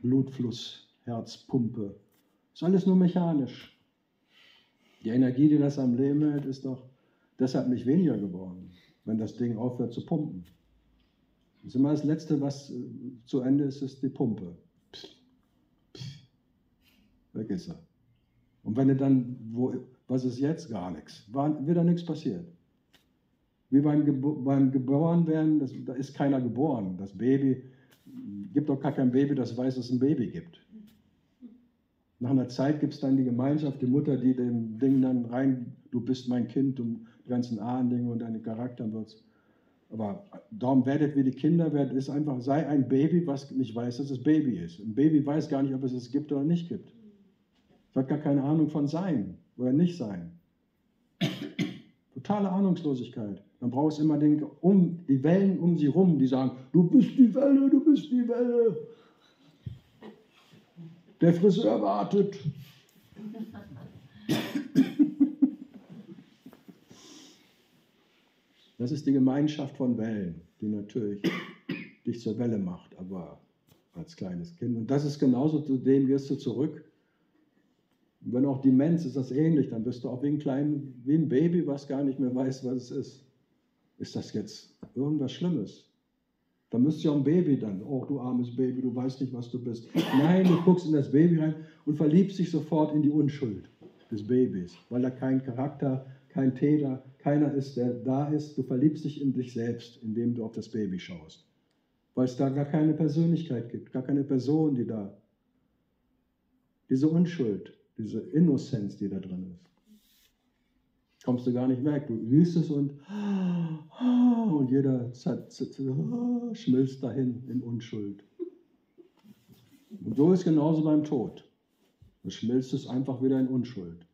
Blutfluss, Herzpumpe. Ist alles nur mechanisch. Die Energie, die das am Leben hält, ist doch deshalb nicht weniger geworden, wenn das Ding aufhört zu pumpen. Das ist immer das Letzte, was zu Ende ist, ist die Pumpe. Psst, psst, weg ist er. Und wenn du dann, wo, was ist jetzt? Gar nichts. War wieder nichts passiert. Wie beim, Gebo beim Geborenwerden, das, da ist keiner geboren. Das Baby, gibt doch gar kein Baby, das weiß, dass es ein Baby gibt. Nach einer Zeit gibt es dann die Gemeinschaft, die Mutter, die dem Ding dann rein, du bist mein Kind, du die ganzen Ahnen-Dinge und deine Charakter wird's. Aber darum werdet wie die Kinder, werdet, ist einfach, sei ein Baby, was nicht weiß, dass es Baby ist. Ein Baby weiß gar nicht, ob es es gibt oder nicht gibt. Es hat gar keine Ahnung von Sein oder Nicht-Sein. Totale Ahnungslosigkeit. Dann braucht es immer den, um, die Wellen um sie rum, die sagen, du bist die Welle, du bist die Welle. Der Friseur wartet. Das ist die Gemeinschaft von Wellen, die natürlich dich zur Welle macht, aber als kleines Kind. Und das ist genauso, zu dem gehst du zurück. Und wenn auch Demenz ist das ähnlich, dann bist du auch wie ein, klein, wie ein Baby, was gar nicht mehr weiß, was es ist. Ist das jetzt irgendwas Schlimmes? Da müsst ihr auch ein Baby dann, oh du armes Baby, du weißt nicht, was du bist. Nein, du guckst in das Baby rein und verliebst dich sofort in die Unschuld des Babys, weil da kein Charakter, kein Täter, keiner ist, der da ist. Du verliebst dich in dich selbst, indem du auf das Baby schaust, weil es da gar keine Persönlichkeit gibt, gar keine Person, die da, diese Unschuld, diese Innozenz, die da drin ist. Kommst du gar nicht weg. Du siehst es und, und jeder schmilzt dahin in Unschuld. Und so ist es genauso beim Tod. Du schmilzt es einfach wieder in Unschuld.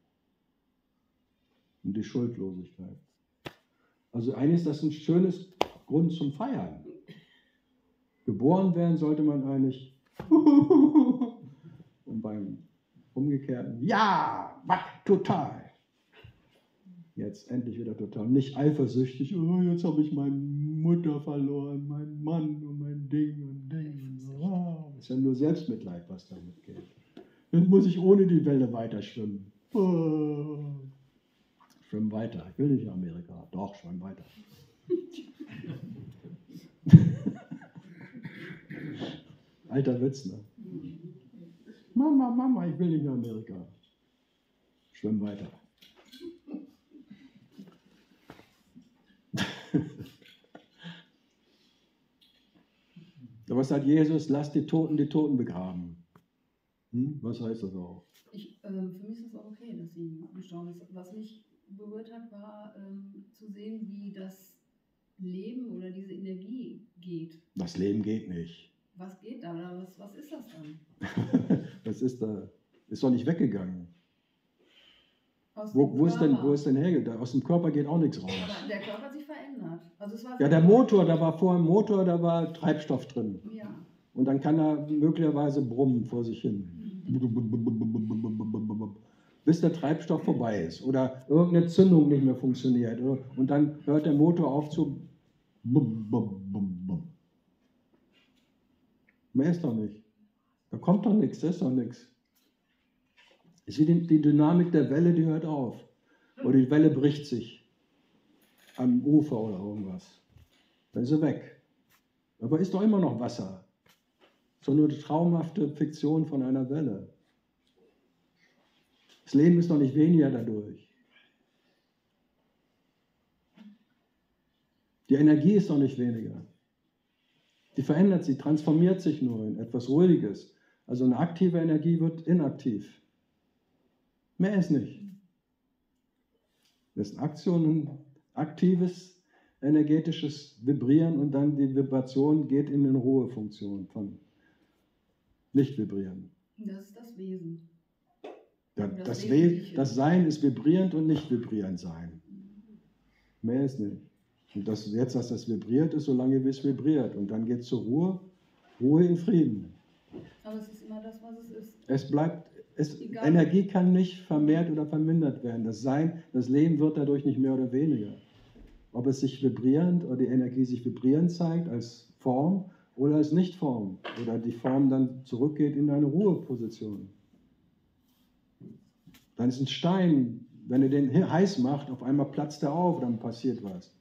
Und die Schuldlosigkeit. Also eigentlich ist das ein schönes Grund zum Feiern. Geboren werden sollte man eigentlich und beim Umgekehrten, ja, wach, total. Jetzt endlich wieder total. Nicht eifersüchtig, oh, jetzt habe ich meine Mutter verloren, meinen Mann und mein Ding und Ding. Und so. Oh, ist ja nur Selbstmitleid, was damit geht. Dann muss ich ohne die Welle weiter schwimmen. Oh. Schwimm weiter. Ich will nicht Amerika. Doch, schwimm weiter. Alter Witz, ne? Mama, Mama, ich will nicht nach Amerika. Schwimm weiter. Aber was sagt Jesus? Lass die Toten die Toten begraben. Hm? Was heißt das auch? Ich, äh, für mich ist es auch okay, dass sie gestorben ist. Was mich berührt hat, war ähm, zu sehen, wie das Leben oder diese Energie geht. Das Leben geht nicht. Was geht da? Oder was, was ist das dann? Was ist da? Ist doch nicht weggegangen. Aus wo, wo, ist denn, wo ist denn hergegangen? Aus dem Körper geht auch nichts raus. Der Körper hat sich verändert. Also es war ja, der Motor, da war vorher ein Motor, da war Treibstoff drin. Ja. Und dann kann er möglicherweise brummen vor sich hin. Mhm. Bis der Treibstoff vorbei ist. Oder irgendeine Zündung nicht mehr funktioniert. Und dann hört der Motor auf zu... Mehr ist doch nicht. Da kommt doch nichts, da ist doch nichts. Ich sehe die Dynamik der Welle, die hört auf. Oder die Welle bricht sich am Ufer oder irgendwas. Dann ist sie weg. Aber ist doch immer noch Wasser. So nur die traumhafte Fiktion von einer Welle. Das Leben ist doch nicht weniger dadurch. Die Energie ist doch nicht weniger. Die verändert sich, transformiert sich nur in etwas Ruhiges. Also eine aktive Energie wird inaktiv. Mehr ist nicht. Das ist eine Aktion, ein aktives, energetisches Vibrieren und dann die Vibration geht in eine Ruhefunktion von Nicht-Vibrieren. Das ist das Wesen. Da, das, das, Wesen das Sein ist vibrierend und nicht vibrierend sein. Mehr ist nicht. Und das, jetzt, dass das vibriert ist, solange wie es vibriert. Und dann geht es zur Ruhe, Ruhe in Frieden. Aber es ist immer das, was es ist. Es bleibt, es, Energie kann nicht vermehrt oder vermindert werden. Das Sein, das Leben wird dadurch nicht mehr oder weniger. Ob es sich vibrierend oder die Energie sich vibrierend zeigt als Form oder als Nichtform. Oder die Form dann zurückgeht in eine Ruheposition. Dann ist ein Stein, wenn ihr den heiß macht, auf einmal platzt er auf, dann passiert was.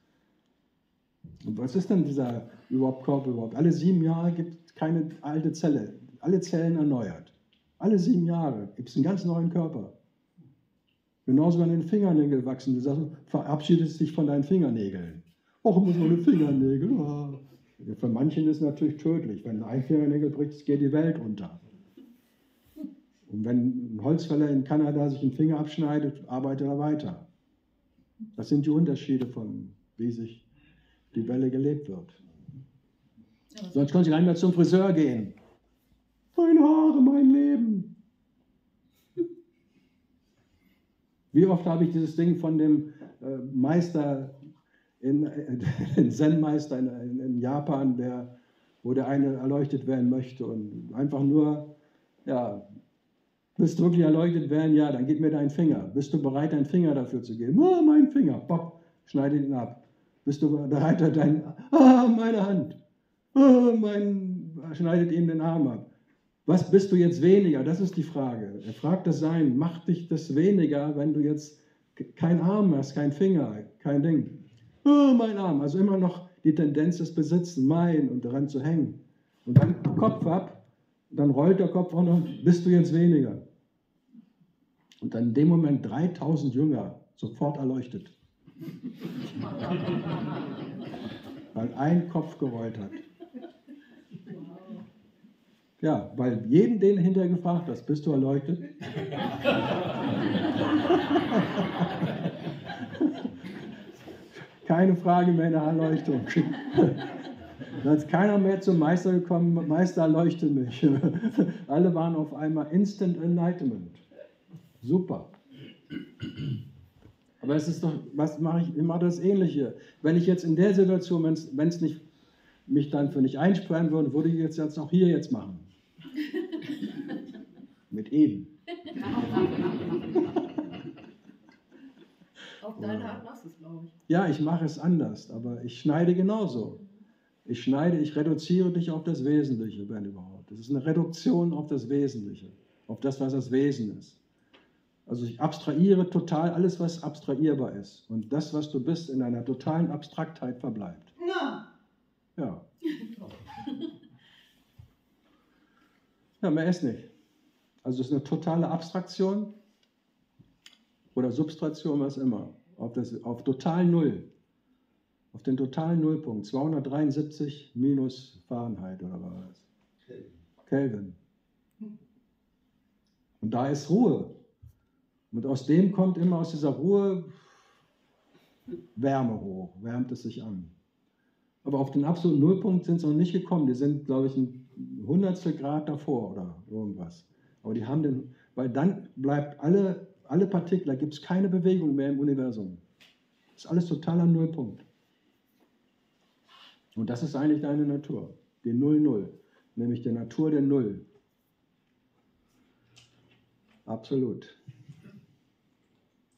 Und was ist denn dieser überhaupt Körper überhaupt? Alle sieben Jahre gibt es keine alte Zelle. Alle Zellen erneuert. Alle sieben Jahre gibt es einen ganz neuen Körper. Genauso wie an den Fingernägeln wachsen. Du sagst, verabschiedest dich von deinen Fingernägeln. Och, muss man mit Fingernägeln. Oh. Für manchen ist es natürlich tödlich. Wenn ein Fingernägel bricht, geht die Welt unter. Und wenn ein Holzfäller in Kanada sich einen Finger abschneidet, arbeitet er weiter. Das sind die Unterschiede von, wie sich die Welle gelebt wird. Sonst konnte ich gar nicht mehr zum Friseur gehen. Meine Haare, mein Leben. Wie oft habe ich dieses Ding von dem Meister, in, den Zen-Meister in, in Japan, der, wo der eine erleuchtet werden möchte und einfach nur, ja, willst du wirklich erleuchtet werden? Ja, dann gib mir deinen Finger. Bist du bereit, deinen Finger dafür zu geben? Oh, mein Finger. Bock, schneide ihn ab. Bist du bereit, deinen... Ah, meine Hand. Ah, mein... Schneidet ihm den Arm ab. Was bist du jetzt weniger? Das ist die Frage. Er fragt das Sein. Macht dich das weniger, wenn du jetzt keinen Arm hast, keinen Finger, kein Ding? Oh, mein Arm. Also immer noch die Tendenz des Besitzen, mein, und daran zu hängen. Und dann Kopf ab, dann rollt der Kopf runter und bist du jetzt weniger. Und dann in dem Moment dreitausend Jünger sofort erleuchtet. Weil ein Kopf gerollt hat. Ja, weil jeden, den hinterher gefragt hast, bist du erleuchtet? Keine Frage mehr nach Erleuchtung. Da ist keiner mehr zum Meister gekommen, Meister, erleuchte mich. Alle waren auf einmal Instant Enlightenment. Super. Aber es ist doch, was mache ich? Ich mache das Ähnliche. Wenn ich jetzt in der Situation, wenn es nicht mich dann für nicht einsperren würde, würde ich jetzt, jetzt auch hier jetzt machen. Mit eben. Auf deine Art machst du es, glaube ich. Ja, ich mache es anders, aber ich schneide genauso. Ich schneide, ich reduziere dich auf das Wesentliche, wenn überhaupt. Das ist eine Reduktion auf das Wesentliche, auf das, was das Wesen ist. Also ich abstrahiere total alles, was abstrahierbar ist. Und das, was du bist, in einer totalen Abstraktheit verbleibt. Na. Ja. Ja, mehr ist nicht. Also es ist eine totale Abstraktion oder Substraktion, was immer. Auf, das, auf total Null. Auf den totalen Nullpunkt. zweihundertdreiundsiebzig minus Fahrenheit oder was? Kelvin. Und da ist Ruhe. Und aus dem kommt immer aus dieser Ruhe Wärme hoch. Wärmt es sich an. Aber auf den absoluten Nullpunkt sind sie noch nicht gekommen. Die sind, glaube ich, ein hundertstel Grad davor oder irgendwas. Aber die haben den, weil dann bleibt alle, alle Partikel, da gibt es keine Bewegung mehr im Universum. Das ist alles total am Nullpunkt. Und das ist eigentlich deine Natur, die Null-Null, nämlich der Natur der Null. Absolut.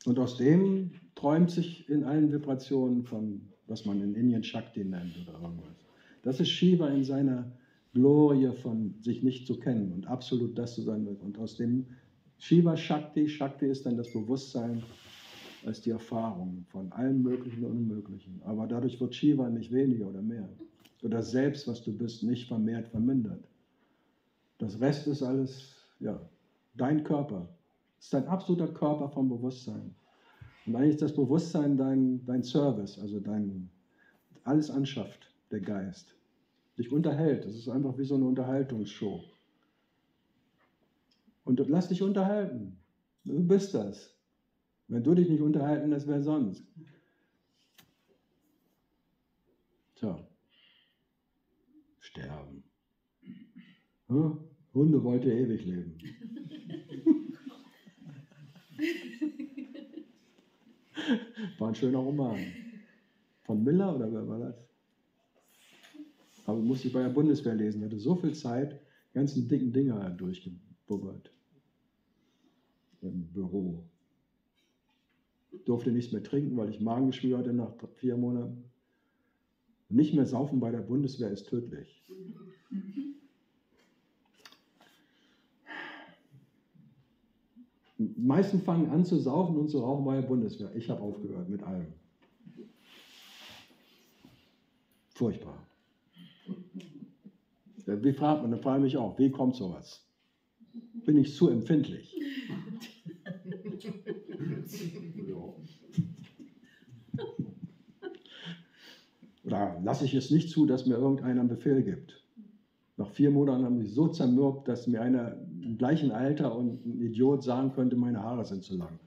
Und aus dem träumt sich in allen Vibrationen von, was man in Indien Shakti nennt oder irgendwas. Das ist Shiva in seiner Glorie von sich nicht zu kennen und absolut das zu sein wird. Und aus dem Shiva Shakti, Shakti ist dann das Bewusstsein als die Erfahrung von allem Möglichen und Unmöglichen. Aber dadurch wird Shiva nicht weniger oder mehr. Oder selbst, was du bist, nicht vermehrt, vermindert. Das Rest ist alles, ja, dein Körper. Das ist dein absoluter Körper vom Bewusstsein. Und eigentlich ist das Bewusstsein dein, dein Service, also dein, alles anschafft, der Geist. Dich unterhält, das ist einfach wie so eine Unterhaltungsshow. Und lass dich unterhalten, du bist das. Wenn du dich nicht unterhalten lässt, wer sonst? Tja, sterben. Hm? Hunde wollt ihr ewig leben. War ein schöner Roman. Von Miller oder wer war das? Aber musste ich bei der Bundeswehr lesen. Ich hatte so viel Zeit, ganzen dicken Dinger durchgebubbert im Büro. Durfte nichts mehr trinken, weil ich Magengeschwür hatte nach vier Monaten. Nicht mehr saufen bei der Bundeswehr ist tödlich. Die meisten fangen an zu saufen und zu rauchen bei der Bundeswehr. Ich habe aufgehört mit allem. Furchtbar. Wie fragt man? Dann frage ich mich auch, wie kommt sowas? Bin ich zu empfindlich? Oder lasse ich es nicht zu, dass mir irgendeiner einen Befehl gibt? Nach vier Monaten haben sie so zermürbt, dass mir einer im gleichen Alter und ein Idiot sagen könnte, meine Haare sind zu lang.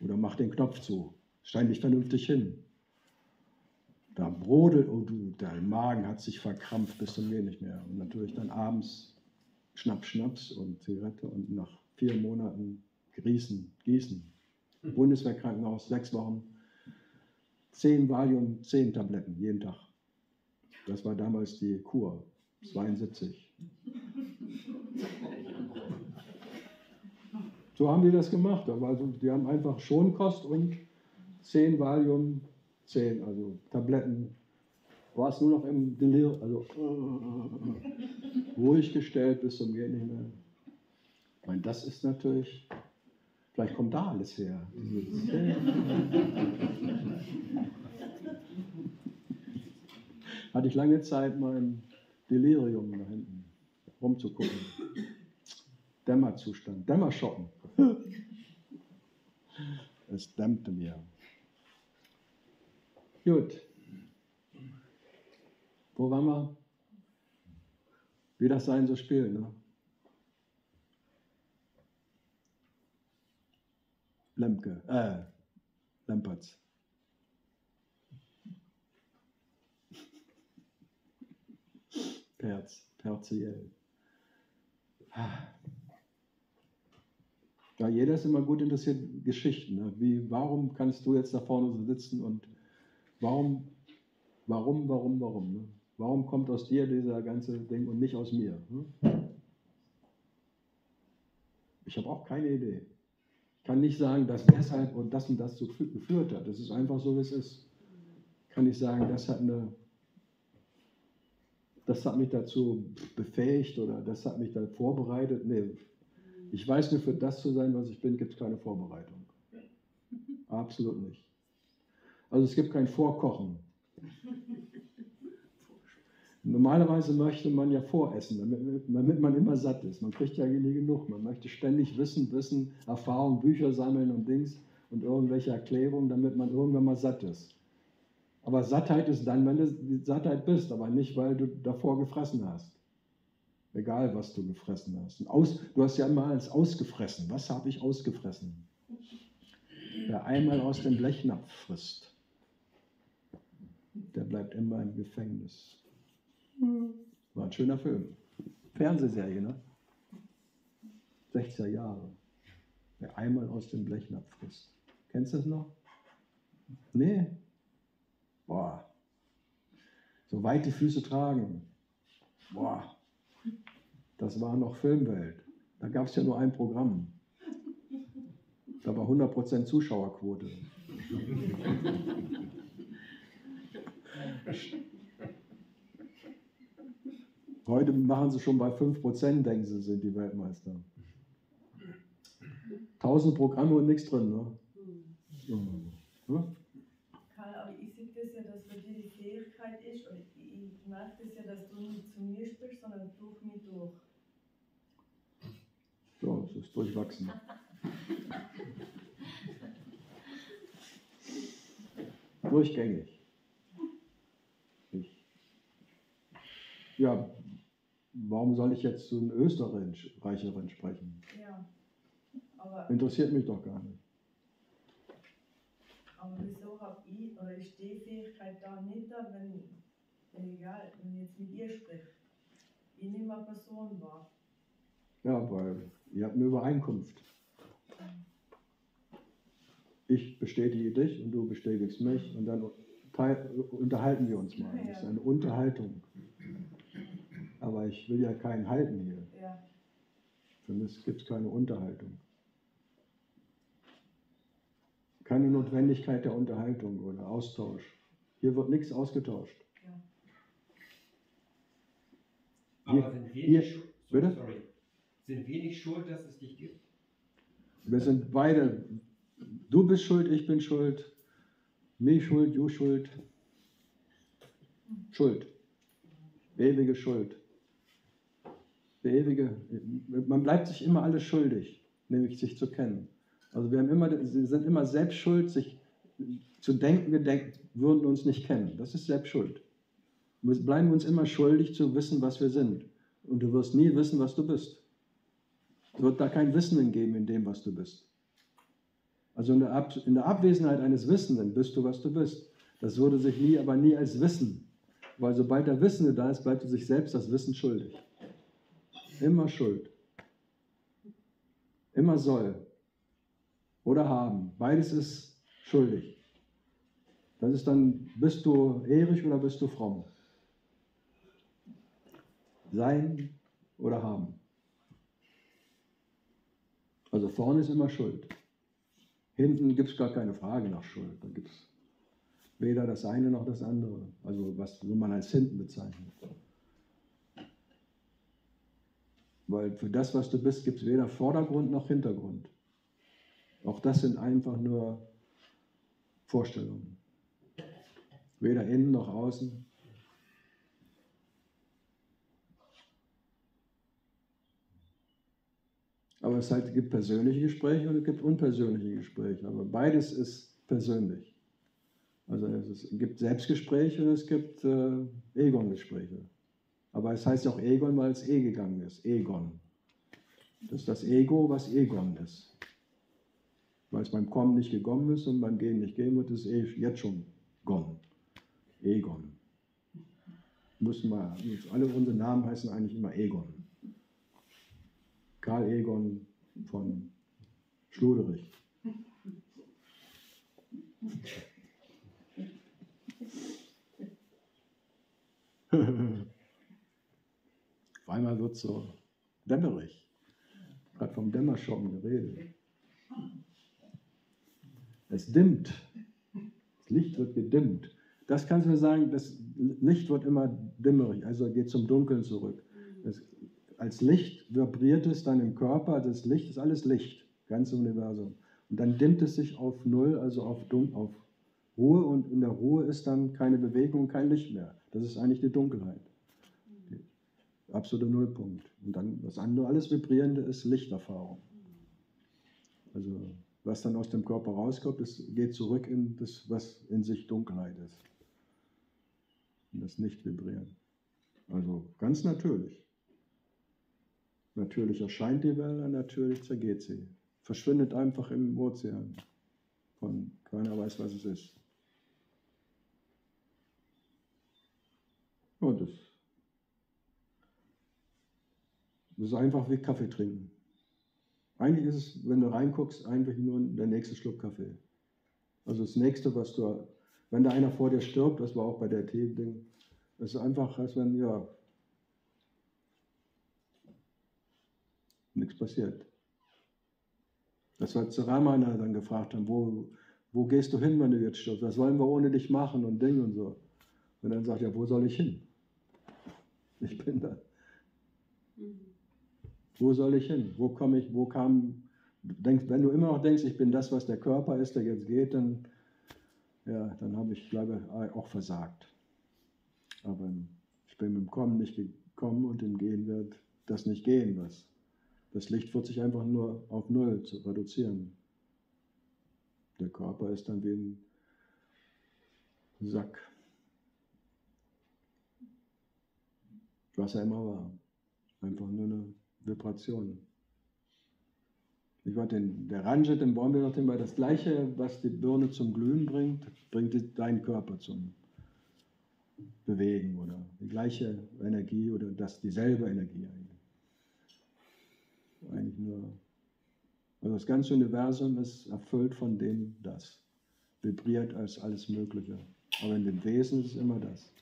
Oder mach den Knopf zu, steig nicht vernünftig hin. Da brodelt, oh du, dein Magen hat sich verkrampft bis zum Gehen nicht mehr. Und natürlich dann abends Schnapp, Schnaps und Zigarette und nach vier Monaten Gießen, Gießen. Bundeswehrkrankenhaus, sechs Wochen, zehn Valium, zehn Tabletten jeden Tag. Das war damals die Kur, zweiundsiebzig. So haben die das gemacht. Also die haben einfach Schonkost und zehn Valium, zehn, also Tabletten. War es nur noch im Delir, also ruhig gestellt bis zum Gehen nicht mehr. Ich meine, das ist natürlich, vielleicht kommt da alles her. Hatte ich lange Zeit, mein Delirium nach hinten rumzugucken. Dämmerzustand, Dämmerschoppen. Es dämmte mir. Gut. Wo waren wir? Wie das Sein so spielt, ne? Lemke, äh, Lempertz. Perz, Perziell. Ja, jeder ist immer gut interessiert in Geschichten. Ne? Wie, warum kannst du jetzt da vorne so sitzen und warum, warum, warum, warum? Ne? Warum kommt aus dir dieser ganze Ding und nicht aus mir? Ne? Ich habe auch keine Idee. Ich kann nicht sagen, dass deshalb und das und das so geführt hat. Das ist einfach so, wie es ist. Kann ich sagen, das hat eine, das hat mich dazu befähigt oder das hat mich dann vorbereitet. Nee, ich weiß nur, für das zu sein, was ich bin, gibt es keine Vorbereitung. Absolut nicht. Also es gibt kein Vorkochen. Normalerweise möchte man ja voressen, damit, damit man immer satt ist. Man kriegt ja nie genug. Man möchte ständig Wissen, Wissen, Erfahrung, Bücher sammeln und Dings und irgendwelche Erklärungen, damit man irgendwann mal satt ist. Aber Sattheit ist dann, wenn du Sattheit bist, aber nicht, weil du davor gefressen hast. Egal, was du gefressen hast. Und aus, du hast ja immer alles ausgefressen. Was habe ich ausgefressen? Wer einmal aus dem Blechnapf frisst, der bleibt immer im Gefängnis. War ein schöner Film. Fernsehserie, ne? sechziger Jahre. Wer einmal aus dem Blechnapf frisst. Kennst du das noch? Nee? Boah. So weit die Füße tragen. Boah. Das war noch Filmwelt. Da gab es ja nur ein Programm. Da war hundert Prozent Zuschauerquote. Heute machen sie schon bei fünf Prozent, denken sie, sind die Weltmeister. Tausend Programme und nichts drin, ne? Mhm. Ja? Karl, aber ich sehe das ja, dass bei dir die Fähigkeit ist, und ich merke das ja, dass du nicht zu mir sprichst, sondern durch mich durch. Ja, das ist durchwachsen. Durchgängig. Ich. Ja. Warum soll ich jetzt zu einem Österreicherin sprechen? Ja, aber interessiert mich doch gar nicht. Aber wieso habe ich, oder ist die Fähigkeit da nicht da, wenn, wenn, egal, wenn ich jetzt mit ihr spreche? Ich nehme eine Person wahr. Ja, weil ihr habt eine Übereinkunft. Ich bestätige dich und du bestätigst mich und dann unterhalten wir uns mal. Das ist eine Unterhaltung. aber ich will ja keinen halten hier. Ja. Für mich gibt es keine Unterhaltung. Keine Notwendigkeit der Unterhaltung oder Austausch. Hier wird nichts ausgetauscht. Ja. Aber hier, sind, wir hier, nicht, so, sorry, sind wir nicht schuld, dass es dich gibt? Wir sind beide. Du bist schuld, ich bin schuld. Me schuld, you schuld. Schuld. Ewige Schuld. Ewige, man bleibt sich immer alles schuldig, nämlich sich zu kennen. Also wir haben immer, sind immer selbst schuld, sich zu denken, wir denken, würden uns nicht kennen. Das ist selbst schuld. Wir bleiben uns immer schuldig zu wissen, was wir sind. Und du wirst nie wissen, was du bist. Es wird da kein Wissen geben in dem, was du bist. Also in der, Ab in der Abwesenheit eines Wissenden bist du, was du bist. Das würde sich nie, aber nie als Wissen. Weil sobald der Wissende da ist, bleibt er sich selbst das Wissen schuldig. Immer Schuld. Immer soll. Oder haben. Beides ist schuldig. Das ist dann, bist du ehrlich oder bist du fromm? Sein oder haben. Also vorne ist immer Schuld. Hinten gibt es gar keine Frage nach Schuld. Da gibt es weder das eine noch das andere. Also was man als hinten bezeichnet. Weil für das, was du bist, gibt es weder Vordergrund noch Hintergrund. Auch das sind einfach nur Vorstellungen. Weder innen noch außen. Aber es halt gibt persönliche Gespräche und es gibt unpersönliche Gespräche. Aber beides ist persönlich. Also es gibt Selbstgespräche und es gibt äh, Egon-Gespräche. Aber es heißt auch Egon, weil es E gegangen ist. Egon. Das ist das Ego, was Egon ist. Weil es beim Kommen nicht gekommen ist und beim Gehen nicht gehen wird, ist es jetzt schon Gon. Egon. Müssen wir, alle unsere Namen heißen eigentlich immer Egon. Karl Egon von Schluderich. Auf einmal wird es so dämmerig. Gerade vom Dämmerschoppen geredet. Es dimmt. Das Licht wird gedimmt. Das kannst du mir sagen, das Licht wird immer dämmerig, also geht zum Dunkeln zurück. Das, als Licht vibriert es dann im Körper, das Licht ist alles Licht, ganzes Universum. Und dann dimmt es sich auf Null, also auf, Dun auf Ruhe, und in der Ruhe ist dann keine Bewegung, kein Licht mehr. Das ist eigentlich die Dunkelheit, der absolute Nullpunkt. Und dann das andere, alles Vibrierende ist Lichterfahrung. Also was dann aus dem Körper rauskommt, das geht zurück in das, was in sich Dunkelheit ist. Und das Nicht-Vibrieren. Also ganz natürlich. Natürlich erscheint die Welle, natürlich zergeht sie. Verschwindet einfach im Ozean. Von keiner weiß, was es ist. Und das, das ist einfach wie Kaffee trinken. Eigentlich ist es, wenn du reinguckst, einfach nur der nächste Schluck Kaffee. Also das nächste, was du, wenn da einer vor dir stirbt, das war auch bei der Tee-Ding, es ist einfach, als wenn, ja, nichts passiert. Das war zu Rama dann gefragt haben, wo, wo gehst du hin, wenn du jetzt stirbst? Was wollen wir ohne dich machen und Ding und so. Und dann sagt er, wo soll ich hin? Ich bin da. Mhm. Wo soll ich hin? Wo komme ich, wo kam, denkst, wenn du immer noch denkst, ich bin das, was der Körper ist, der jetzt geht, dann, ja, dann habe ich, glaube ich, auch versagt. Aber ich bin mit dem Kommen nicht gekommen und im Gehen wird das nicht gehen, was. Das Licht wird sich einfach nur auf Null zu reduzieren. Der Körper ist dann wie ein Sack, was er immer war. Einfach nur eine Vibration. Ich war den, der Ranjit, den Baum, war das Gleiche, was die Birne zum Glühen bringt, bringt deinen Körper zum Bewegen oder die gleiche Energie oder das, dieselbe Energie eigentlich. Eigentlich nur, also das ganze Universum ist erfüllt von dem, das vibriert als alles Mögliche. Aber in dem Wesen ist es immer das.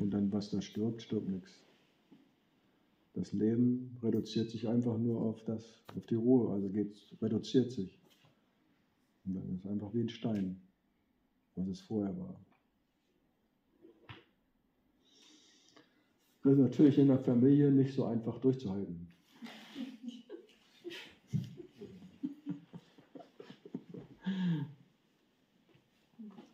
Und dann, was da stirbt, stirbt nichts. Das Leben reduziert sich einfach nur auf, das, auf die Ruhe, also geht's, reduziert sich. Und dann ist es einfach wie ein Stein, was es vorher war. Das ist natürlich in der Familie nicht so einfach durchzuhalten.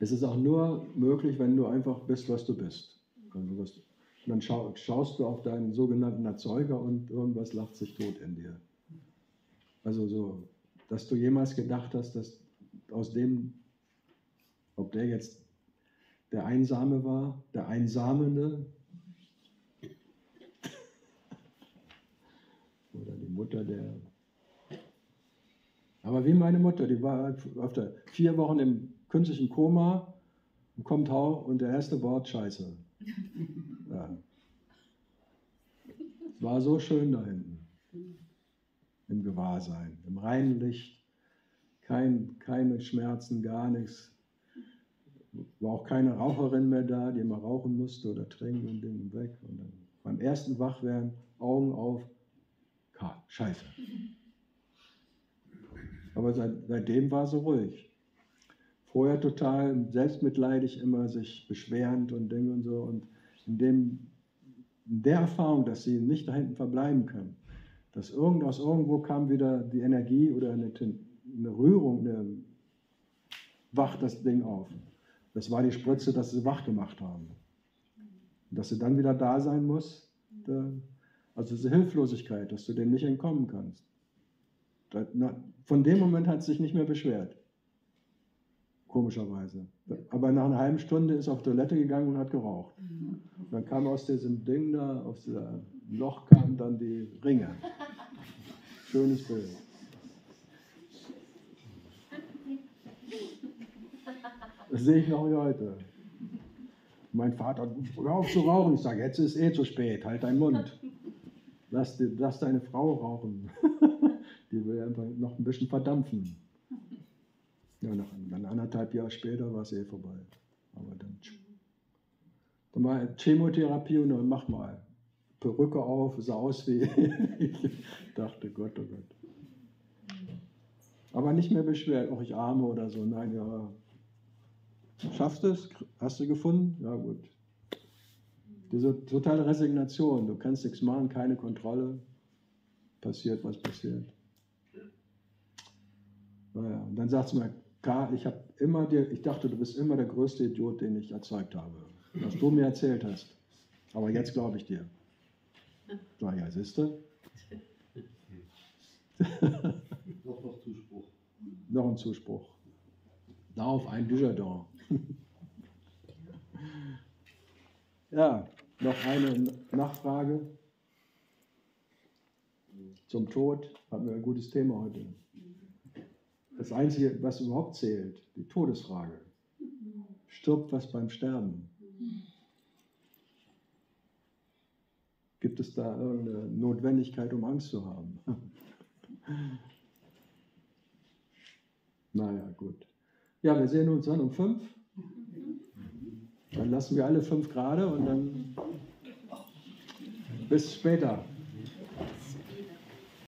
Es ist auch nur möglich, wenn du einfach bist, was du bist. Also was, dann schau, schaust du auf deinen sogenannten Erzeuger und irgendwas lacht sich tot in dir. Also so, dass du jemals gedacht hast, dass aus dem, ob der jetzt der Einsame war, der Einsamende oder die Mutter der... Aber wie meine Mutter, die war öfter vier Wochen im künstlichen Koma und kommt hau und der erste Wort Scheiße. Ja. Es war so schön da hinten, im Gewahrsein, im reinen Licht, kein, keine Schmerzen, gar nichts. War auch keine Raucherin mehr da, die immer rauchen musste oder trinken und Ding weg. Und dann beim ersten Wachwerden Augen auf, Scheiße. Aber seit, seitdem war sie ruhig. Vorher total selbstmitleidig immer, sich beschwerend und Dinge und so. Und in, dem, in der Erfahrung, dass sie nicht da hinten verbleiben kann, dass irgend, aus irgendwo kam wieder die Energie oder eine, eine Rührung, eine, wacht das Ding auf. Das war die Spritze, dass sie wach gemacht haben. Und dass sie dann wieder da sein muss, da, also diese Hilflosigkeit, dass du dem nicht entkommen kannst. Da, na, von dem Moment hat sie sich nicht mehr beschwert. Komischerweise. Aber nach einer halben Stunde ist auf Toilette gegangen und hat geraucht. Und dann kam aus diesem Ding da, aus diesem Loch kamen dann die Ringe. Schönes Bild. Das sehe ich noch heute. Mein Vater, hör auf zu rauchen. Ich sage, jetzt ist eh zu spät, halt deinen Mund. Lass, die, lass deine Frau rauchen. Die will einfach noch ein bisschen verdampfen. Ja, nach, dann anderthalb Jahre später war es eh vorbei. Aber dann, dann war Chemotherapie und dann mach mal. Perücke auf, sah aus wie ich dachte, Gott, oh Gott. Aber nicht mehr beschwert, auch ich arme oder so. Nein, ja. Schaffst du es? Hast du gefunden? Ja, gut. Diese totale Resignation, du kannst nichts machen, keine Kontrolle. Passiert, was passiert. Naja, und dann sagt es mir, Karl, ich habe immer dir, ich dachte, du bist immer der größte Idiot, den ich erzeugt habe, was du mir erzählt hast. Aber jetzt glaube ich dir. Na ja, siehst du? Noch, noch Zuspruch. Noch ein Zuspruch. Darauf ein Dujardin. Ja, noch eine Nachfrage zum Tod. Hatten wir ein gutes Thema heute. Das Einzige, was überhaupt zählt, die Todesfrage. Stirbt was beim Sterben? Gibt es da irgendeine Notwendigkeit, um Angst zu haben? Naja, gut. Ja, wir sehen uns dann um fünf. Dann lassen wir alle fünf gerade und dann bis später.